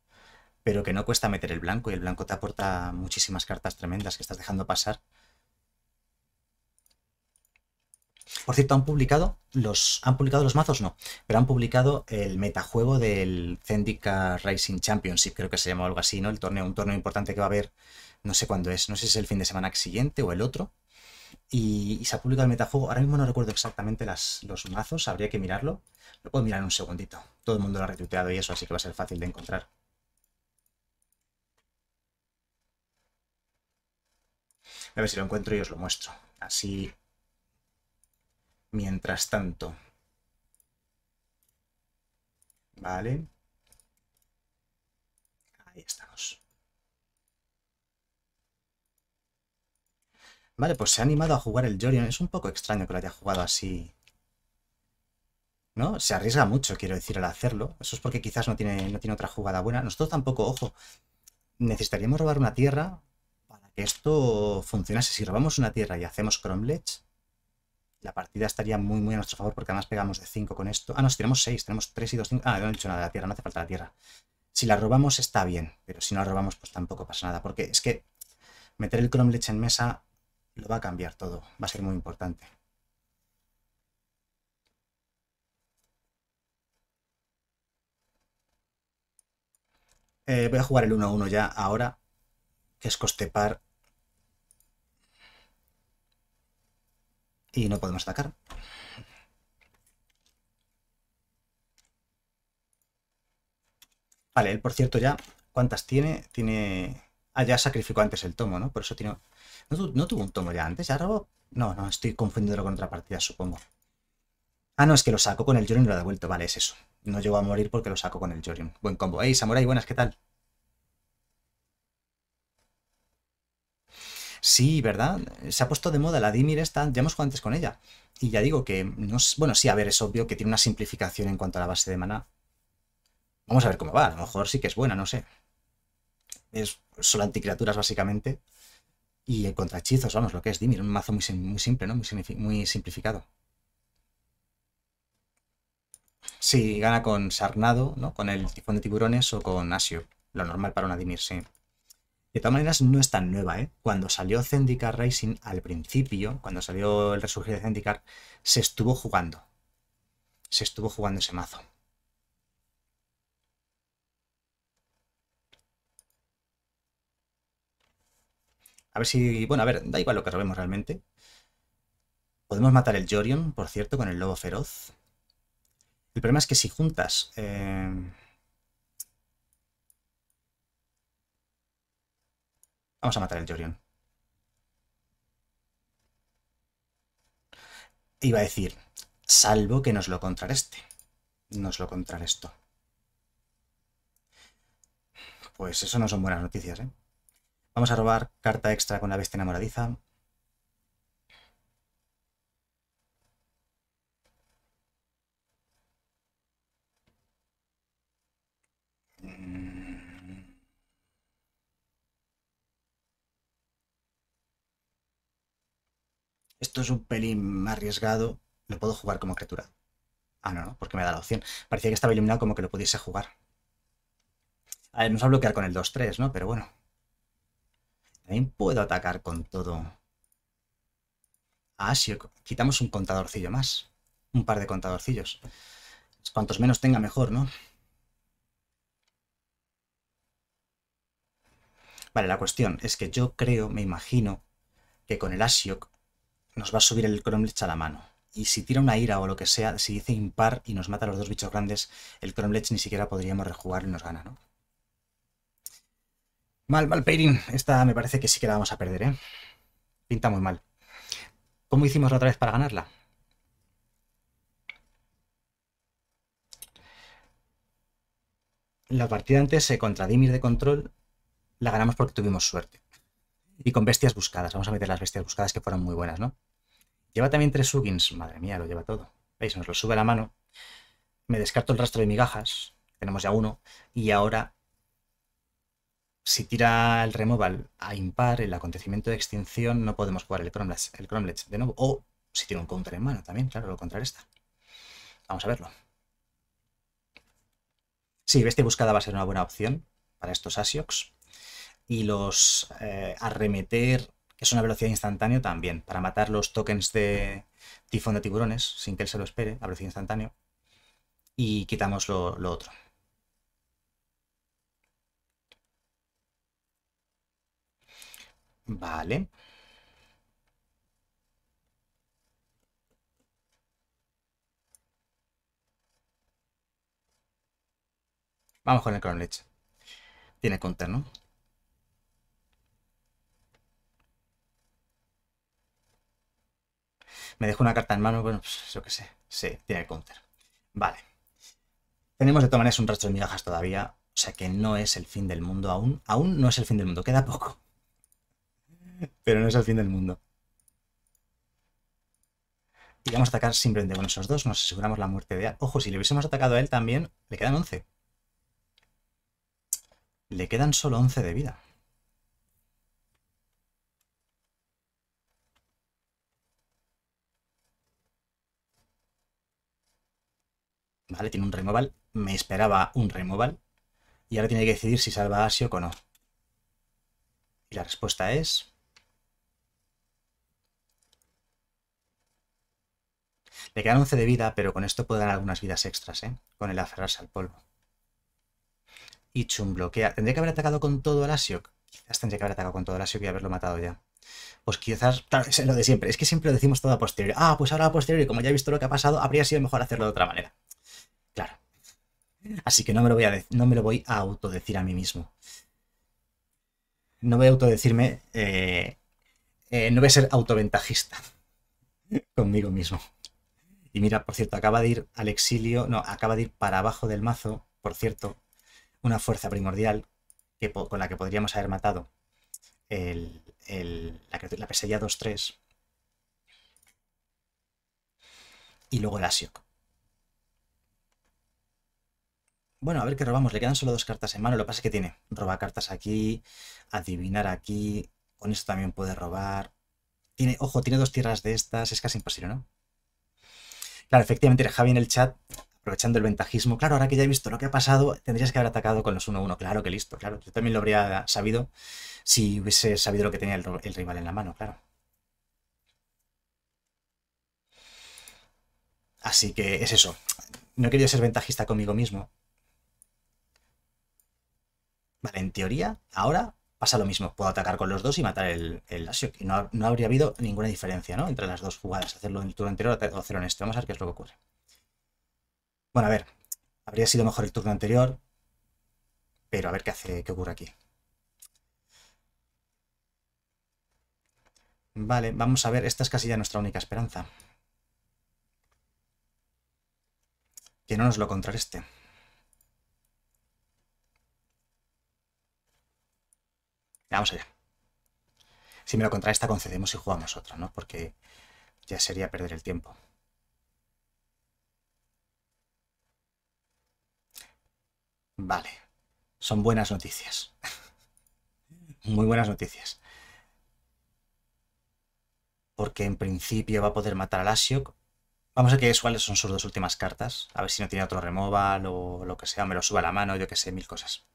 pero que no cuesta meter el blanco. Y el blanco te aporta muchísimas cartas tremendas que estás dejando pasar. Por cierto, han publicado los mazos, no, pero han publicado el metajuego del Zendikar Racing Championship, creo que se llama algo así, ¿no? El torneo, un torneo importante que va a haber, no sé cuándo es, no sé si es el fin de semana siguiente o el otro, y se ha publicado el metajuego. Ahora mismo no recuerdo exactamente los mazos, habría que mirarlo. Lo puedo mirar en un segundito. Todo el mundo lo ha retuiteado y eso, así que va a ser fácil de encontrar. A ver si lo encuentro y os lo muestro. Así, mientras tanto. Vale. Ahí estamos. Vale, pues se ha animado a jugar el Jorion. Es un poco extraño que lo haya jugado así, ¿no? Se arriesga mucho, quiero decir, al hacerlo. Eso es porque quizás no tiene otra jugada buena. Nosotros tampoco, ojo. Necesitaríamos robar una tierra para que esto funcionase. Si robamos una tierra y hacemos Cromlech, la partida estaría muy, muy a nuestro favor, porque además pegamos de 5 con esto. Ah, no, si tenemos 6, tenemos 3 y 2, 5. Ah, no he dicho nada de la tierra, no hace falta la tierra. Si la robamos está bien, pero si no la robamos pues tampoco pasa nada, porque es que meter el Cromlech en mesa lo va a cambiar todo, va a ser muy importante. Voy a jugar el 1-1 ya ahora, que es coste par. Y no podemos atacar. Vale, él por cierto ya, ¿cuántas tiene? Tiene... Ah, ya sacrificó antes el tomo, ¿no? Por eso tiene... ¿No tuvo un tomo ya antes? ¿Ya robó? No, estoy confundiéndolo con otra partida, supongo. Ah, no, es que lo sacó con el Jorion y lo ha devuelto. Vale, es eso. No llegó a morir porque lo sacó con el Jorion. Buen combo. ¡Ey, Samurai, buenas! ¿Qué tal? Sí, ¿verdad? Se ha puesto de moda la Dimir esta, ya hemos jugado antes con ella. Y ya digo que, no es... bueno, sí, a ver, es obvio que tiene una simplificación en cuanto a la base de maná. Vamos a ver cómo va, a lo mejor sí que es buena, no sé. Es solo anticriaturas básicamente. Y contra hechizos, vamos, lo que es Dimir, un mazo muy, muy simple, ¿no? Muy simplificado. Sí, gana con Sarnado, ¿no? Con el Tifón de Tiburones o con Asio. Lo normal para una Dimir, sí. De todas maneras, no es tan nueva, ¿eh? Cuando salió Zendikar Rising al principio, cuando salió el resurgir de Zendikar, se estuvo jugando. Se estuvo jugando ese mazo. A ver si... Bueno, a ver, da igual lo que robemos realmente. Podemos matar el Jorion, por cierto, con el Lobo Feroz. El problema es que si juntas... Vamos a matar el Jorion. Iba a decir, salvo que nos lo contrarreste. Nos lo contrarrestó. Pues eso no son buenas noticias, ¿eh? Vamos a robar carta extra con la bestia enamoradiza. Esto es un pelín arriesgado. ¿Lo puedo jugar como criatura? Ah, no, porque me da la opción. Parecía que estaba eliminado como que lo pudiese jugar. A ver, nos va a bloquear con el 2-3, ¿no? Pero bueno. También puedo atacar con todo. Ah, sí, quitamos un contadorcillo más. Un par de contadorcillos. Cuantos menos tenga mejor, ¿no? Vale, la cuestión es que yo creo, me imagino, que con el Ashiok nos va a subir el Cromlech a la mano. Y si tira una ira o lo que sea, si dice impar y nos mata a los dos bichos grandes, el Cromlech ni siquiera podríamos rejugarlo y nos gana, ¿no? Mal, Peirin. Esta me parece que sí que la vamos a perder, ¿eh? Pinta muy mal. ¿Cómo hicimos la otra vez para ganarla? La partida antes contra Dimir de control la ganamos porque tuvimos suerte. Y con bestias buscadas. Vamos a meter las bestias buscadas que fueron muy buenas, ¿no? Lleva también 3 Ugins. Madre mía, lo lleva todo. ¿Veis? Nos lo sube a la mano. Me descarto el rastro de migajas. Tenemos ya uno. Y ahora, si tira el removal a impar, el acontecimiento de extinción, no podemos jugar el Cromlech de nuevo. O si tiene un counter en mano también, claro, lo contrarresta. Vamos a verlo. Sí, bestia buscada va a ser una buena opción para estos Ashioks. Y los arremeter, que es una velocidad instantánea también, para matar los tokens de tifón de tiburones, sin que él se lo espere, a velocidad instantánea. Y quitamos lo otro. Vale. Vamos con el Crownledge. Tiene counter, ¿no? Me dejo una carta en mano, bueno, pues yo qué sé. Sí, tiene el counter. Vale. Tenemos de todas maneras un rastro de migajas todavía. O sea que no es el fin del mundo aún. Aún no es el fin del mundo. Queda poco. Pero no es el fin del mundo. Y vamos a atacar simplemente con esos dos. Nos aseguramos la muerte de... Ojo, si le hubiésemos atacado a él también, le quedan 11. Le quedan solo 11 de vida. Vale, tiene un removal. Me esperaba un removal. Y ahora tiene que decidir si salva a Asiok o no. Y la respuesta es... Le quedan 11 de vida, pero con esto puede dar algunas vidas extras, ¿eh? Con el aferrarse al polvo. Ichun bloquea. ¿Tendría que haber atacado con todo el Asiok? Quizás tendría que haber atacado con todo el Asiok y haberlo matado ya. Pues quizás, claro, es lo de siempre. Es que siempre lo decimos todo a posteriori. Ah, pues ahora a posteriori, como ya he visto lo que ha pasado, habría sido mejor hacerlo de otra manera. Claro. Así que no me lo voy a autodecir a mí mismo. No voy a autodecirme... no voy a ser autoventajista conmigo mismo. Y mira, por cierto, acaba de ir al exilio, no, acaba de ir para abajo del mazo, por cierto, una fuerza primordial que, con la que podríamos haber matado la pesilla 2-3 y luego el Asiok. Bueno, a ver qué robamos, le quedan solo dos cartas en mano, lo que pasa es que tiene roba cartas aquí, adivinar aquí, con esto también puede robar. Tiene, ojo, tiene dos tierras de estas, es casi imposible, ¿no? Claro, efectivamente, Javi en el chat, aprovechando el ventajismo. Claro, ahora que ya he visto lo que ha pasado, tendrías que haber atacado con los 1-1. Claro que listo, claro. Yo también lo habría sabido si hubiese sabido lo que tenía el rival en la mano, claro. Así que es eso. No he querido ser ventajista conmigo mismo. Vale, en teoría, ahora pasa lo mismo. Puedo atacar con los dos y matar el Asiok. Y no habría habido ninguna diferencia, ¿no? Entre las dos jugadas. Hacerlo en el turno anterior o hacerlo en este. Vamos a ver qué es lo que ocurre. Bueno, a ver. Habría sido mejor el turno anterior. Pero a ver qué ocurre aquí. Vale, vamos a ver. Esta es casi ya nuestra única esperanza. Que no nos lo contrarreste. Vamos allá. Si me lo contrarresta, concedemos y jugamos otra, ¿no? Porque ya sería perder el tiempo. Vale. Son buenas noticias. Muy buenas noticias. Porque en principio va a poder matar al Asiok. Vamos a ver cuáles son sus dos últimas cartas. A ver si no tiene otro removal o lo que sea. O me lo sube a la mano, yo que sé, mil cosas.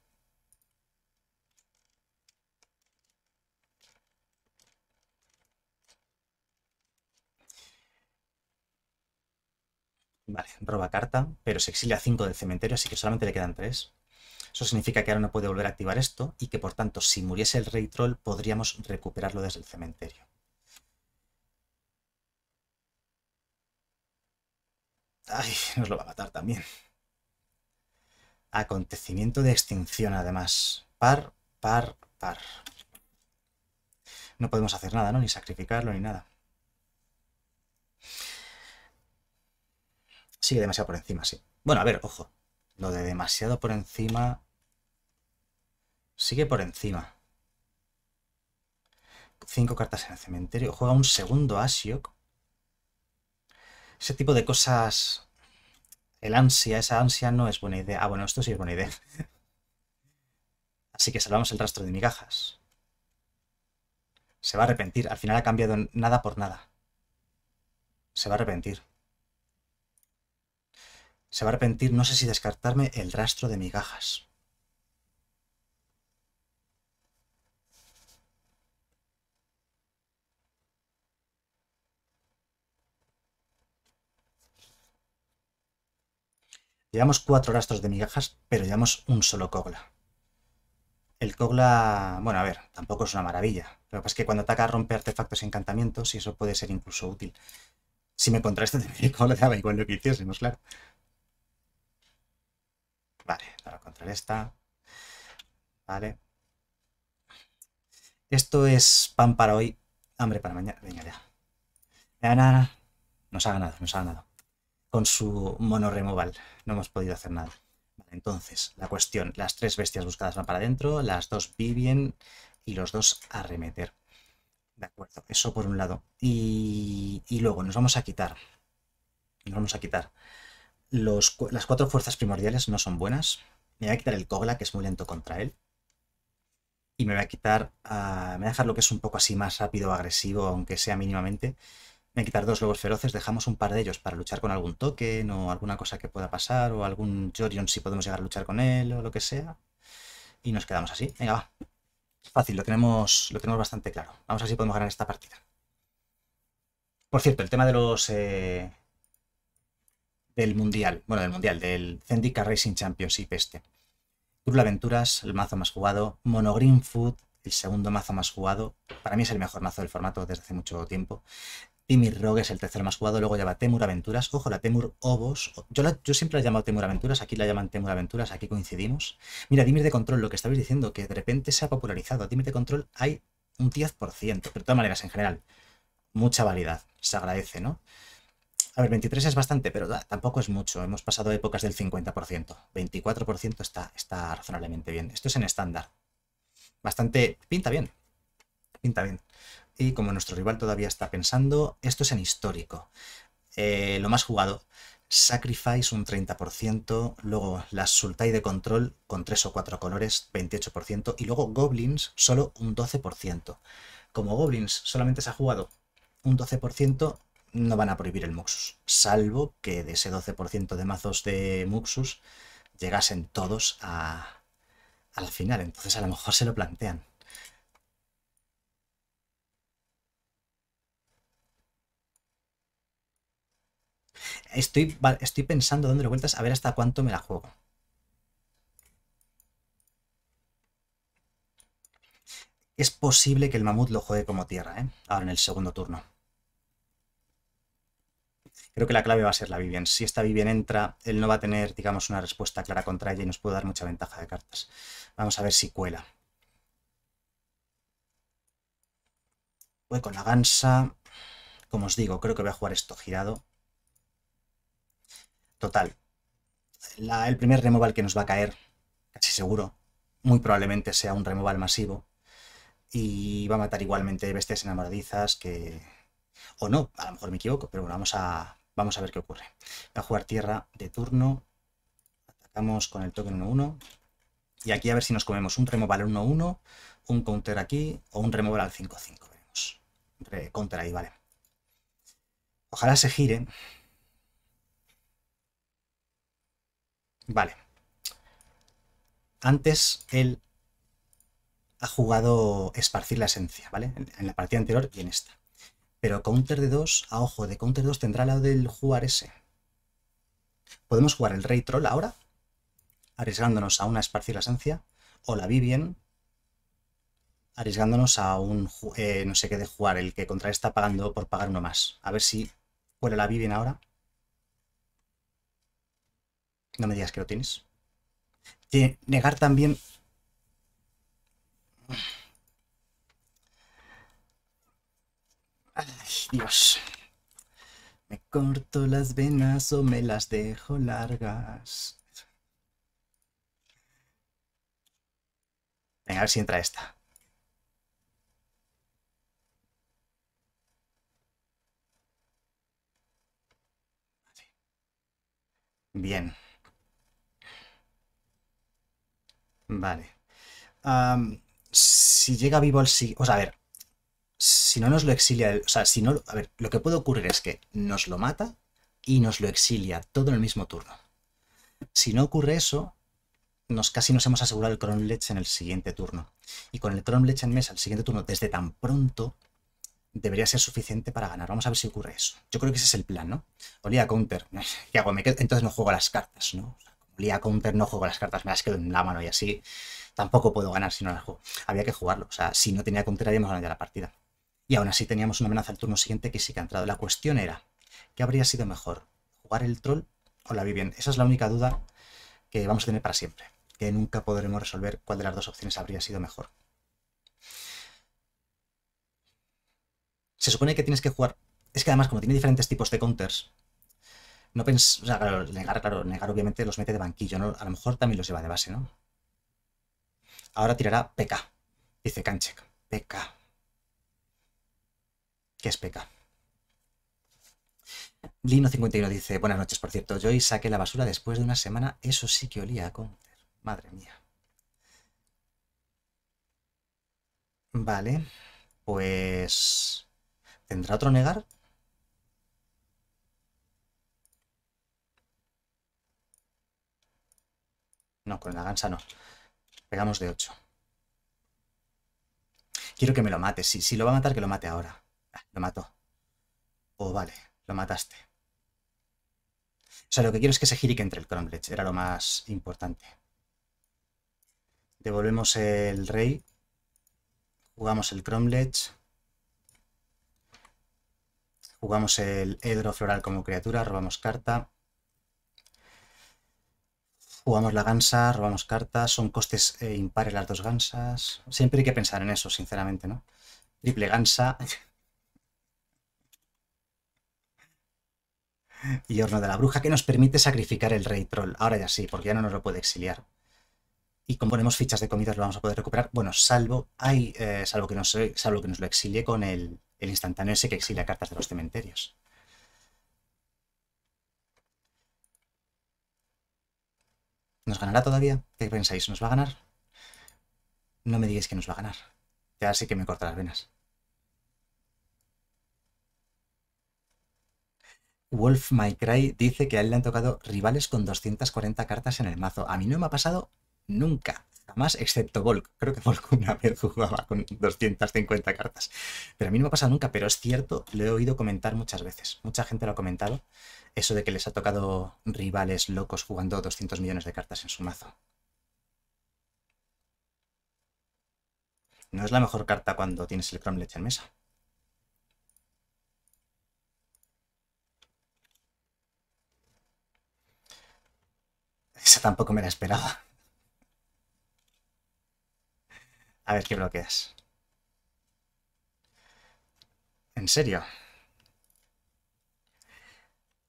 Vale, roba carta, pero se exilia 5 del cementerio, así que solamente le quedan 3. Eso significa que ahora no puede volver a activar esto y que, por tanto, si muriese el rey troll, podríamos recuperarlo desde el cementerio. Ay, nos lo va a matar también. Acontecimiento de extinción, además. Par, par, par. No podemos hacer nada, ¿no? Ni sacrificarlo, ni nada. Sigue demasiado por encima, sí. Bueno, a ver, ojo. Lo de demasiado por encima... Sigue por encima. 5 cartas en el cementerio. Juega un segundo Asiok. Ese tipo de cosas... El ansia, esa ansia no es buena idea. Ah, bueno, esto sí es buena idea. Así que salvamos el rastro de migajas. Se va a arrepentir. Al final ha cambiado nada por nada. Se va a arrepentir. Se va a arrepentir, no sé si descartarme el rastro de migajas. Llevamos 4 rastros de migajas, pero llevamos un solo Kogla. El Kogla, bueno, a ver, tampoco es una maravilla. Lo que pasa es que cuando ataca rompe artefactos y encantamientos, y eso puede ser incluso útil. Si me contrarresta, el Kogla daba igual lo que hiciésemos, claro. Vale, ahora control esta. Vale. Esto es pan para hoy, hambre para mañana. Venga ya. Ana nos ha ganado, Con su mono removal no hemos podido hacer nada. Vale, entonces, la cuestión. Las tres bestias buscadas van para adentro, las dos viven y los dos arremeter. De acuerdo, eso por un lado. Y luego nos vamos a quitar. Las cuatro fuerzas primordiales no son buenas. Me voy a quitar el Kogla, que es muy lento contra él. Y me voy a quitar... me voy a dejar lo que es un poco así más rápido o agresivo, aunque sea mínimamente. Me voy a quitar dos lobos feroces. Dejamos un par de ellos para luchar con algún token o alguna cosa que pueda pasar. O algún Jorion si podemos llegar a luchar con él o lo que sea. Y nos quedamos así. Venga, va. Fácil, lo tenemos bastante claro. Vamos a ver si podemos ganar esta partida. Por cierto, el tema de los... del mundial, bueno, del mundial, del Zendika Racing Championship este. Turla Aventuras, el mazo más jugado. Mono Green Food, el segundo mazo más jugado. Para mí es el mejor mazo del formato desde hace mucho tiempo. Timir Rogue es el tercer más jugado. Luego lleva Temur Aventuras. Ojo, la Temur Obos. Yo siempre la he llamado Temur Aventuras. Aquí la llaman Temur Aventuras. Aquí coincidimos. Mira, Dimir de Control, lo que estabais diciendo, que de repente se ha popularizado. Dimir de Control hay un 10%. Pero de todas maneras, en general, mucha variedad. Se agradece, ¿no? A ver, 23 es bastante, pero tampoco es mucho. Hemos pasado épocas del 50%. 24% está razonablemente bien. Esto es en estándar. Bastante... pinta bien. Pinta bien. Y como nuestro rival todavía está pensando, esto es en histórico. Lo más jugado, Sacrifice un 30%, luego las Sultai de Control con 3 o 4 colores, 28%, y luego Goblins solo un 12%. Como Goblins solamente se ha jugado un 12%, no van a prohibir el Muxus, salvo que de ese 12% de mazos de Muxus llegasen todos al final. Entonces a lo mejor se lo plantean. Estoy pensando, dándole vueltas, a ver hasta cuánto me la juego. Es posible que el mamut lo juegue como tierra, ¿eh? Ahora en el segundo turno. Creo que la clave va a ser la Vivian. Si esta Vivian entra, él no va a tener, digamos, una respuesta clara contra ella y nos puede dar mucha ventaja de cartas. Vamos a ver si cuela. Voy con la Gansa. Como os digo, creo que voy a jugar esto girado. Total. El primer removal que nos va a caer, casi seguro, muy probablemente sea un removal masivo. Y va a matar igualmente bestias enamoradizas que... o no, a lo mejor me equivoco, pero bueno, vamos a ver qué ocurre. Voy a jugar tierra de turno. Atacamos con el token 1-1. Y aquí a ver si nos comemos un removal al 1-1, un counter aquí o un removal al 5-5. Veremos. Counter ahí, vale. Ojalá se gire. Vale. Antes él ha jugado esparcir la esencia, ¿vale? En la partida anterior y en esta. Pero counter de 2, a ojo, de counter 2 tendrá la del jugar ese. Podemos jugar el Rey Troll ahora, arriesgándonos a una esparcir la esencia, o la Vivien, arriesgándonos a un no sé qué de jugar, el que contra está pagando por pagar uno más. A ver si fuera la Vivien ahora. No me digas que lo tienes. Negar también... Ay, Dios. Me corto las venas o me las dejo largas. Venga, a ver si entra esta. Bien. Vale. Si llega vivo al siguiente... O sea, a ver. Si no nos lo exilia... O sea, si no... A ver, lo que puede ocurrir es que nos lo mata y nos lo exilia todo en el mismo turno. Si no ocurre eso, casi nos hemos asegurado el Cromlech en el siguiente turno. Y con el Cromlech en mesa, el siguiente turno, desde tan pronto, debería ser suficiente para ganar. Vamos a ver si ocurre eso. Yo creo que ese es el plan, ¿no? Olía a counter. ¿Qué hago? Entonces no juego las cartas, ¿no? Olía a counter, no juego las cartas. Me las quedo en la mano y así... Tampoco puedo ganar si no la juego. Había que jugarlo. O sea, si no tenía counter, habíamos ganado ya la partida. Y aún así teníamos una amenaza al turno siguiente que sí que ha entrado. La cuestión era, ¿qué habría sido mejor? ¿Jugar el troll o la Vivian? Esa es la única duda que vamos a tener para siempre, que nunca podremos resolver cuál de las dos opciones habría sido mejor. Se supone que tienes que jugar... Es que además, como tiene diferentes tipos de counters, no pensé... O sea, claro, negar obviamente los mete de banquillo, ¿no? A lo mejor también los lleva de base, ¿no? Ahora tirará PK. Dice Kanchek. PK. ¿Qué es PK? Lino51 dice, buenas noches, por cierto. Yo hoy saqué la basura después de una semana. Eso sí que olía a counter. Madre mía. Vale. Pues... ¿Tendrá otro negar? No, con la gansa no. Pegamos de 8. Quiero que me lo mate. Sí, sí, lo va a matar, que lo mate ahora. Ah, lo mató. Oh, vale, lo mataste. O sea, lo que quiero es que se gire y que entre el Cronblech. Era lo más importante. Devolvemos el rey. Jugamos el Cronblech. Jugamos el Edro Floral como criatura, robamos carta. Jugamos la gansa, robamos carta. Son costes impares las dos gansas. Siempre hay que pensar en eso, sinceramente, ¿no? Triple gansa. Y horno de la bruja, que nos permite sacrificar el rey troll. Ahora ya sí, porque ya no nos lo puede exiliar. Y como ponemos fichas de comidas lo vamos a poder recuperar. Bueno, salvo que nos lo exilie con el instantáneo ese que exilia cartas de los cementerios. ¿Nos ganará todavía? ¿Qué pensáis? ¿Nos va a ganar? No me digáis que nos va a ganar. Ya sí que me corta las venas. Wolf My Cry dice que a él le han tocado rivales con 240 cartas en el mazo. A mí no me ha pasado nunca. Jamás, excepto Volk. Creo que Volk una vez jugaba con 250 cartas. Pero a mí no me ha pasado nunca, pero es cierto, lo he oído comentar muchas veces. Mucha gente lo ha comentado, eso de que les ha tocado rivales locos jugando 200 millones de cartas en su mazo. No es la mejor carta cuando tienes el Cromlech en mesa. Esa tampoco me la esperaba. A ver qué bloqueas. ¿En serio?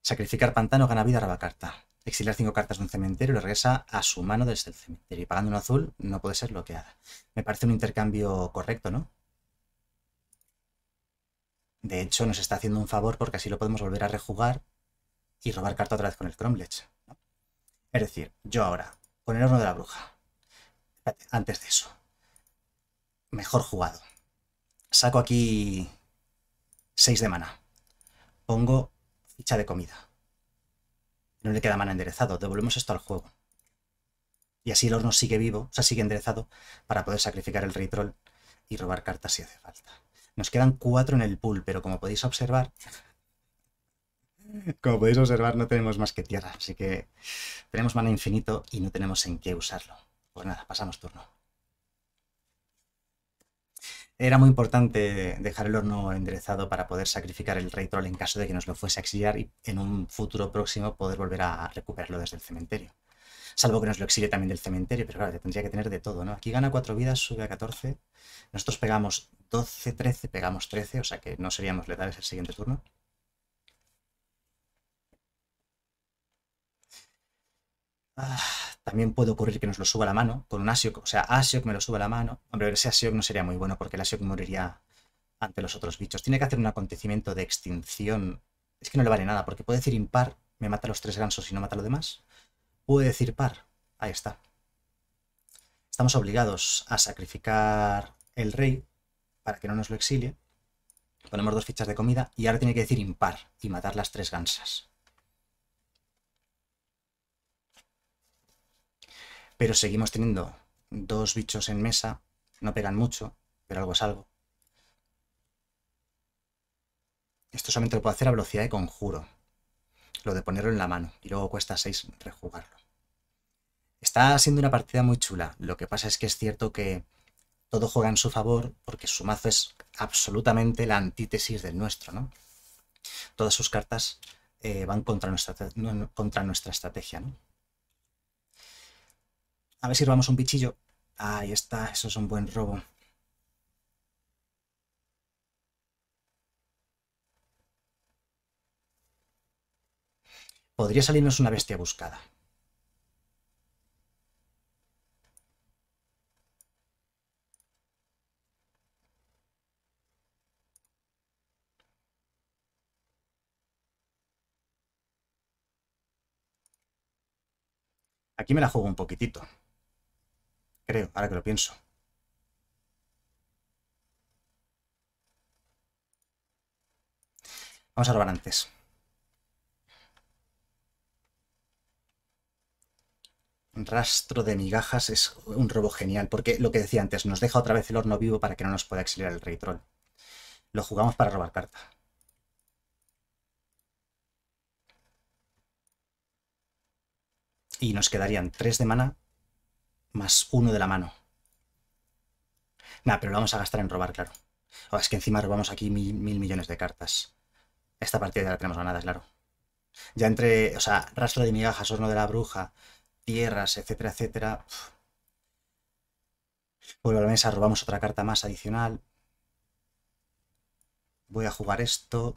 Sacrificar pantano, gana vida, raba carta. Exiliar 5 cartas de un cementerio y lo regresa a su mano desde el cementerio. Y pagando un azul no puede ser bloqueada. Me parece un intercambio correcto, ¿no? De hecho, nos está haciendo un favor porque así lo podemos volver a rejugar y robar carta otra vez con el Cromlech, ¿no? Es decir, yo ahora, con el horno de la bruja. Antes de eso. Mejor jugado. Saco aquí 6 de mana. Pongo ficha de comida. No le queda mana enderezado. Devolvemos esto al juego. Y así el horno sigue vivo, o sea, sigue enderezado para poder sacrificar el rey troll y robar cartas si hace falta. Nos quedan 4 en el pool, pero como podéis observar, no tenemos más que tierra. Así que tenemos mana infinito y no tenemos en qué usarlo. Pues nada, pasamos turno. Era muy importante dejar el horno enderezado para poder sacrificar el rey troll en caso de que nos lo fuese a exiliar y en un futuro próximo poder volver a recuperarlo desde el cementerio. Salvo que nos lo exilie también del cementerio, pero claro, tendría que tener de todo, ¿no? Aquí gana 4 vidas, sube a 14. Nosotros pegamos 12, 13, pegamos 13, o sea que no seríamos letales el siguiente turno. También puede ocurrir que nos lo suba a la mano con un Asiok, o sea, Asiok me lo suba a la mano. Hombre, ese Asiok no sería muy bueno porque el Asiok moriría ante los otros bichos. Tiene que hacer un acontecimiento de extinción. Es que no le vale nada porque puede decir impar, me mata a los 3 gansos y no mata a lo demás. Puede decir par, ahí está. Estamos obligados a sacrificar el rey para que no nos lo exilie. Ponemos 2 fichas de comida y ahora tiene que decir impar y matar las 3 gansas. Pero seguimos teniendo 2 bichos en mesa, no pegan mucho, pero algo es algo. Esto solamente lo puedo hacer a velocidad de conjuro, lo de ponerlo en la mano, y luego cuesta 6 rejugarlo. Está siendo una partida muy chula, lo que pasa es que es cierto que todo juega en su favor, porque su mazo es absolutamente la antítesis del nuestro, ¿no? Todas sus cartas van contra nuestra estrategia, ¿no? A ver si robamos un pichillo. Ahí está, eso es un buen robo. Podría salirnos una bestia buscada. Aquí me la juego un poquitito. Creo, ahora que lo pienso. Vamos a robar antes. Rastro de migajas es un robo genial, porque lo que decía antes, nos deja otra vez el horno vivo para que no nos pueda exiliar el rey troll. Lo jugamos para robar carta. Y nos quedarían 3 de mana más 1 de la mano. Nada, pero lo vamos a gastar en robar, claro. Oh, es que encima robamos aquí mil millones de cartas. Esta partida ya la tenemos ganada, claro. Ya entre, o sea, rastro de migajas, horno de la bruja, tierras, etcétera, etcétera. Vuelvo a la mesa, robamos otra carta más adicional. Voy a jugar esto.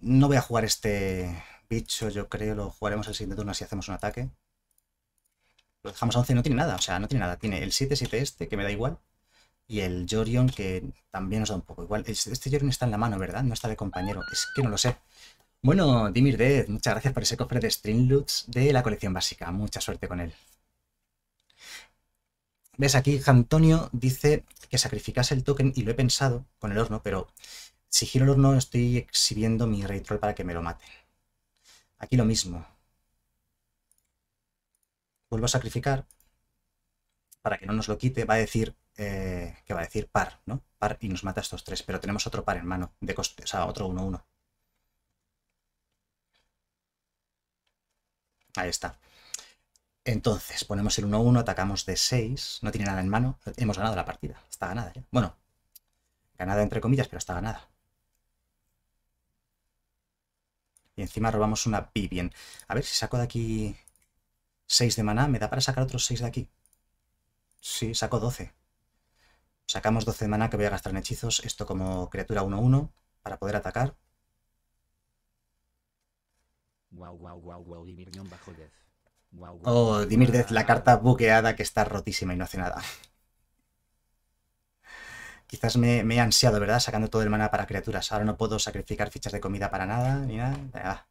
No voy a jugar este bicho, yo creo. Lo jugaremos el siguiente turno si hacemos un ataque. Lo dejamos a 11, no tiene nada, o sea, no tiene nada. Tiene el 7-7 este, que me da igual. Y el Jorion, que también nos da un poco igual. Este Jorion está en la mano, ¿verdad? No está de compañero, es que no lo sé. Bueno, Dimir Dead, muchas gracias por ese cofre de Streamloots de la colección básica. Mucha suerte con él. ¿Ves? Aquí Antonio dice que sacrificase el token y lo he pensado con el horno, pero si giro el horno estoy exhibiendo mi Rey Troll para que me lo maten. Aquí lo mismo. Vuelvo a sacrificar para que no nos lo quite. Va a decir que va a decir par, ¿no? Par y nos mata a estos tres, pero tenemos otro par en mano, de coste, o sea, otro 1-1. Ahí está. Entonces, ponemos el 1-1, atacamos de 6. No tiene nada en mano. Hemos ganado la partida. Está ganada ya. Bueno, ganada entre comillas, pero está ganada. Y encima robamos una Vivien. A ver si saco de aquí 6 de maná. ¿Me da para sacar otros 6 de aquí? Sí, saco 12. Sacamos 12 de maná que voy a gastar en hechizos. Esto como criatura 1-1 para poder atacar. Wow, Dimir-Death. Oh, Dimir-Death, la carta buqueada que está rotísima y no hace nada. Quizás me he ansiado, ¿verdad? Sacando todo el mana para criaturas. Ahora no puedo sacrificar fichas de comida para nada, ni nada.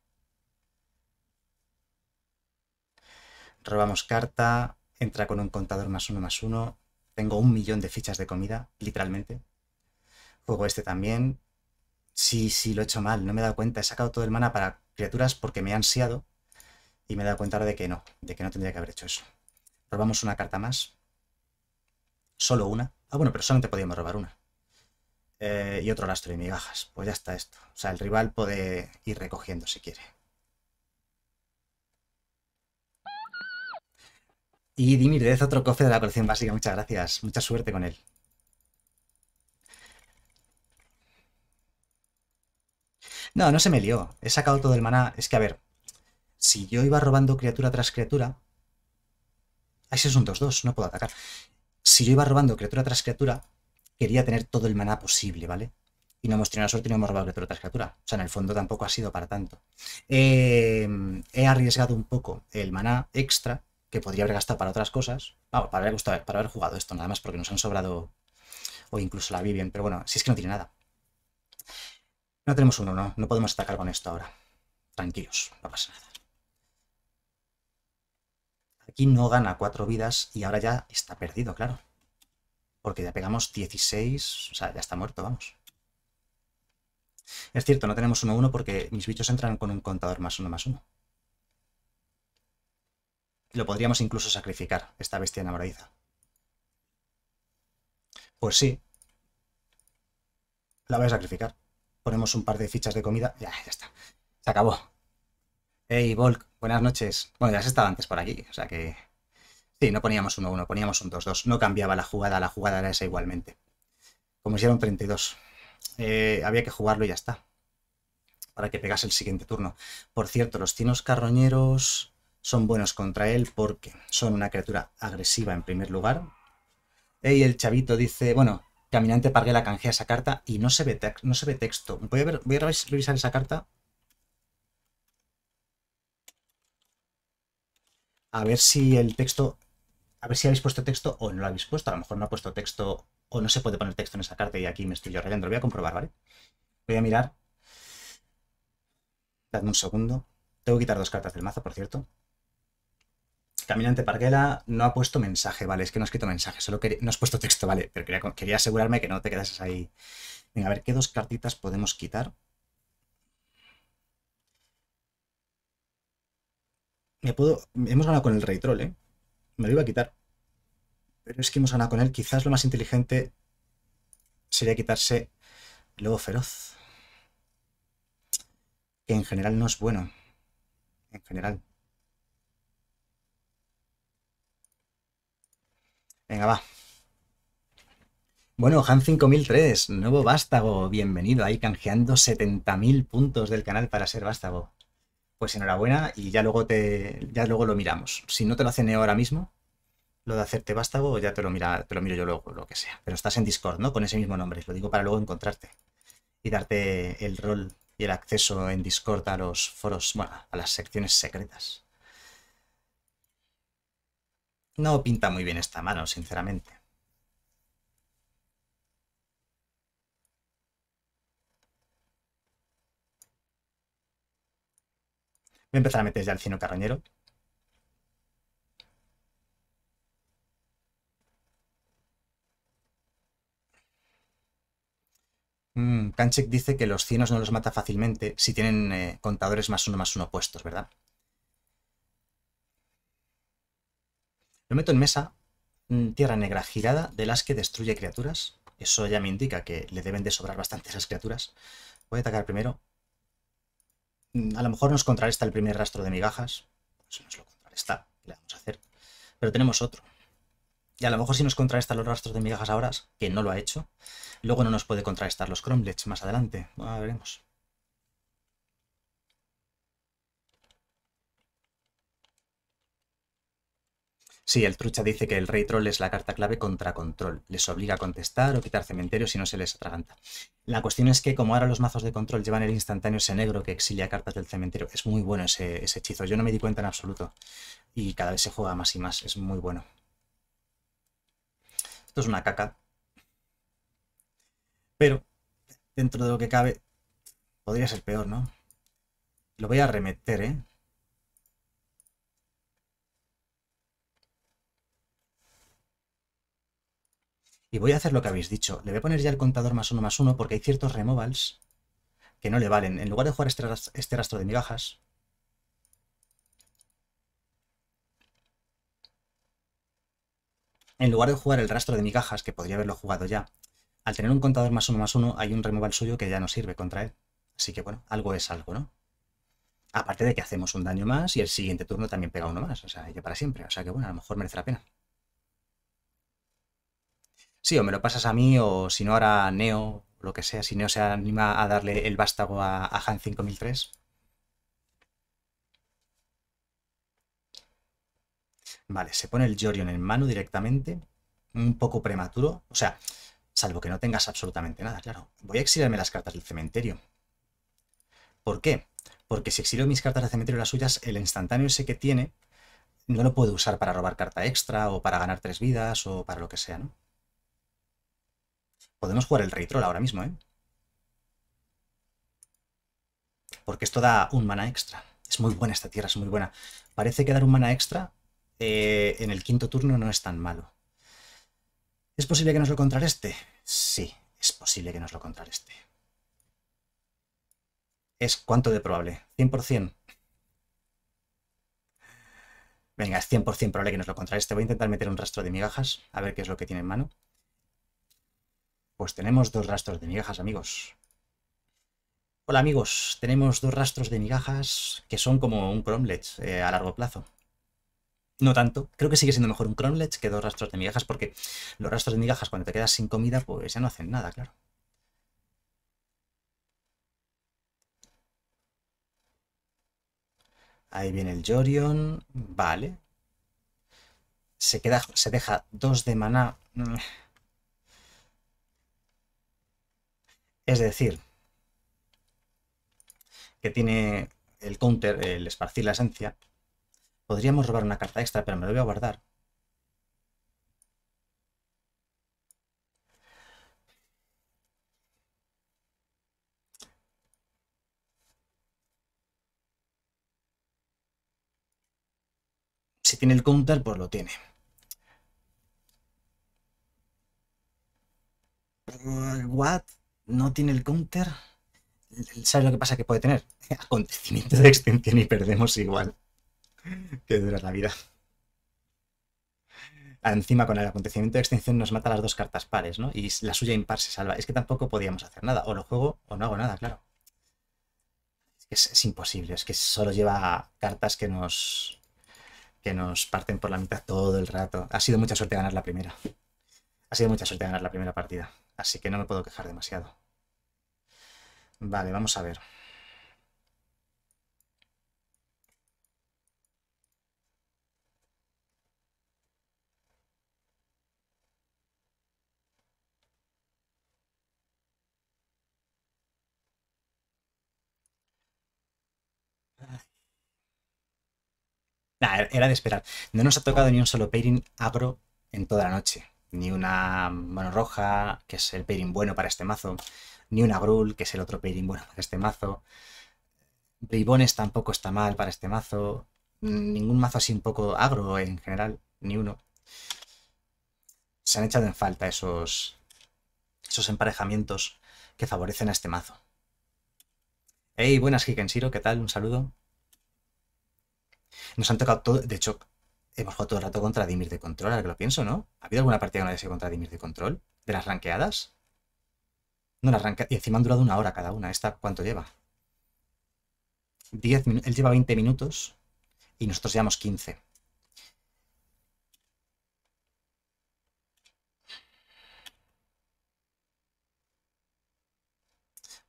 Robamos carta. Entra con un contador +1/+1. Tengo 1.000.000 de fichas de comida, literalmente. Juego este también. Sí, lo he hecho mal. No me he dado cuenta. He sacado todo el mana para criaturas porque me he ansiado y me he dado cuenta ahora de que no tendría que haber hecho eso. Robamos una carta más. Solo una. Ah, bueno, pero solamente podíamos robar una. Y otro rastro de migajas. Pues ya está esto. O sea, el rival puede ir recogiendo si quiere. Y Dimir Death, otro cofre de la colección básica. Muchas gracias. Mucha suerte con él. No, no se me lió. He sacado todo el maná. Es que, a ver, si yo iba robando criatura tras criatura... Ese es un 2-2, no puedo atacar. Si yo iba robando criatura tras criatura, quería tener todo el maná posible, ¿vale? Y no hemos tenido la suerte y no hemos robado criatura tras criatura. O sea, en el fondo tampoco ha sido para tanto. He arriesgado un poco el maná extra, que podría haber gastado para otras cosas. Vamos, para haber jugado esto, nada más, porque nos han sobrado... O incluso la Vivien, pero bueno, si es que no tiene nada. No tenemos uno, no podemos atacar con esto ahora. Tranquilos, no pasa nada. Aquí no gana 4 vidas y ahora ya está perdido, claro. Porque ya pegamos 16, o sea, ya está muerto, vamos. Es cierto, no tenemos 1-1 porque mis bichos entran con un contador +1/+1. Lo podríamos incluso sacrificar, esta bestia enamoradiza. Pues sí. La voy a sacrificar. Ponemos un par de fichas de comida. Ya está. Se acabó. Hey, Volk, buenas noches. Bueno, ya has estado antes por aquí, o sea que... Sí, no poníamos 1-1, poníamos un 2-2. No cambiaba la jugada era esa igualmente. Como si era un 32. Había que jugarlo y ya está. Para que pegase el siguiente turno. Por cierto, los tinos carroñeros son buenos contra él porque son una criatura agresiva en primer lugar. Y el chavito dice, bueno, Caminante Parguela canjea esa carta y no se ve texto. Voy a revisar esa carta. A ver si el texto, a ver si habéis puesto texto o no lo habéis puesto. A lo mejor no ha puesto texto o no se puede poner texto en esa carta y aquí me estoy yo rayando. Lo voy a comprobar, ¿vale? Voy a mirar. Dadme un segundo. Tengo que quitar dos cartas del mazo, por cierto. Caminante Parguela no ha puesto mensaje, vale, es que no ha escrito mensaje, solo que no has puesto texto, vale, pero quería asegurarme que no te quedases ahí. Venga, a ver, ¿qué dos cartitas podemos quitar? Hemos ganado con el Rey Troll, ¿eh? Me lo iba a quitar. Pero es que hemos ganado con él, quizás lo más inteligente sería quitarse Lobo Feroz. Que en general no es bueno. En general. Venga, va. Bueno, Han5003, nuevo vástago. Bienvenido ahí, canjeando 70.000 puntos del canal para ser vástago. Pues enhorabuena y ya luego lo miramos. Si no te lo hace Neo ahora mismo, lo de hacerte vástago, ya te lo miro yo luego, lo que sea. Pero estás en Discord, ¿no? Con ese mismo nombre. Lo digo para luego encontrarte y darte el rol y el acceso en Discord a los foros, bueno, a las secciones secretas. No pinta muy bien esta mano, sinceramente. Voy a empezar a meter ya el Cino Carroñero. Kanchek dice que los cinos no los mata fácilmente si tienen contadores +1/+1 puestos, ¿verdad? Lo meto en mesa, tierra negra girada, de las que destruye criaturas. Eso ya me indica que le deben de sobrar bastante esas criaturas. Voy a atacar primero. A lo mejor nos contrarresta el primer rastro de migajas. Pues nos lo contrarresta, ¿qué le vamos a hacer? Pero tenemos otro. Y a lo mejor si nos contrarresta los rastros de migajas ahora, que no lo ha hecho, luego no nos puede contrarrestar los cromlechs más adelante. Bueno, veremos. Sí, el trucha dice que el Rey Troll es la carta clave contra control. Les obliga a contestar o quitar cementerio si no se les atraganta. La cuestión es que como ahora los mazos de control llevan el instantáneo ese negro que exilia cartas del cementerio, es muy bueno ese hechizo. Yo no me di cuenta en absoluto. Y cada vez se juega más y más. Es muy bueno. Esto es una caca. Pero, dentro de lo que cabe, podría ser peor, ¿no? Lo voy a remeter, ¿eh? Y voy a hacer lo que habéis dicho. Le voy a poner ya el contador +1/+1 porque hay ciertos removals que no le valen. En lugar de jugar este rastro de migajas, en lugar de jugar el rastro de migajas, que podría haberlo jugado ya, al tener un contador +1/+1 hay un removal suyo que ya no sirve contra él. Así que bueno, algo es algo, ¿no? Aparte de que hacemos un daño más y el siguiente turno también pega uno más. O sea, ya para siempre. O sea que bueno, a lo mejor merece la pena. Sí, o me lo pasas a mí, o si no ahora Neo, lo que sea, si Neo se anima a darle el vástago a Han5003. Vale, se pone el Jorion en mano directamente, un poco prematuro, o sea, salvo que no tengas absolutamente nada, claro. Voy a exiliarme las cartas del cementerio. ¿Por qué? Porque si exilio mis cartas del cementerio y las suyas, el instantáneo ese que tiene no lo puedo usar para robar carta extra, o para ganar 3 vidas, o para lo que sea, ¿no? Podemos jugar el Rey Troll ahora mismo, ¿eh? Porque esto da un mana extra. Es muy buena esta tierra, es muy buena. Parece que dar un mana extra en el quinto turno no es tan malo. ¿Es posible que nos lo contrarreste? Sí, es posible que nos lo contrarreste. ¿Es cuánto de probable? 100%. Venga, es 100% probable que nos lo contrarreste. Voy a intentar meter un rastro de migajas, a ver qué es lo que tiene en mano. Pues tenemos 2 rastros de migajas, amigos. Hola, amigos. Tenemos 2 rastros de migajas que son como un cromlech a largo plazo. No tanto. Creo que sigue siendo mejor un cromlech que 2 rastros de migajas porque los rastros de migajas cuando te quedas sin comida pues ya no hacen nada, claro. Ahí viene el Jorion. Vale. Se deja 2 de maná. Es decir, que tiene el counter, el esparcir la esencia. Podríamos robar una carta extra, pero me lo voy a guardar. Si tiene el counter, pues lo tiene. ¿What? ¿No tiene el counter? ¿Sabes lo que pasa que puede tener? Acontecimiento de extinción y perdemos igual. Qué dura la vida. Encima con el acontecimiento de extinción nos mata las 2 cartas pares, ¿no? Y la suya impar se salva. Es que tampoco podíamos hacer nada. O lo juego o no hago nada, claro. Es imposible. Es que solo lleva cartas que nos parten por la mitad todo el rato. Ha sido mucha suerte ganar la primera. Ha sido mucha suerte ganar la primera partida. Así que no me puedo quejar demasiado. Vale, vamos a ver. Nah, era de esperar. No nos ha tocado ni un solo pairing agro en toda la noche. Ni una mano roja, que es el pairing bueno para este mazo. Ni una grul, que es el otro pairing bueno para este mazo. Bribones tampoco está mal para este mazo. Ningún mazo así un poco agro en general. Ni uno. Se han echado en falta esos emparejamientos que favorecen a este mazo. Hey, buenas Hikensiro, ¿qué tal? Un saludo. Nos han tocado todo. De hecho, hemos jugado todo el rato contra Dimir de Control, ahora que lo pienso, ¿no? ¿Ha habido alguna partida que no haya sido contra Dimir de Control? ¿De las ranqueadas? No, las ranqueadas. Y encima han durado 1 hora cada una. ¿Esta cuánto lleva? 10 minutos. Él lleva 20 minutos y nosotros llevamos 15.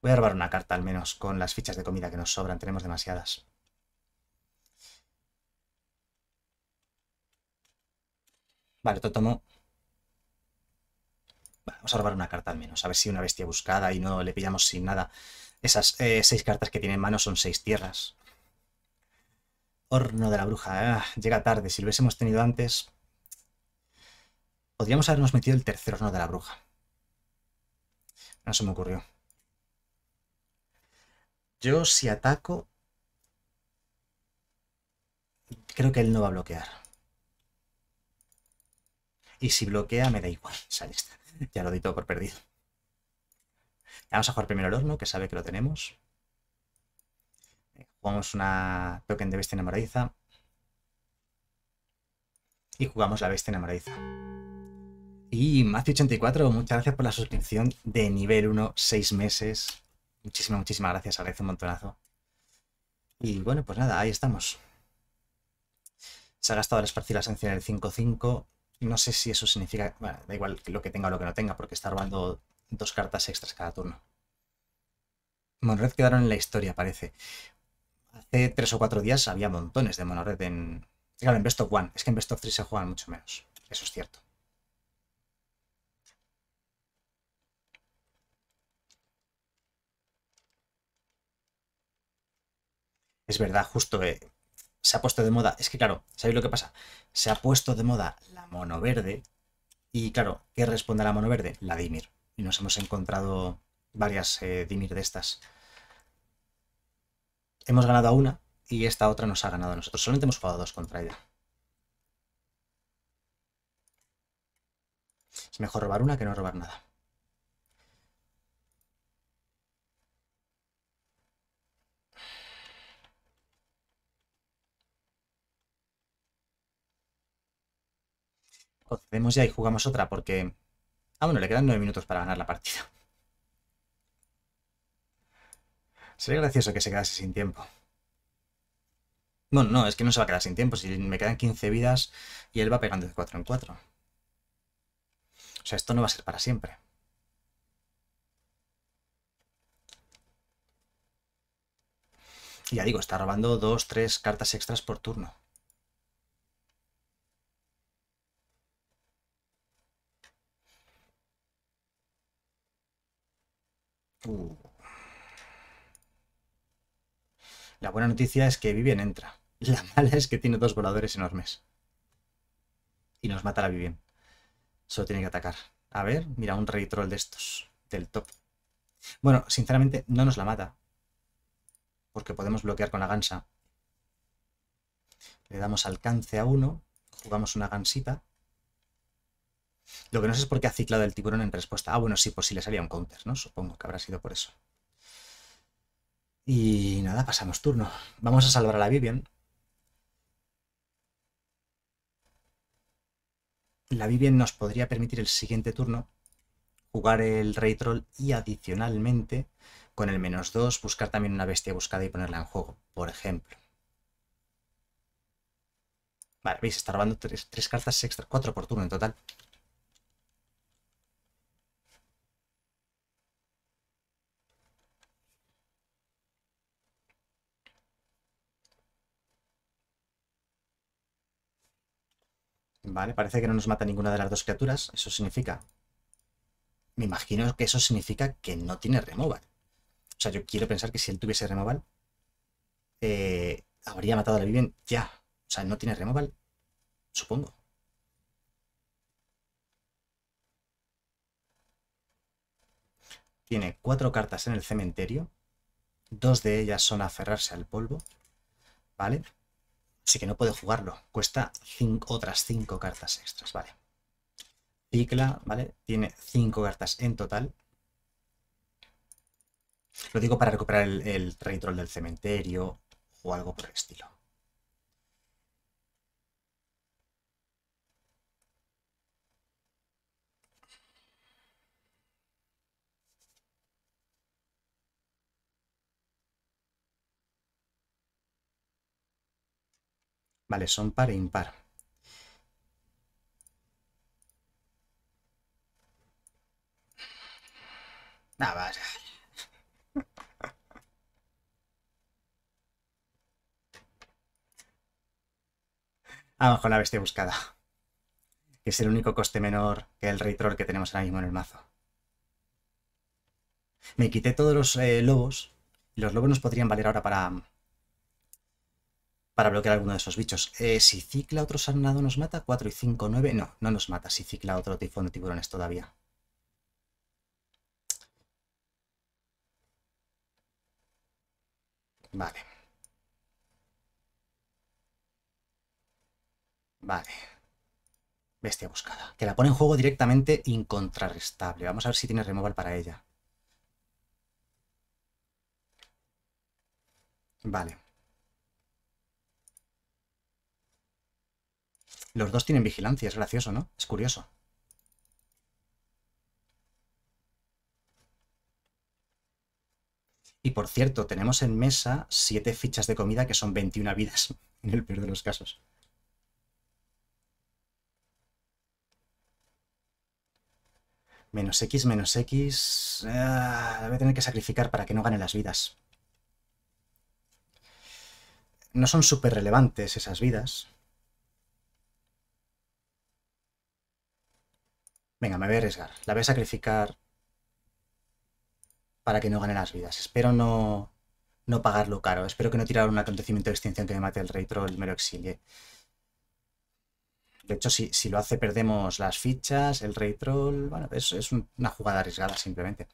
Voy a robar una carta al menos con las fichas de comida que nos sobran. Tenemos demasiadas. Vale, Totomo. Vale, vamos a robar una carta al menos. A ver si una bestia buscada y no le pillamos sin nada. Esas 6 cartas que tiene en mano son 6 tierras. Horno de la bruja. Llega tarde. Si lo hubiésemos tenido antes... Podríamos habernos metido el tercer horno de la bruja. No se me ocurrió. Yo si ataco... Creo que él no va a bloquear. Y si bloquea, me da igual. O sea, ya lo doy todo por perdido. Vamos a jugar primero el horno, que sabe que lo tenemos. Jugamos una token de bestia enamoradiza. Y jugamos la bestia enamoradiza. Y Maci84, muchas gracias por la suscripción de nivel 1, 6 meses. Muchísimas, muchísimas gracias. Agradezco un montonazo. Y bueno, pues nada, ahí estamos. Se ha gastado la esparcila sanción en el 5-5. No sé si eso significa... Bueno, da igual lo que tenga o lo que no tenga, porque está robando 2 cartas extras cada turno. Monorred quedaron en la historia, parece. Hace 3 o 4 días había montones de Monorred en... Claro, en Best of One. Es que en Best of 3 se juegan mucho menos. Eso es cierto. Es verdad, justo... Se ha puesto de moda, es que claro, ¿sabéis lo que pasa? Se ha puesto de moda la mono verde y claro, ¿qué responde a la mono verde? La Dimir. Y nos hemos encontrado varias Dimir de estas. Hemos ganado a una y esta otra nos ha ganado a nosotros. Solamente hemos jugado 2 contra ella. Es mejor robar una que no robar nada. Concedemos ya y jugamos otra porque... Ah, bueno, le quedan 9 minutos para ganar la partida. Sería gracioso que se quedase sin tiempo. Bueno, no, es que no se va a quedar sin tiempo. Si me quedan 15 vidas y él va pegando de 4 en 4. O sea, esto no va a ser para siempre. Ya digo, está robando 2-3 cartas extras por turno. La buena noticia es que Vivien entra. La mala es que tiene dos voladores enormes. Y nos mata a la Vivien. Solo tiene que atacar. A ver, mira, un rey troll de estos. Del top. Bueno, sinceramente no nos la mata. Porque podemos bloquear con la gansa. Le damos alcance a uno. Jugamos una gansita. Lo que no sé es por qué ha ciclado el tiburón en respuesta. Ah, bueno, sí, pues sí le salía un counter, ¿no? Supongo que habrá sido por eso. Y nada, pasamos turno. Vamos a salvar a la Vivien. La Vivien nos podría permitir el siguiente turno jugar el rey troll y adicionalmente con el -2 buscar también una bestia buscada y ponerla en juego, por ejemplo. Vale, veis, está robando tres cartas extra, 4 por turno en total. Vale, parece que no nos mata ninguna de las dos criaturas. Eso significa... Me imagino que eso significa que no tiene removal. O sea, yo quiero pensar que si él tuviese removal, habría matado a la Vivien ya. O sea, no tiene removal, supongo. Tiene 4 cartas en el cementerio. 2 de ellas son aferrarse al polvo. Vale. Así que no puede jugarlo. Cuesta otras 5 cartas extras, vale. Cicla, ¿vale? Tiene 5 cartas en total. Lo digo para recuperar el rey troll del cementerio o algo por el estilo. Vale, son par e impar. Nada, vaya. Vamos con la bestia buscada. Que es el único coste menor que el rey troll que tenemos ahora mismo en el mazo. Me quité todos los lobos. Y los lobos nos podrían valer ahora para bloquear alguno de esos bichos. Si cicla otro sarnado nos mata, 4 y 5, 9, no, no nos mata si cicla otro tifón de tiburones todavía. Vale. Vale. Bestia buscada. Que la pone en juego directamente incontrarrestable. Vamos a ver si tiene removal para ella. Vale. Los dos tienen vigilancia, es gracioso, ¿no? Es curioso. Y por cierto, tenemos en mesa 7 fichas de comida que son 21 vidas, en el peor de los casos. Menos X, menos X... Ah, voy a tener que sacrificar para que no gane las vidas. No son súper relevantes esas vidas. Venga, me voy a arriesgar. La voy a sacrificar para que no gane las vidas. Espero no pagarlo caro. Espero que no tirar un acontecimiento de extinción que me mate el rey troll, me lo exilie. De hecho, si lo hace, perdemos las fichas, el rey troll... Bueno, es una jugada arriesgada, simplemente.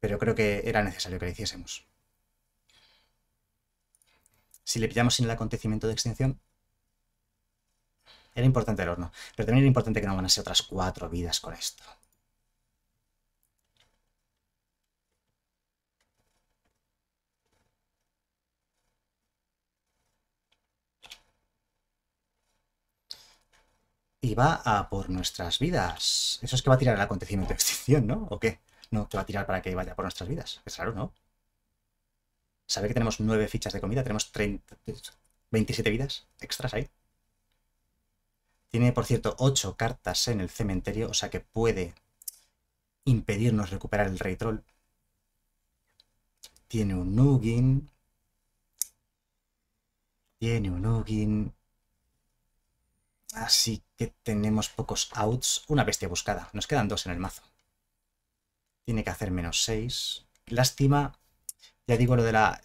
Pero creo que era necesario que lo hiciésemos. Si le pillamos sin el acontecimiento de extinción... Era importante el horno, pero también era importante que no ganase otras 4 vidas con esto. Y va a por nuestras vidas. Eso es que va a tirar el acontecimiento de extinción, ¿no? ¿O qué? No, que va a tirar para que vaya por nuestras vidas. Es raro, ¿no? Sabe que tenemos 9 fichas de comida, tenemos 27 vidas extras ahí. Tiene, por cierto, 8 cartas en el cementerio, o sea que puede impedirnos recuperar el rey troll. Tiene un Nugin. Tiene un Ugin. Así que tenemos pocos outs. Una bestia buscada. Nos quedan dos en el mazo. Tiene que hacer menos 6. Lástima. Ya digo lo de la...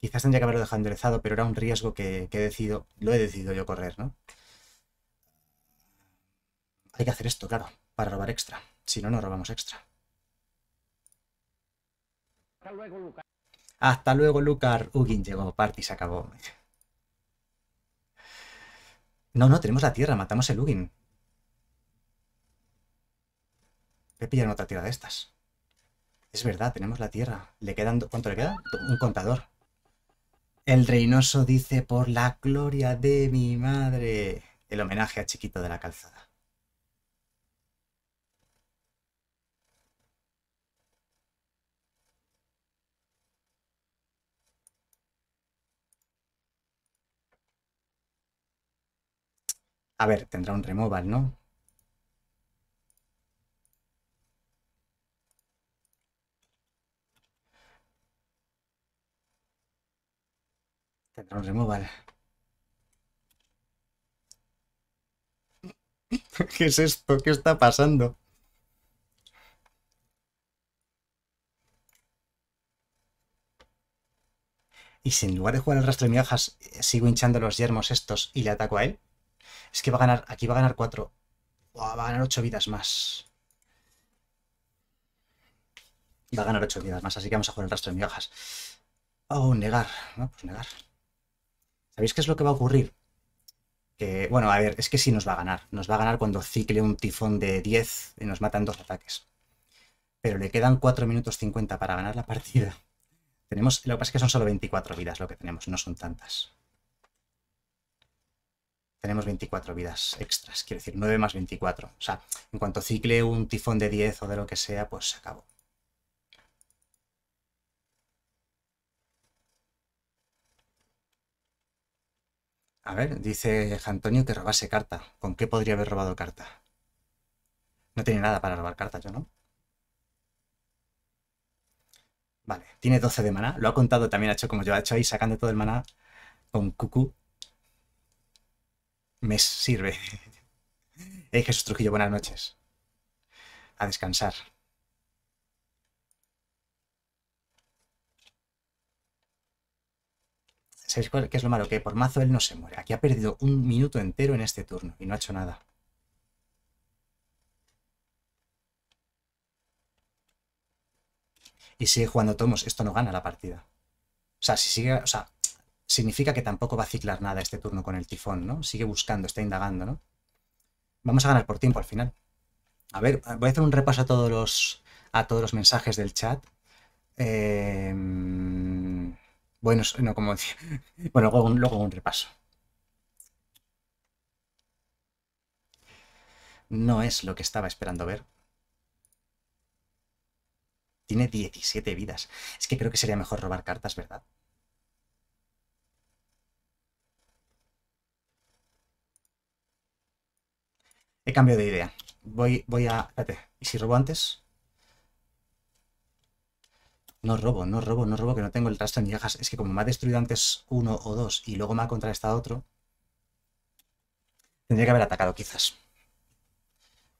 Quizás tendría que haberlo dejado enderezado, pero era un riesgo que he decidido yo correr, ¿no? Hay que hacer esto, claro, para robar extra. Si no, no robamos extra. Hasta luego, Lucar. Hasta luego, Lucar. Ugin llegó, party se acabó. No, no, tenemos la tierra, matamos el Ugin. Voy a pillar otra tierra de estas. Es verdad, tenemos la tierra. ¿Le quedan cuánto le queda? Un contador. El Reynoso dice, por la gloria de mi madre. El homenaje a Chiquito de la Calzada. A ver, tendrá un removal, ¿no? Tendrá un removal. ¿Qué es esto? ¿Qué está pasando? Y si en lugar de jugar al rastro de mi hojas, sigo hinchando los yermos estos y le ataco a él. Es que va a ganar, aquí va a ganar 4. Uah, va a ganar 8 vidas más. Va a ganar 8 vidas más, así que vamos a jugar el rastro de migajas. Oh, negar. No, pues negar. ¿Sabéis qué es lo que va a ocurrir? Que, bueno, a ver, es que sí nos va a ganar. Nos va a ganar cuando cicle un tifón de 10 y nos matan 2 ataques. Pero le quedan 4 minutos 50 para ganar la partida. Tenemos, lo que pasa es que son solo 24 vidas lo que tenemos, no son tantas. Tenemos 24 vidas extras, quiero decir, 9 más 24. O sea, en cuanto cicle un tifón de 10 o de lo que sea, pues se acabó. A ver, dice Antonio que robase carta. ¿Con qué podría haber robado carta? No tiene nada para robar carta, yo no. Vale, tiene 12 de maná. Lo ha contado también, ha hecho como yo, ha hecho ahí, sacando todo el maná con cucú. Me sirve. Hey, Jesús Trujillo, buenas noches. A descansar. ¿Sabéis cuál, qué es lo malo? Que por mazo él no se muere. Aquí ha perdido un minuto entero en este turno y no ha hecho nada. Y sigue jugando tomos. Esto no gana la partida. O sea, si sigue... O sea, significa que tampoco va a ciclar nada este turno con el tifón, ¿no? Sigue buscando, está indagando, ¿no? Vamos a ganar por tiempo al final. A ver, voy a hacer un repaso a todos los mensajes del chat. Bueno, no, como decía. Bueno, luego un repaso. No es lo que estaba esperando ver. Tiene 17 vidas. Es que creo que sería mejor robar cartas, ¿verdad? He cambiado de idea. Voy a... Espérate. ¿Y si robo antes? No robo, que no tengo el rastro de migajas. Es que como me ha destruido antes uno o dos y luego me ha contrarrestado otro, tendría que haber atacado quizás.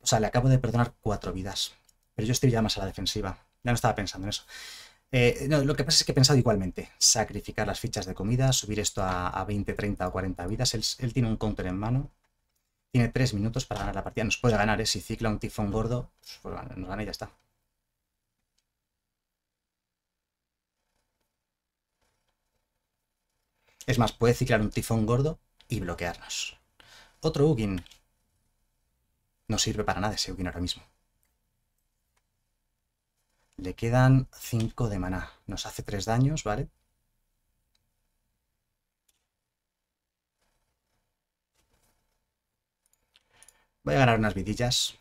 O sea, le acabo de perdonar 4 vidas. Pero yo estoy ya más a la defensiva. Ya no estaba pensando en eso. No, lo que pasa es que he pensado igualmente. Sacrificar las fichas de comida, subir esto a 20, 30 o 40 vidas. Él tiene un counter en mano. Tiene 3 minutos para ganar la partida. Nos puede ganar, ¿eh? Si cicla un tifón gordo, pues nos gana y ya está. Es más, puede ciclar un tifón gordo y bloquearnos. Otro Ugin. No sirve para nada ese Ugin ahora mismo. Le quedan 5 de maná. Nos hace 3 daños, ¿vale? Voy a ganar unas vidillas.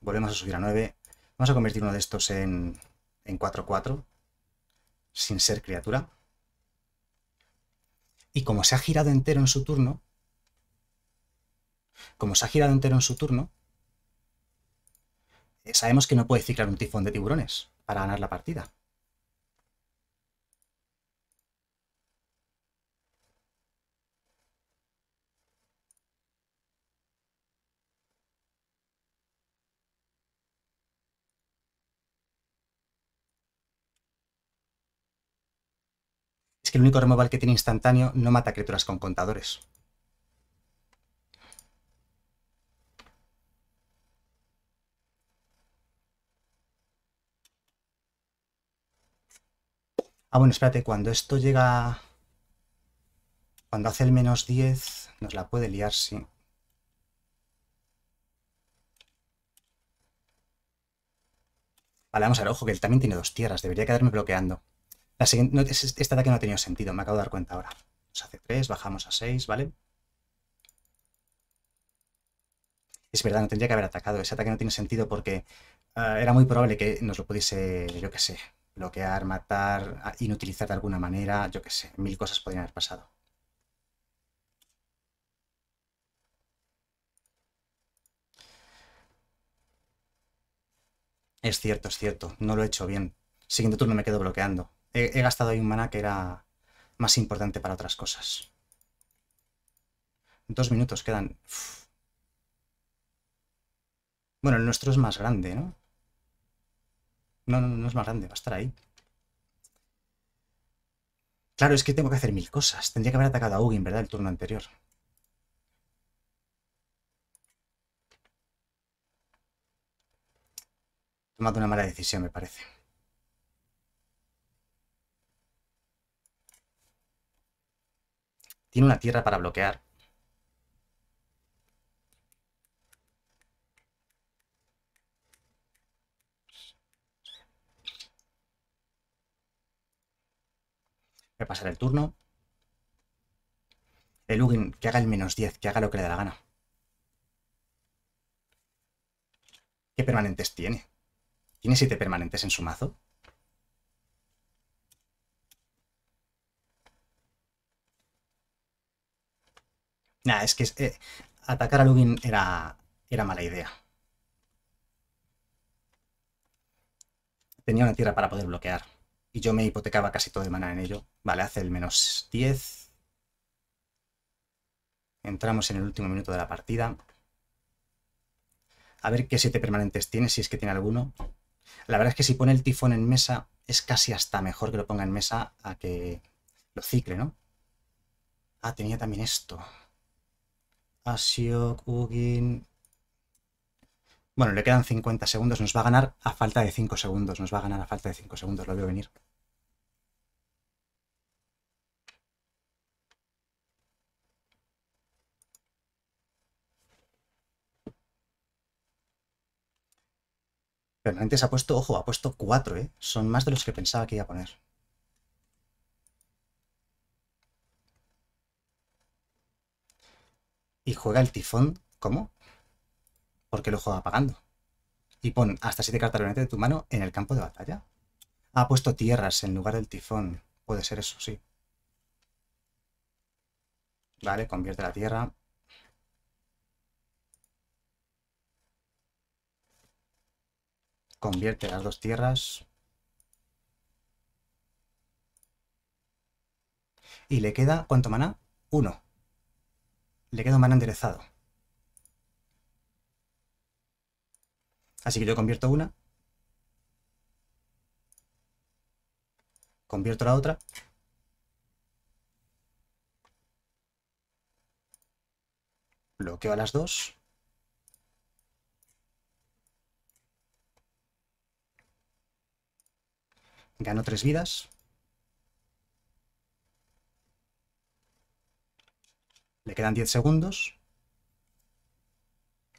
Volvemos a subir a 9. Vamos a convertir uno de estos en 4-4. Sin ser criatura. Y como se ha girado entero en su turno. Sabemos que no puede ciclar un tifón de tiburones para ganar la partida. Es que el único removal que tiene instantáneo no mata criaturas con contadores. Ah, bueno, espérate, cuando esto llega... Cuando hace el menos 10, nos la puede liar, sí. Vale, vamos a ver, ojo, que él también tiene dos tierras. Debería quedarme bloqueando. La siguiente, no, este ataque no ha tenido sentido, me acabo de dar cuenta ahora. Nos hace 3, bajamos a 6, ¿vale? Es verdad, no tendría que haber atacado. Ese ataque no tiene sentido porque era muy probable que nos lo pudiese, yo qué sé... bloquear, matar, inutilizar de alguna manera, yo qué sé, mil cosas podrían haber pasado. Es cierto, no lo he hecho bien. Siguiente turno me quedo bloqueando. He gastado ahí un maná que era más importante para otras cosas. 2 minutos quedan. Uf. Bueno, el nuestro es más grande, ¿no? No, no, no es más grande, va a estar ahí. Claro, es que tengo que hacer mil cosas. Tendría que haber atacado a Ugin, ¿verdad? El turno anterior. He tomado una mala decisión, me parece. Tiene una tierra para bloquear. Voy a pasar el turno. El Ugin que haga el menos 10, que haga lo que le dé la gana. ¿Qué permanentes tiene? ¿Tiene 7 permanentes en su mazo? Nah, es que atacar al Ugin era mala idea. Tenía una tierra para poder bloquear. Y yo me hipotecaba casi todo el maná en ello. Vale, hace el menos 10. Entramos en el último minuto de la partida. A ver qué 7 permanentes tiene, si es que tiene alguno. La verdad es que si pone el tifón en mesa, es casi hasta mejor que lo ponga en mesa a que lo cicle, ¿no? Ah, tenía también esto. Asio, Ugin... Bueno, le quedan 50 segundos, nos va a ganar a falta de 5 segundos, nos va a ganar a falta de 5 segundos, lo veo venir. Permanentes ha puesto, ojo, ha puesto 4, ¿eh? Son más de los que pensaba que iba a poner. Y juega el tifón, ¿cómo? Porque lo juega pagando. Y pon hasta 7 cartas de tu mano en el campo de batalla. Ha puesto tierras en lugar del tifón. Puede ser eso, sí. Vale, convierte la tierra. Convierte las dos tierras. Y le queda, ¿cuánto maná? 1. Le queda un maná enderezado. Así que yo convierto una, convierto la otra, bloqueo a las dos, gano 3 vidas, le quedan 10 segundos,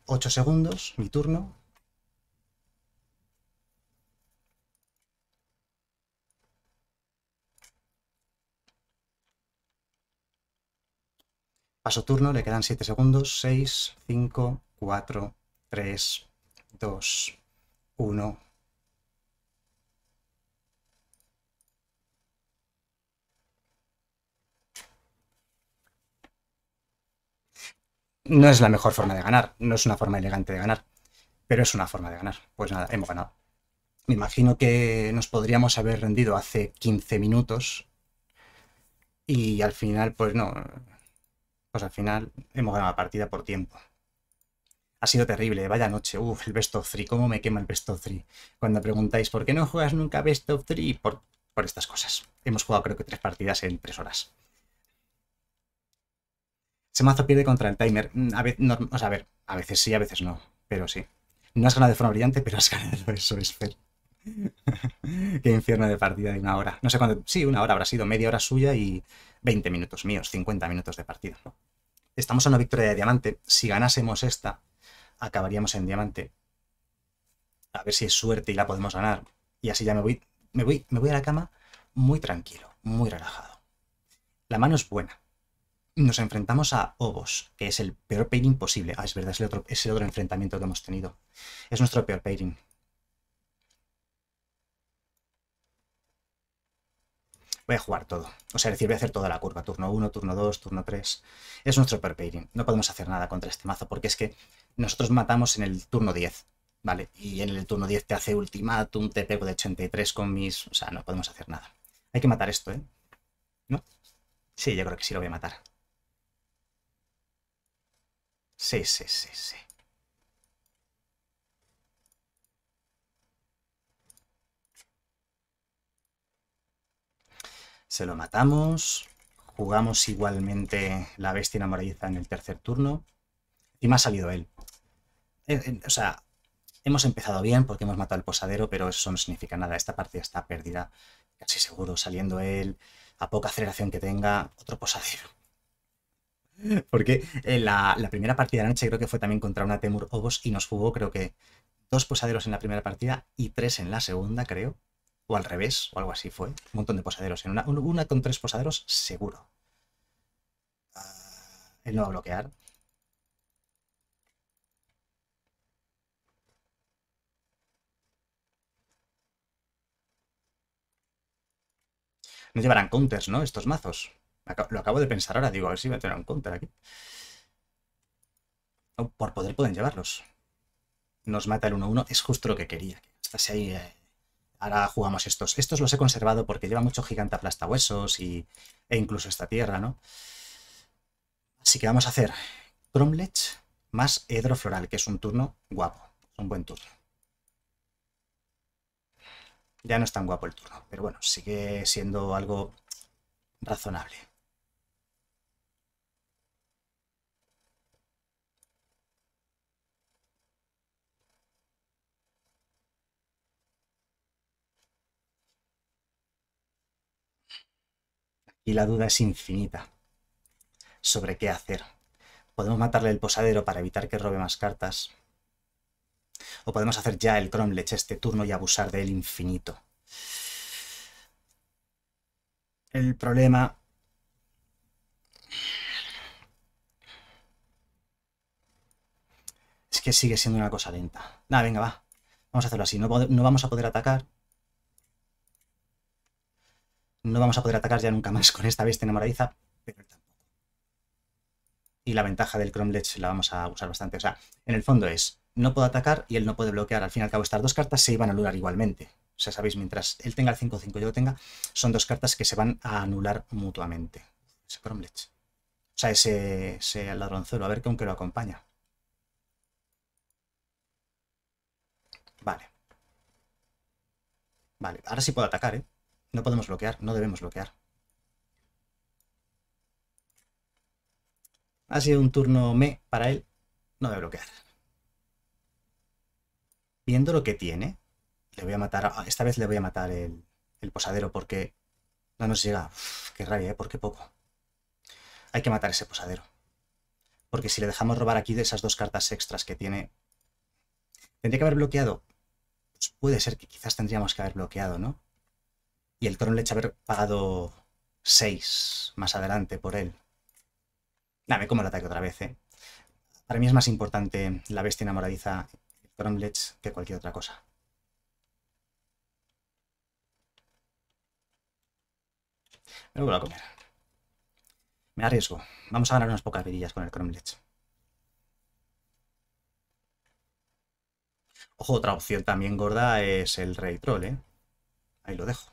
8 segundos, mi turno. Paso turno, le quedan 7 segundos, 6, 5, 4, 3, 2, 1. No es la mejor forma de ganar, no es una forma elegante de ganar, pero es una forma de ganar. Pues nada, hemos ganado. Me imagino que nos podríamos haber rendido hace 15 minutos y al final, pues no... Pues al final hemos ganado la partida por tiempo. Ha sido terrible, vaya noche. Uf, el best of 3, cómo me quema el best of 3. Cuando preguntáis, ¿por qué no juegas nunca best of 3? Por por estas cosas. Hemos jugado creo que 3 partidas en 3 horas. Ese mazo pierde contra el timer. A veces, no, o sea, a ver, a veces sí, a veces no, pero sí. No has ganado de forma brillante, pero has ganado, eso es fair. Qué infierno de partida de 1 hora. No sé cuánto. Sí, 1 hora habrá sido, media hora suya y 20 minutos míos, 50 minutos de partida. Estamos a 1 victoria de diamante. Si ganásemos esta, acabaríamos en diamante. A ver si es suerte y la podemos ganar. Y así ya me voy a la cama muy tranquilo, muy relajado. La mano es buena. Nos enfrentamos a Obos, que es el peor pairing posible. Ah, es verdad, es el otro enfrentamiento que hemos tenido. Es nuestro peor pairing. Voy a jugar todo. O sea, es decir, voy a hacer toda la curva. Turno 1, turno 2, turno 3. Es nuestro peor pairing. No podemos hacer nada contra este mazo porque es que nosotros matamos en el turno 10, ¿vale? Y en el turno 10 te hace ultimátum, te pego de 83 con mis... O sea, no podemos hacer nada. Hay que matar esto, ¿eh? ¿No? Sí, yo creo que sí lo voy a matar. Sí, sí, sí, sí. Se lo matamos, jugamos igualmente la bestia enamoradiza en el 3er turno y me ha salido él. O sea, hemos empezado bien porque hemos matado al posadero, pero eso no significa nada. Esta partida está perdida, casi seguro, saliendo él, a poca aceleración que tenga, otro posadero. Porque la primera partida de la noche creo que fue también contra una Temur Obos y nos jugó creo que 2 posaderos en la primera partida y 3 en la segunda, creo. O al revés, o algo así fue. Un montón de posaderos. En una con 3 posaderos, seguro. Él no va a bloquear. No llevarán counters, ¿no? Estos mazos. Lo acabo de pensar ahora. Digo, a ver si voy a tener un counter aquí. Oh, por poder pueden llevarlos. Nos mata el 1-1. Es justo lo que quería. Hasta si hay... Ahora jugamos estos. Estos los he conservado porque lleva mucho gigante aplastahuesos e incluso esta tierra, ¿no? Así que vamos a hacer Cromlech más Hedro Floral, que es un turno guapo. Es un buen turno. Ya no es tan guapo el turno, pero bueno, sigue siendo algo razonable. Y la duda es infinita sobre qué hacer. Podemos matarle el posadero para evitar que robe más cartas. O podemos hacer ya el Cromlech este turno y abusar de él infinito. El problema... es que sigue siendo una cosa lenta. Nada, venga, va. Vamos a hacerlo así. No vamos a poder atacar. No vamos a poder atacar ya nunca más con esta bestia enamoradiza, pero tampoco. Y la ventaja del Cromlech la vamos a usar bastante. O sea, en el fondo es, no puedo atacar y él no puede bloquear. Al fin y al cabo, estas 2 cartas se iban a anular igualmente. O sea, sabéis, mientras él tenga el 5-5 y yo lo tenga, son 2 cartas que se van a anular mutuamente. Ese Cromlech. O sea, ese ladronzuelo. A ver con qué lo acompaña. Vale. Vale, ahora sí puedo atacar, ¿eh? No podemos bloquear, no debemos bloquear. Ha sido un turno me para él, no debe bloquear. Viendo lo que tiene, le voy a matar, esta vez le voy a matar el posadero porque no nos llega. Uf, qué rabia, ¿eh? Porque poco. Hay que matar ese posadero. Porque si le dejamos robar aquí de esas 2 cartas extras que tiene... ¿Tendría que haber bloqueado? Pues puede ser que quizás tendríamos que haber bloqueado, ¿no? Y el Cromlech haber pagado 6 más adelante por él. Dame como el ataque otra vez, ¿eh? Para mí es más importante la bestia enamoradiza, el Cromlech, que cualquier otra cosa. Me lo voy a comer. Me arriesgo. Vamos a ganar unas pocas virillas con el Cromlech. Ojo, otra opción también gorda es el Rey Troll, ¿eh? Ahí lo dejo.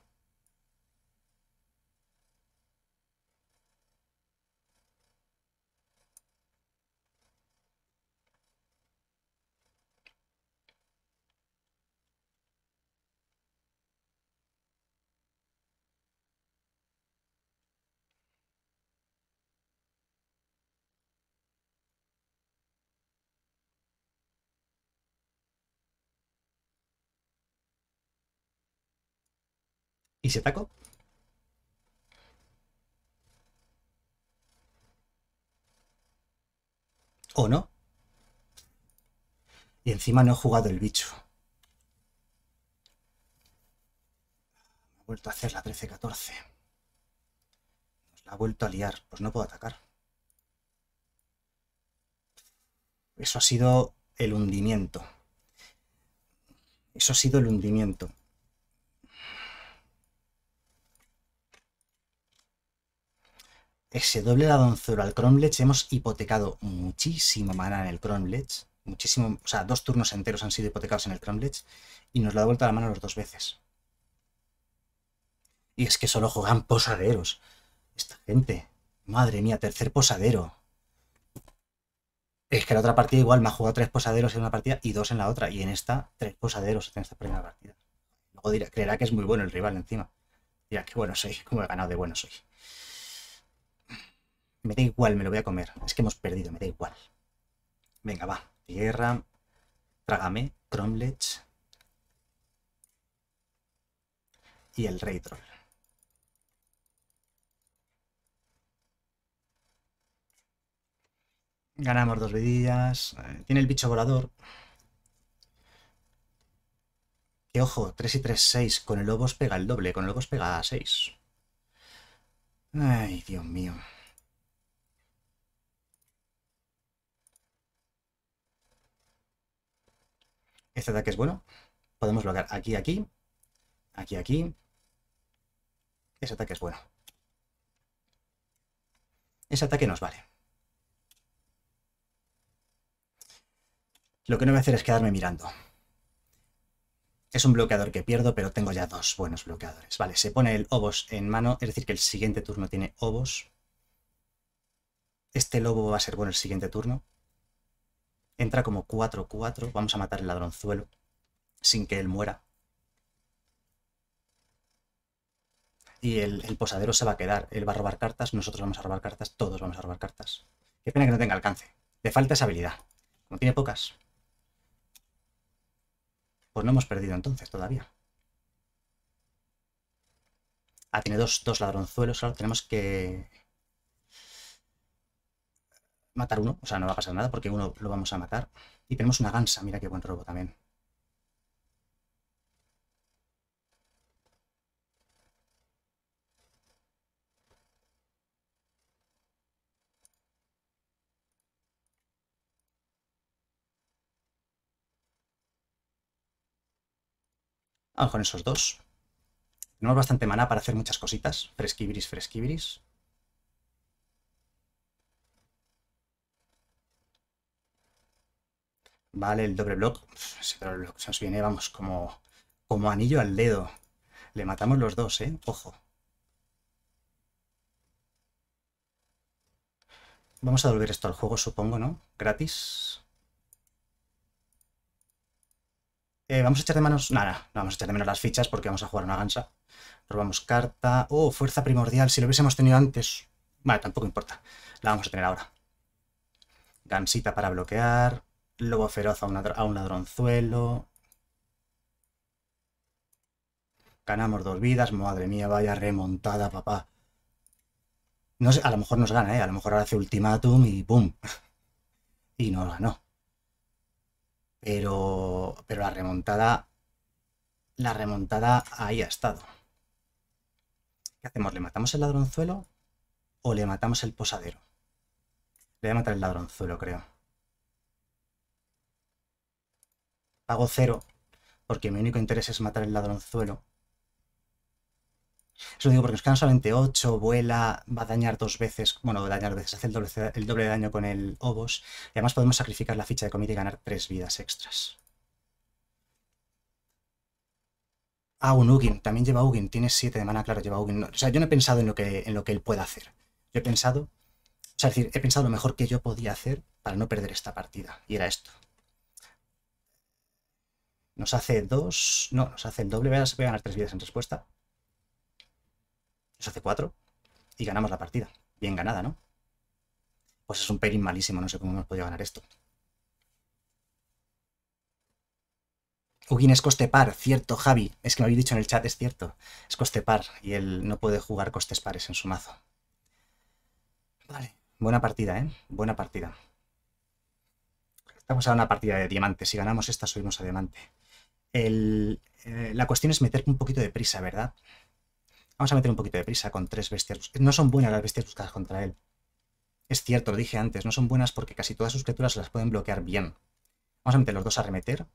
¿Y si ataco? ¿O no? Y encima no he jugado el bicho. Me ha vuelto a hacer la 13-14. Nos la ha vuelto a liar. Pues no puedo atacar. Eso ha sido el hundimiento. Eso ha sido el hundimiento. Ese doble ladonzuelo al Cromlech, hemos hipotecado muchísimo maná en el Cromlech. Muchísimo, o sea, 2 turnos enteros han sido hipotecados en el Cromlech y nos lo ha vuelto a la mano los 2 veces. Y es que solo juegan posaderos. Esta gente. Madre mía, tercer posadero. Es que la otra partida igual me ha jugado 3 posaderos en una partida y 2 en la otra. Y en esta, 3 posaderos en esta primera partida. Luego dirá, creerá que es muy bueno el rival encima. Dirá, qué bueno soy, cómo he ganado de bueno soy. Me da igual, me lo voy a comer. Es que hemos perdido, me da igual. Venga, va. Tierra. Trágame. Cromlech. Y el Rey Troll. Ganamos 2 vidillas. Tiene el bicho volador. Que ojo, 3 y 3, 6. Con el Lobos pega el doble. Con el Lobos pega a 6. Ay, Dios mío. Este ataque es bueno. Podemos bloquear aquí, aquí. Aquí, aquí. Ese ataque es bueno. Ese ataque nos vale. Lo que no voy a hacer es quedarme mirando. Es un bloqueador que pierdo, pero tengo ya 2 buenos bloqueadores. Vale, se pone el Obos en mano, es decir que el siguiente turno tiene Obos. Este lobo va a ser bueno el siguiente turno. Entra como 4-4. Vamos a matar el ladronzuelo sin que él muera. Y el posadero se va a quedar. Él va a robar cartas, nosotros vamos a robar cartas, todos vamos a robar cartas. Qué pena que no tenga alcance. Le falta esa habilidad. Como tiene pocas. Pues no hemos perdido entonces todavía. Ah, tiene dos ladronzuelos. Ahora tenemos que matar uno. O sea, no va a pasar nada porque uno lo vamos a matar. Y tenemos una gansa. Mira qué buen robo también. Vamos con esos 2. Tenemos bastante maná para hacer muchas cositas. Fresquibiris, fresquibiris. Vale, el doble block. Ese doble block se nos viene, vamos, como anillo al dedo. Le matamos los 2, ¿eh? Ojo. Vamos a devolver esto al juego, supongo, ¿no? Gratis. Vamos a echar de manos... Nada, no vamos a echar de menos las fichas porque vamos a jugar una gansa. Robamos carta... ¡Oh, fuerza primordial! Si lo hubiésemos tenido antes... Vale, tampoco importa. La vamos a tener ahora. Gansita para bloquear. Lobo feroz a un ladronzuelo. Ganamos 2 vidas. Madre mía, vaya remontada, papá. No sé, a lo mejor nos gana, ¿eh? A lo mejor ahora hace ultimátum y ¡pum! Y nos ganó. Pero la remontada ahí ha estado. ¿Qué hacemos? ¿Le matamos el ladronzuelo o le matamos el posadero? Le voy a matar el ladronzuelo, creo. Pago 0, porque mi único interés es matar el ladronzuelo. Eso lo digo porque nos quedan solamente 8, vuela, va a dañar 2 veces, bueno, dañar 2 veces, hace el doble de daño con el Obos. Y además podemos sacrificar la ficha de comida y ganar 3 vidas extras. Ah, un Ugin, también lleva Ugin, tiene 7 de mana, claro, lleva Ugin. No, o sea, yo no he pensado en lo que él pueda hacer. Yo he pensado, o sea, es decir, he pensado lo mejor que yo podía hacer para no perder esta partida, y era esto. Nos hace 2, no, nos hace el doble, voy a ganar 3 vidas en respuesta. Nos hace 4 y ganamos la partida. Bien ganada, ¿no? Pues es un pelín malísimo, no sé cómo hemos podido ganar esto. Ugin es coste par, cierto, Javi. Es que me habéis dicho en el chat, es cierto. Es coste par y él no puede jugar costes pares en su mazo. Vale, buena partida, ¿eh? Buena partida. Estamos a una partida de diamante. Si ganamos esta, subimos a diamante. La cuestión es meter un poquito de prisa, ¿verdad? Vamos a meter un poquito de prisa con tres bestias. No son buenas las bestias buscadas contra él. Es cierto, lo dije antes. No son buenas porque casi todas sus criaturas las pueden bloquear bien. Vamos a meter los dos a remeter.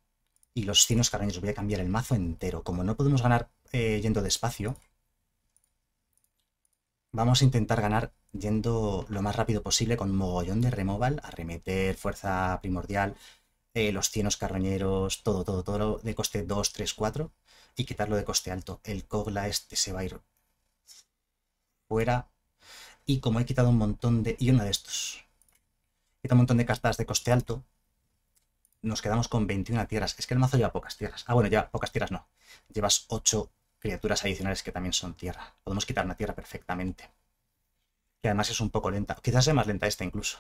Y los cinos carroñeros, voy a cambiar el mazo entero. Como no podemos ganar yendo despacio, vamos a intentar ganar yendo lo más rápido posible con mogollón de removal, arremeter, fuerza primordial, los cinos carroñeros, todo de coste 2, 3, 4 y quitarlo de coste alto. El Kogla este se va a ir fuera. Y como he quitado un montón de... y uno de estos. Quita un montón de cartas de coste alto. Nos quedamos con 21 tierras. Es que el mazo lleva pocas tierras. Ah, bueno, lleva pocas tierras no. Llevas 8 criaturas adicionales que también son tierra. Podemos quitar una tierra perfectamente. Que además es un poco lenta. Quizás sea más lenta esta incluso.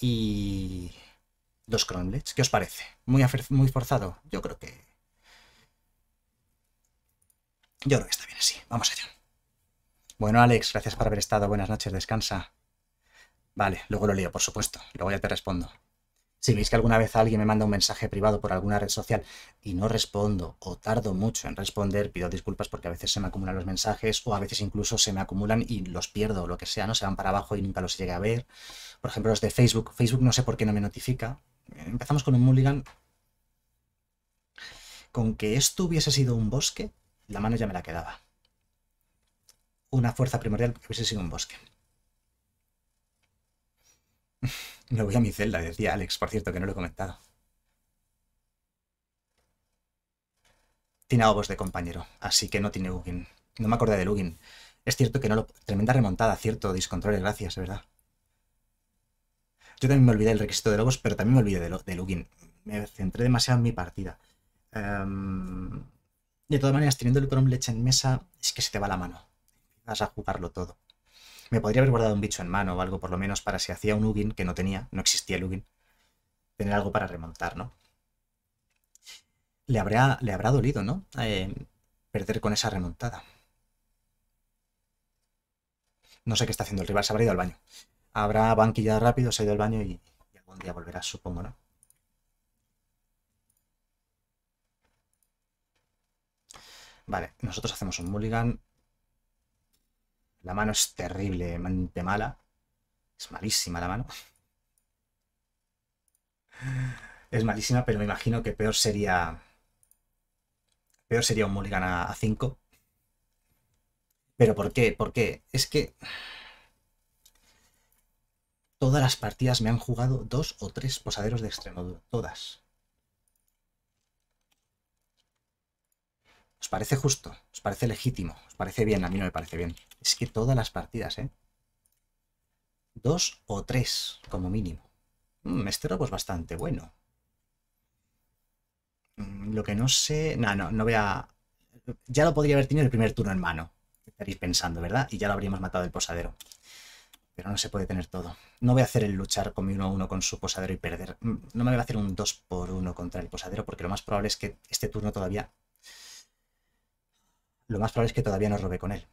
Y... dos Cronlets. ¿Qué os parece? ¿Muy forzado? Yo creo que... está bien así. Vamos allá. Bueno, Alex, gracias por haber estado. Buenas noches, descansa. Vale, luego lo leo, por supuesto. Luego ya te respondo. Si veis que alguna vez alguien me manda un mensaje privado por alguna red social y no respondo o tardo mucho en responder, pido disculpas porque a veces se me acumulan los mensajes o a veces incluso se me acumulan y los pierdo o lo que sea, ¿no? Se van para abajo y nunca los llegué a ver. Por ejemplo, los de Facebook. Facebook no sé por qué no me notifica. Empezamos con un mulligan. Con que esto hubiese sido un bosque, la mano ya me la quedaba. Una fuerza primordial que hubiese sido un bosque. Me voy a mi celda, decía Alex, por cierto, que no lo he comentado. Tiene ovos de compañero, así que no tiene Ugin. No me acordé del Ugin. Es cierto que no lo... Tremenda remontada, cierto, Discontrol, gracias, ¿verdad? Yo también me olvidé del requisito de lobos, pero también me olvidé del Ugin. Me centré demasiado en mi partida. De todas maneras, teniendo el Cromlech en mesa, es que se te va la mano. Vas a jugarlo todo. Me podría haber guardado un bicho en mano o algo, por lo menos, para si hacía un Ugin, que no tenía, no existía el Ugin, tener algo para remontar, ¿no? Le habrá dolido, ¿no? Perder con esa remontada. No sé qué está haciendo el rival, se habrá ido al baño. Habrá banquillado rápido, se ha ido al baño y algún día volverá, supongo, ¿no? Vale, nosotros hacemos un mulligan. La mano es terriblemente mala. Es malísima la mano. Es malísima, pero me imagino que peor sería... peor sería un mulligan a 5. ¿Pero por qué? ¿Por qué? Es que... todas las partidas me han jugado 2 o 3 posaderos de extremo duro. Todas. ¿Os parece justo? ¿Os parece legítimo? ¿Os parece bien? A mí no me parece bien. Es que todas las partidas, ¿eh? 2 o 3, como mínimo. Este robo es bastante bueno. Lo que no sé... no voy a... Ya lo podría haber tenido el primer turno en mano. Estaréis pensando, ¿verdad? Y ya lo habríamos matado el posadero. Pero no se puede tener todo. No voy a hacer el luchar con mi 1-1 con su posadero y perder. No me voy a hacer un 2x1 contra el posadero, porque lo más probable es que este turno todavía... lo más probable es que todavía no robé con él.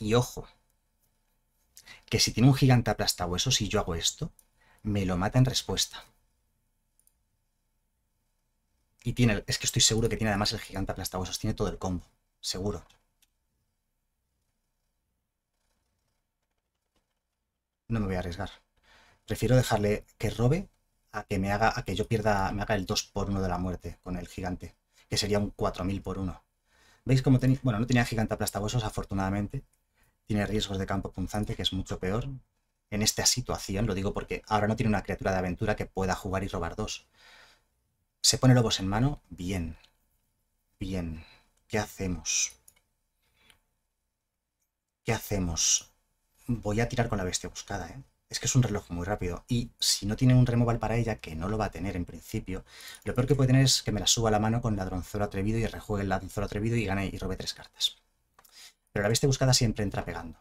Y ojo, que si tiene un gigante aplastahuesos, si yo hago esto, me lo mata en respuesta. Y tiene, es que estoy seguro que tiene además el gigante aplastahuesos, tiene todo el combo, seguro. No me voy a arriesgar. Prefiero dejarle que robe a que me haga, a que yo pierda, me haga el 2x1 de la muerte con el gigante, que sería un 4000x1. ¿Veis cómo tenía? Bueno, no tenía gigante aplastahuesos, afortunadamente. Tiene riesgos de campo punzante, que es mucho peor. En esta situación, lo digo porque ahora no tiene una criatura de aventura que pueda jugar y robar 2. Se pone lobos en mano, bien. Bien. ¿Qué hacemos? ¿Qué hacemos? Voy a tirar con la bestia buscada, ¿eh? Es que es un reloj muy rápido y si no tiene un removal para ella, que no lo va a tener en principio, lo peor que puede tener es que me la suba a la mano con ladronzuelo atrevido y rejuegue el ladronzuelo atrevido y gane y robe 3 cartas. Pero la bestia buscada siempre entra pegando.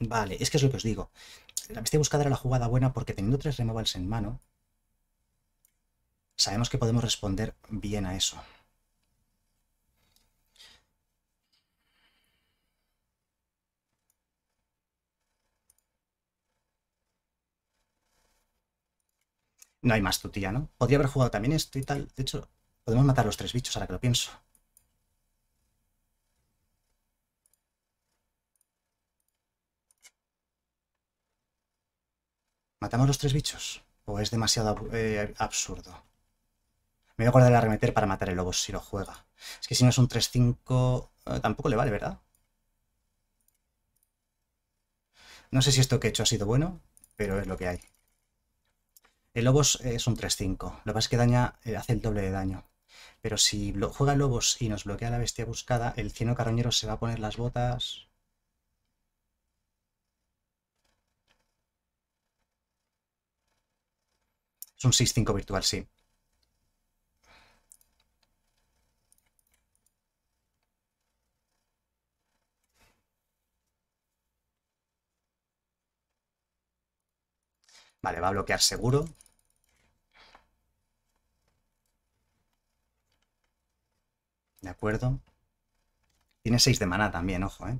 Vale, es que es lo que os digo. La bestia buscada era la jugada buena porque teniendo 3 removals en mano, sabemos que podemos responder bien a eso. No hay más tutía, ¿no? Podría haber jugado también esto y tal. De hecho, podemos matar los 3 bichos ahora que lo pienso. ¿Matamos los 3 bichos? ¿O es demasiado absurdo? Me voy a guardar el arremeter para matar el lobo si lo juega. Es que si no es un 3-5... tampoco le vale, ¿verdad? No sé si esto que he hecho ha sido bueno, pero es lo que hay. El Lobos es un 3-5, lo que pasa es que daña, hace el doble de daño. Pero si juega Lobos y nos bloquea la bestia buscada, el cieno carroñero se va a poner las botas. Es un 6-5 virtual, sí. Vale, va a bloquear seguro. De acuerdo. Tiene 6 de maná también, ojo, ¿eh?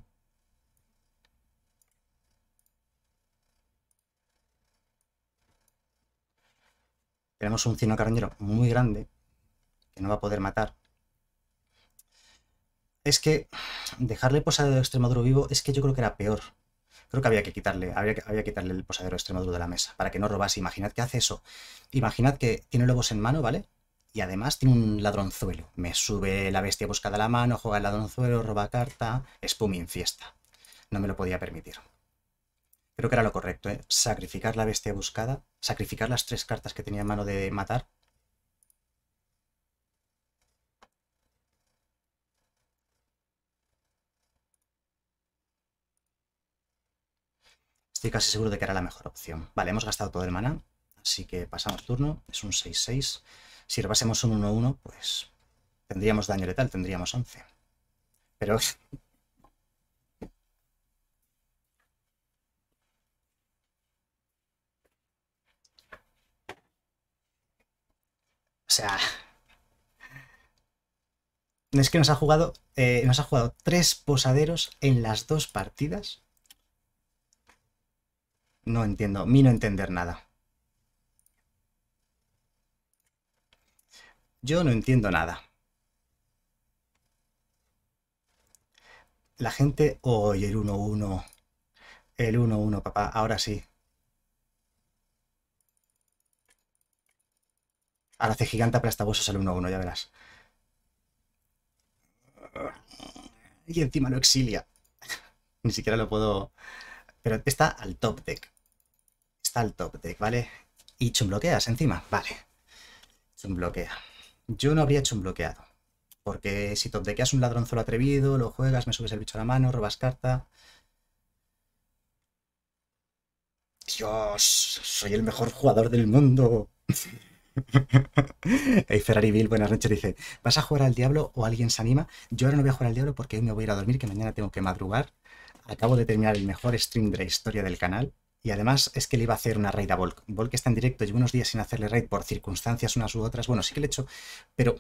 Tenemos un cieno carroñero muy grande que no va a poder matar. Es que dejarle posadero de Extremadura vivo es que yo creo que era peor. Creo que había que quitarle el posadero Extremadura de la mesa para que no robase. Imaginad que hace eso. Imaginad que tiene lobos en mano, ¿vale? Y además tiene un ladronzuelo. Me sube la bestia buscada a la mano, juega el ladronzuelo, roba carta, spuming fiesta. No me lo podía permitir. Creo que era lo correcto, ¿eh? Sacrificar la bestia buscada, sacrificar las 3 cartas que tenía en mano de matar. Estoy casi seguro de que era la mejor opción. Vale, hemos gastado todo el maná, así que pasamos turno. Es un 6-6. Si robásemos un 1-1, pues tendríamos daño letal, tendríamos 11. Pero... o sea... es que nos ha jugado 3 posaderos en las 2 partidas. No entiendo, mi no entender nada. Yo no entiendo nada. La gente... ¡Oye, el 1-1! El 1-1, papá, ahora sí. Ahora hace gigante aplastabuesos el 1-1, ya verás. Y encima lo exilia. Ni siquiera lo puedo... Pero está al top deck. Está al top deck, ¿vale? Y chumbloqueas encima, vale. Chumbloquea. Yo no habría chumbloqueado. Porque si top deckeas un ladronzuelo atrevido, lo juegas, me subes el bicho a la mano, robas carta. Dios, soy el mejor jugador del mundo. Hey, Ferrari Bill, buenas noches, dice, ¿vas a jugar al diablo o alguien se anima? Yo ahora no voy a jugar al diablo porque hoy me voy a ir a dormir, que mañana tengo que madrugar. Acabo de terminar el mejor stream de la historia del canal y además es que le iba a hacer una raid a Volk. Volk está en directo, llevo unos días sin hacerle raid por circunstancias unas u otras. Bueno, sí que le he hecho, pero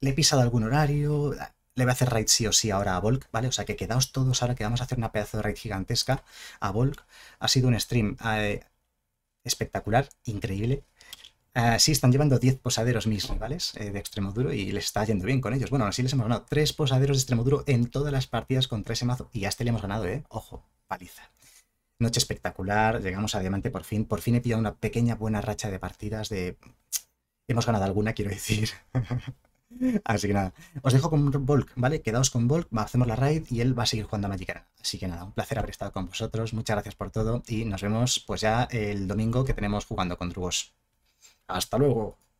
le he pisado algún horario. Le voy a hacer raid sí o sí ahora a Volk, ¿vale? O sea que quedaos todos ahora que vamos a hacer una pedazo de raid gigantesca a Volk. Ha sido un stream espectacular, increíble. Sí, están llevando 10 posaderos mis rivales de Extremoduro y les está yendo bien con ellos. Bueno, así les hemos ganado 3 posaderos de Extremoduro en todas las partidas contra ese mazo. Y a este le hemos ganado, ¿eh? Ojo, paliza. Noche espectacular, llegamos a diamante por fin. Por fin he pillado una pequeña buena racha de partidas de... Hemos ganado alguna, quiero decir. Así que nada, os dejo con Volk, ¿vale? Quedaos con Volk, hacemos la raid y él va a seguir jugando a Magikar. Así que nada, un placer haber estado con vosotros. Muchas gracias por todo y nos vemos pues ya el domingo que tenemos jugando con Drugos. Hasta luego.